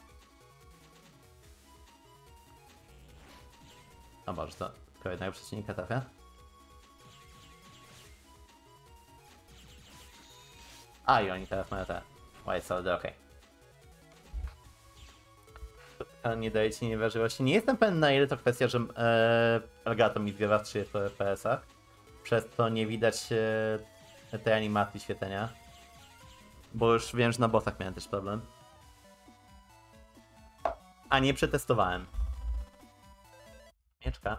O Boże, to tylko jednego przeciwnika trafia. A i oni teraz mają te White Sword, okej. Okay. Nie daje ci nieważliwości. Nie jestem pewien, na ile to kwestia, że Elgato mi zgrywa w trzydziestu F P S-ach. przez to nie widać e, tej animacji świecenia. Bo już wiem, że na bossach miałem też problem. A nie przetestowałem. Mieczka.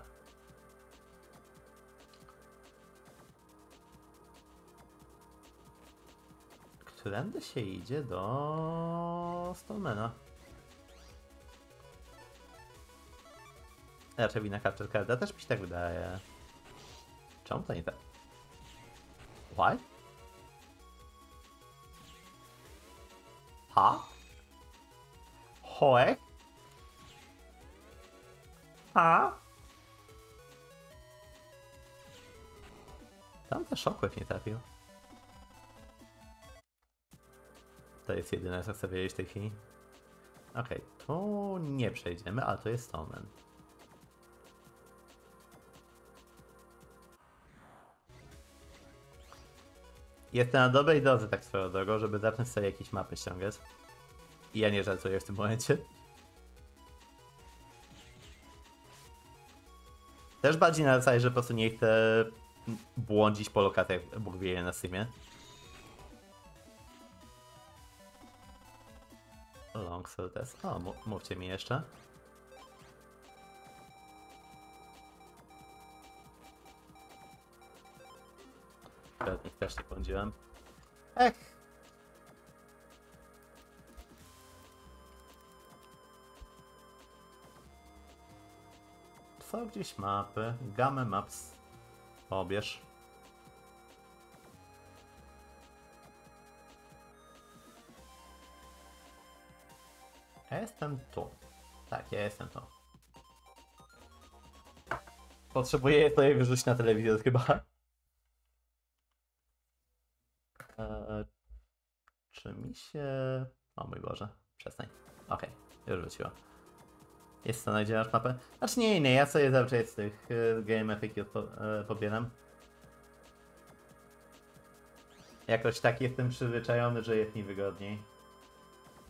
Którędy się idzie do Stormana? Raczej wina Capture Carda, też mi się tak wydaje. Czemu to nie tak? Why? Ha? Hoek? Ha? Tam też Shockwave nie trafił. To jest jedyne, co chcę wiedzieć w tej chwili. Okej, okay, tu nie przejdziemy, ale to jest Stoneman. Jestem na dobrej drodze, tak swoją drogą, żeby zacząć sobie jakieś mapy ściągać. I ja nie żartuję w tym momencie. Też bardziej na zasadzie, że po prostu nie chcę błądzić po lokacjach, Bóg wie, na streamie. Longsword test. O, mówcie mi jeszcze. Teraz nich też nie błądziłem. Ech! Są gdzieś mapy. Gamę maps. Pobierz. Ja jestem tu. Tak, ja jestem tu. Potrzebuję to je wyrzucić na telewizor chyba. Eee, czy mi się... O mój Boże, przestań. Okej, okay, już wróciło. Jest to, gdzie masz mapę? Znaczy nie, nie, ja sobie zawsze z tych game F A Q pobieram. Jakoś tak jestem przyzwyczajony, że jest mi wygodniej.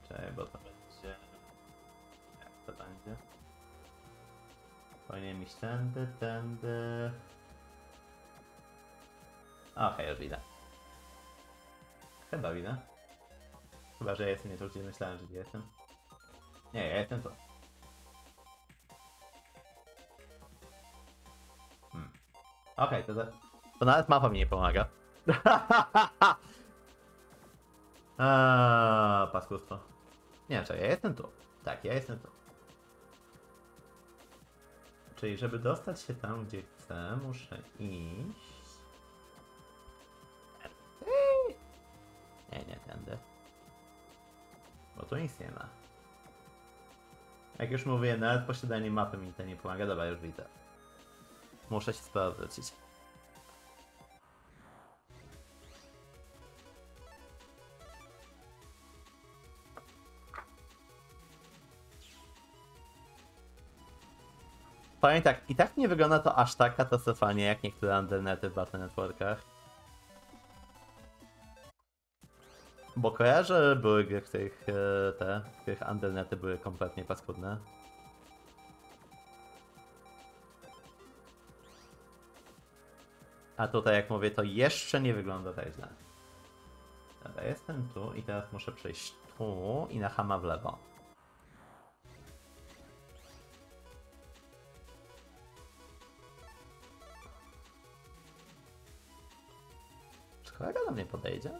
Czekaj, bo to... To będzie. Powinien iść tędy, tędy. Okej, okay, już widzę. Chyba widzę. Chyba, że ja jestem nie tu, gdzie myślałem, że nie jestem. Nie, ja jestem tu. Hmm. Okej, okay, to, to nawet mapa mi nie pomaga. Aaaa, paskustwo. Nie, czekaj, ja jestem tu. Tak, ja jestem tu. Czyli żeby dostać się tam, gdzie chcę, muszę iść... Nie, nie tędy. Bo tu nic nie ma. Jak już mówię, nawet posiadanie mapy mi to nie pomaga. Dobra, już widzę. Muszę się sprawdzić. Powiem tak, i tak nie wygląda to aż tak katastrofalnie jak niektóre andernety w Battle Networkach. Bo kojarzę, były gry, w których te, w których andernety były kompletnie paskudne. A tutaj, jak mówię, to jeszcze nie wygląda tak źle. Dobra, jestem tu i teraz muszę przejść tu i na hama w lewo. Kolega do mnie podejdzie?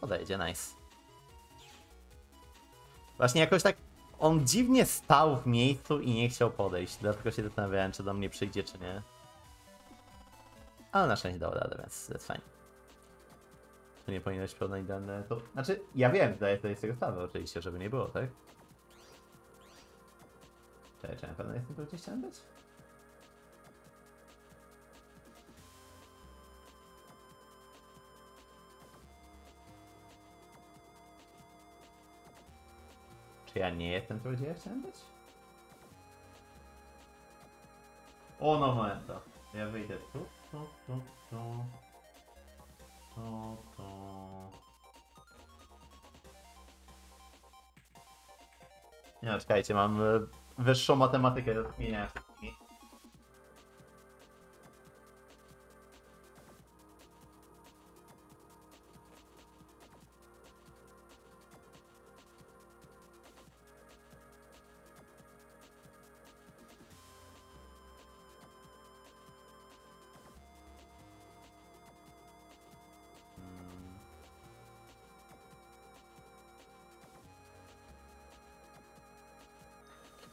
Podejdzie, nice. Właśnie jakoś tak on dziwnie stał w miejscu i nie chciał podejść, dlatego się zastanawiałem, czy do mnie przyjdzie, czy nie. Ale na szczęście dał radę, więc jest fajnie. To nie powinno być pełne idealne... To... Znaczy, ja wiem, zdaję sobie z tego sprawę oczywiście, żeby nie było, tak? Czekaj, czy na pewno jestem tu, gdzie chciałem być? Ja nie jestem tu, gdzie ja chciałem być? O, no momento. Ja wyjdę tu, tu, tu, tu, tu, tu. Nie no, czekajcie, mam wyższą matematykę do zmieniania.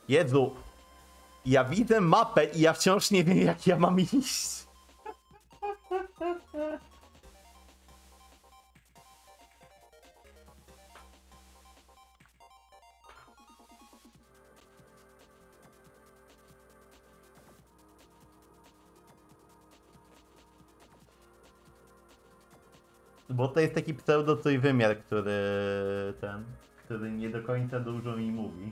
Jezu, ja widzę mapę i ja wciąż nie wiem, jak ja mam iść. Bo to jest taki pseudo trójwymiar, który ten, który nie do końca dużo mi mówi.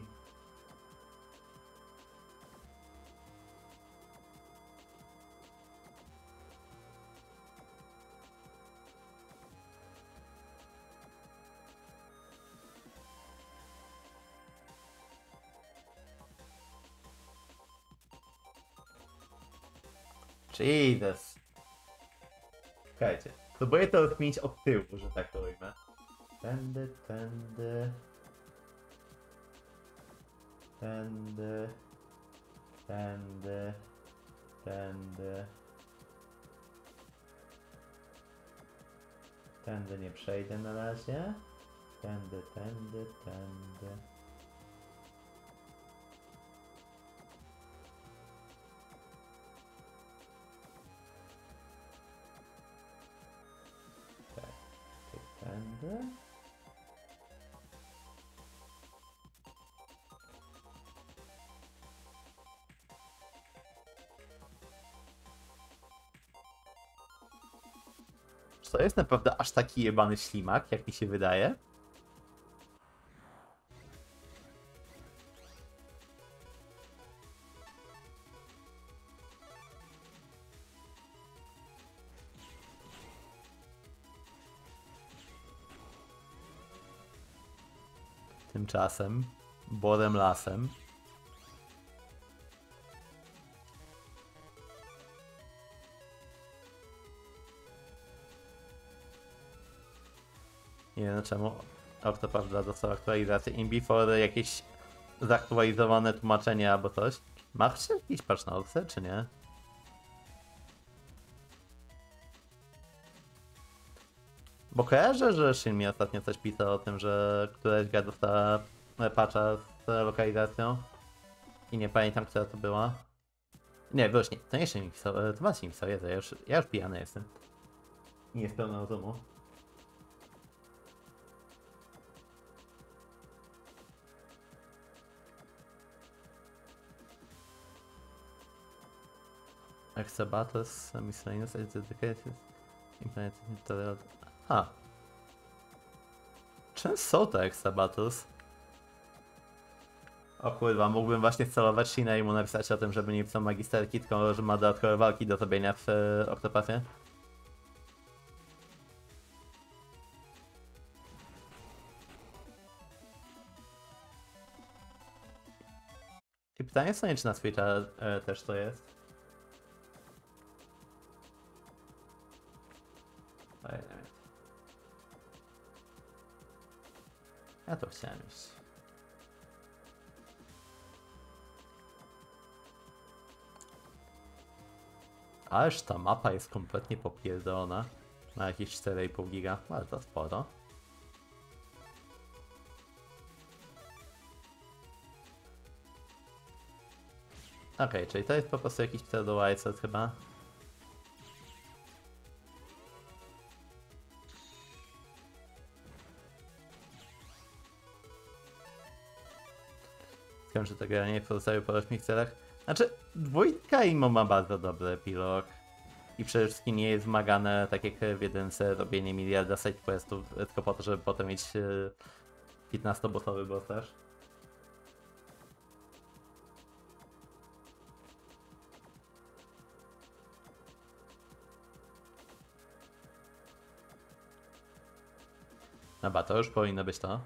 Jesus. Słuchajcie. Próbuję to odmienić od tyłu, że tak to ujmę. Tędy, tędy... Tędy... Tędy... Tędy... Tędy nie przejdę na razie. Tędy, tędy, tędy... Tędy. Czy to jest naprawdę aż taki jebany ślimak, jak mi się wydaje? Czasem, bodem lasem. Nie wiem czemu Octopath Bladder dostał aktualizację in before, jakieś zaktualizowane tłumaczenie albo coś. Masz jakiś patch na Oxy, czy nie? Bo kojarzę, że Shin mi ostatnio coś pisał o tym, że któraś gra dostała patcha z lokalizacją i nie pamiętam, która to była. Nie, właśnie, to nie Shin mi pisał, to Maciej mi pisał, Jezu, ja już, ja już pijany jestem. Nie jest pełna rozumu. Extra battles, miscellaneous educated, implemented tutorial. A. Czym są te extra battles? O kurwa, mógłbym właśnie celować Shina i mu napisać o tym, żeby nie pisał magisterki, tylko że ma dodatkowe walki do zrobienia w y, Octopathie. I pytanie co nie, czy na Switcha y, też to jest. Ja to chciałem już. Ależ ta mapa jest kompletnie popierdolona. Na jakieś cztery i pół giga, ale to sporo. Okej, okay, czyli to jest po prostu jakiś pseudo-white chyba. Że to granie w pozostawił po ośmiu celach. Znaczy, dwójka IMO ma bardzo dobry epilog. I przede wszystkim nie jest wymagane, tak jak w jedynce, robienie miliarda sidequestów, tylko po to, żeby potem mieć piętnastobossowy bossaż. No ba, to już powinno być to.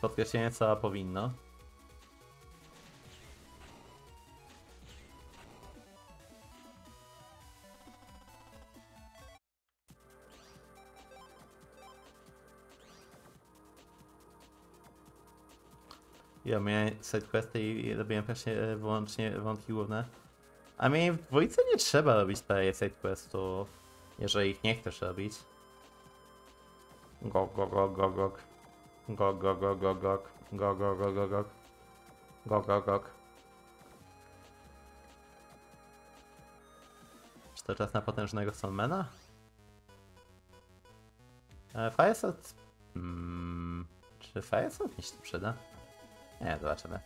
Podkreślenie co powinno. Ja miałem sidequesty i robiłem właśnie wyłącznie wątki główne. A mi w dwójce nie trzeba robić tej sidequestów, jeżeli ich nie chcesz robić. Gog, gog, gog, gog. Gog, gog, gog, gog, gog, gog, gog, gog, gog, gog, gog, gog, gog. Czy to czas na potężnego Sunmana? E, Fireset? Hmm, czy Fireset mi się przyda? Nie, zobaczymy.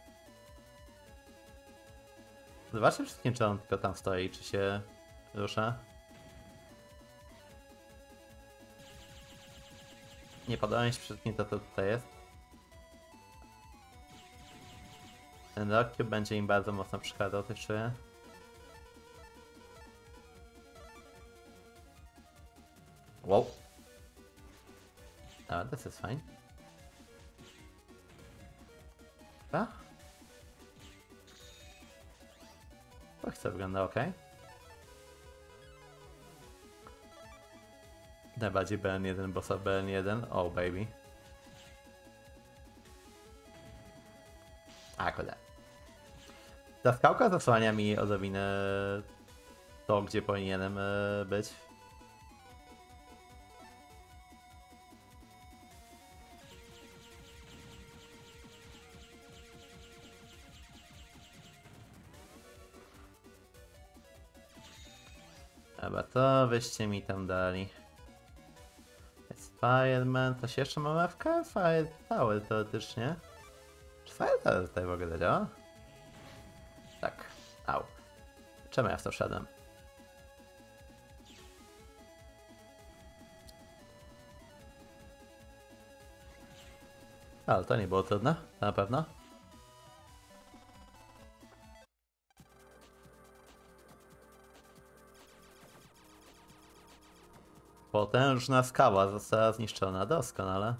Zobaczcie wszystkim, czy on tylko tam stoi, czy się rusza. Nie podoba mi się wszystkim to, co tutaj jest. Ten Rockcube będzie im bardzo mocno przeszkadzał, coś czuję. Wow. No, to jest fajnie. Chyba? Chyba chce wygląda ok. Najbardziej B N jeden, bossa B N jeden. Oh baby. A, kurde. Ta skałka zasłania mi odrobinę to, gdzie powinienem być. Dobra, to wyście mi tam dali. Fireman, to się jeszcze mamy F K? Fire Tower teoretycznie. Czy Fire Tower tutaj w ogóle działa? Tak. Au. Czemu ja w to wszedłem? Ale to nie było trudne, to na pewno. Potężna skała została zniszczona, doskonale.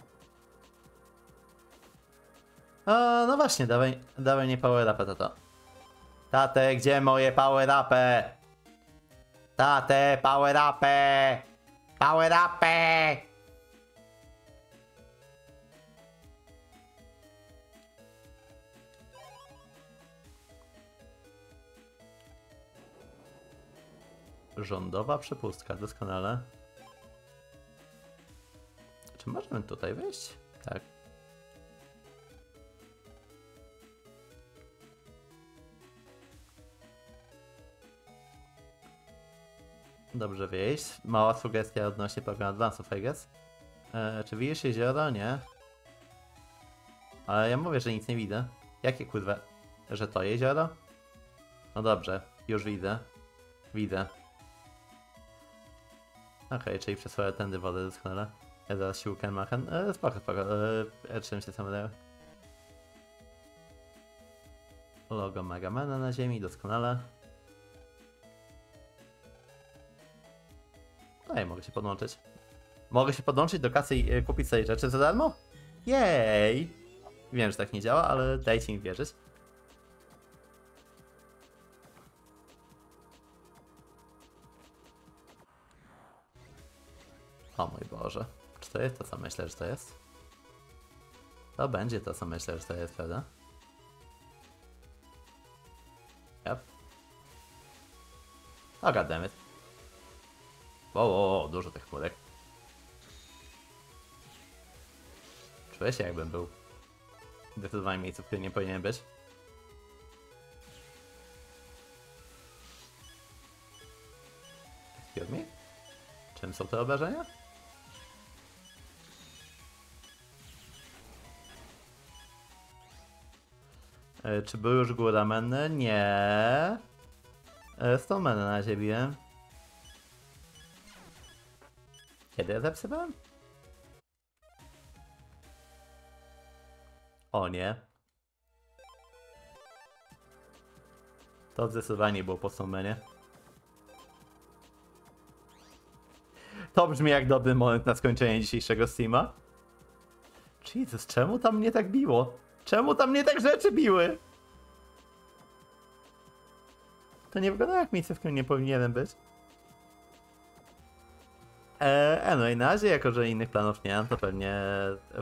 A, no właśnie, dawaj, dawaj nie power upę to to. Tate, gdzie moje power upy? Tate, power upy! Power upy! Rządowa przepustka, doskonale. Czy możemy tutaj wejść? Tak. Dobrze wejść. Mała sugestia odnośnie programu Advance'ów, I guess. Eee, czy widzisz jezioro? Nie. Ale ja mówię, że nic nie widzę. Jakie kurwa? Że to jezioro? No dobrze, już widzę. Widzę. Okej, okay, czyli przesłałem tędy wodę, doskonale. Ja zaraz siłkę machen. E, spoko, spoko. E, czym się sam dają. Logo Megamana na ziemi, doskonale. No i mogę się podłączyć. Mogę się podłączyć do kasy i kupić sobie rzeczy za darmo? Jej! Wiem, że tak nie działa, ale dajcie mi wierzyć. O mój Boże. Czy to jest to, co myślę, że to jest? To będzie to, co myślę, że to jest, prawda? Yep. Oh god damn it. Wow, wow, wow, dużo tych chmurek. Czuję się, jakbym był zdecydowanie w miejscu, w którym nie powinien być. Excuse me? Czym są te obrażenia? Czy był już Góramen? Nie. Stoneman na ziemię. Kiedy ja zapisywałem? O nie. To zdecydowanie było po Stonemanie. To brzmi jak dobry moment na skończenie dzisiejszego streama. Jezus, czemu tam mnie tak biło? Czemu tam mnie tak rzeczy biły? To nie wygląda jak miejsce, w którym nie powinienem być. Eee, no i na razie, jako że innych planów nie mam, to pewnie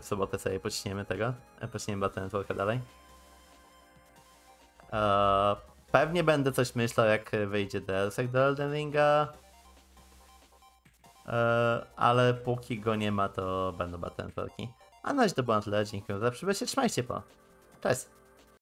w sobotę sobie pociśniemy tego. Pociśniemy Battle Network'a dalej. Eee, pewnie będę coś myślał, jak wyjdzie D L C do Elden Ringa. Eee, ale póki go nie ma, to będą Battle Network'i. A na razie to było na tyle, dziękuję za przybycie, trzymajcie się, pa. Cześć.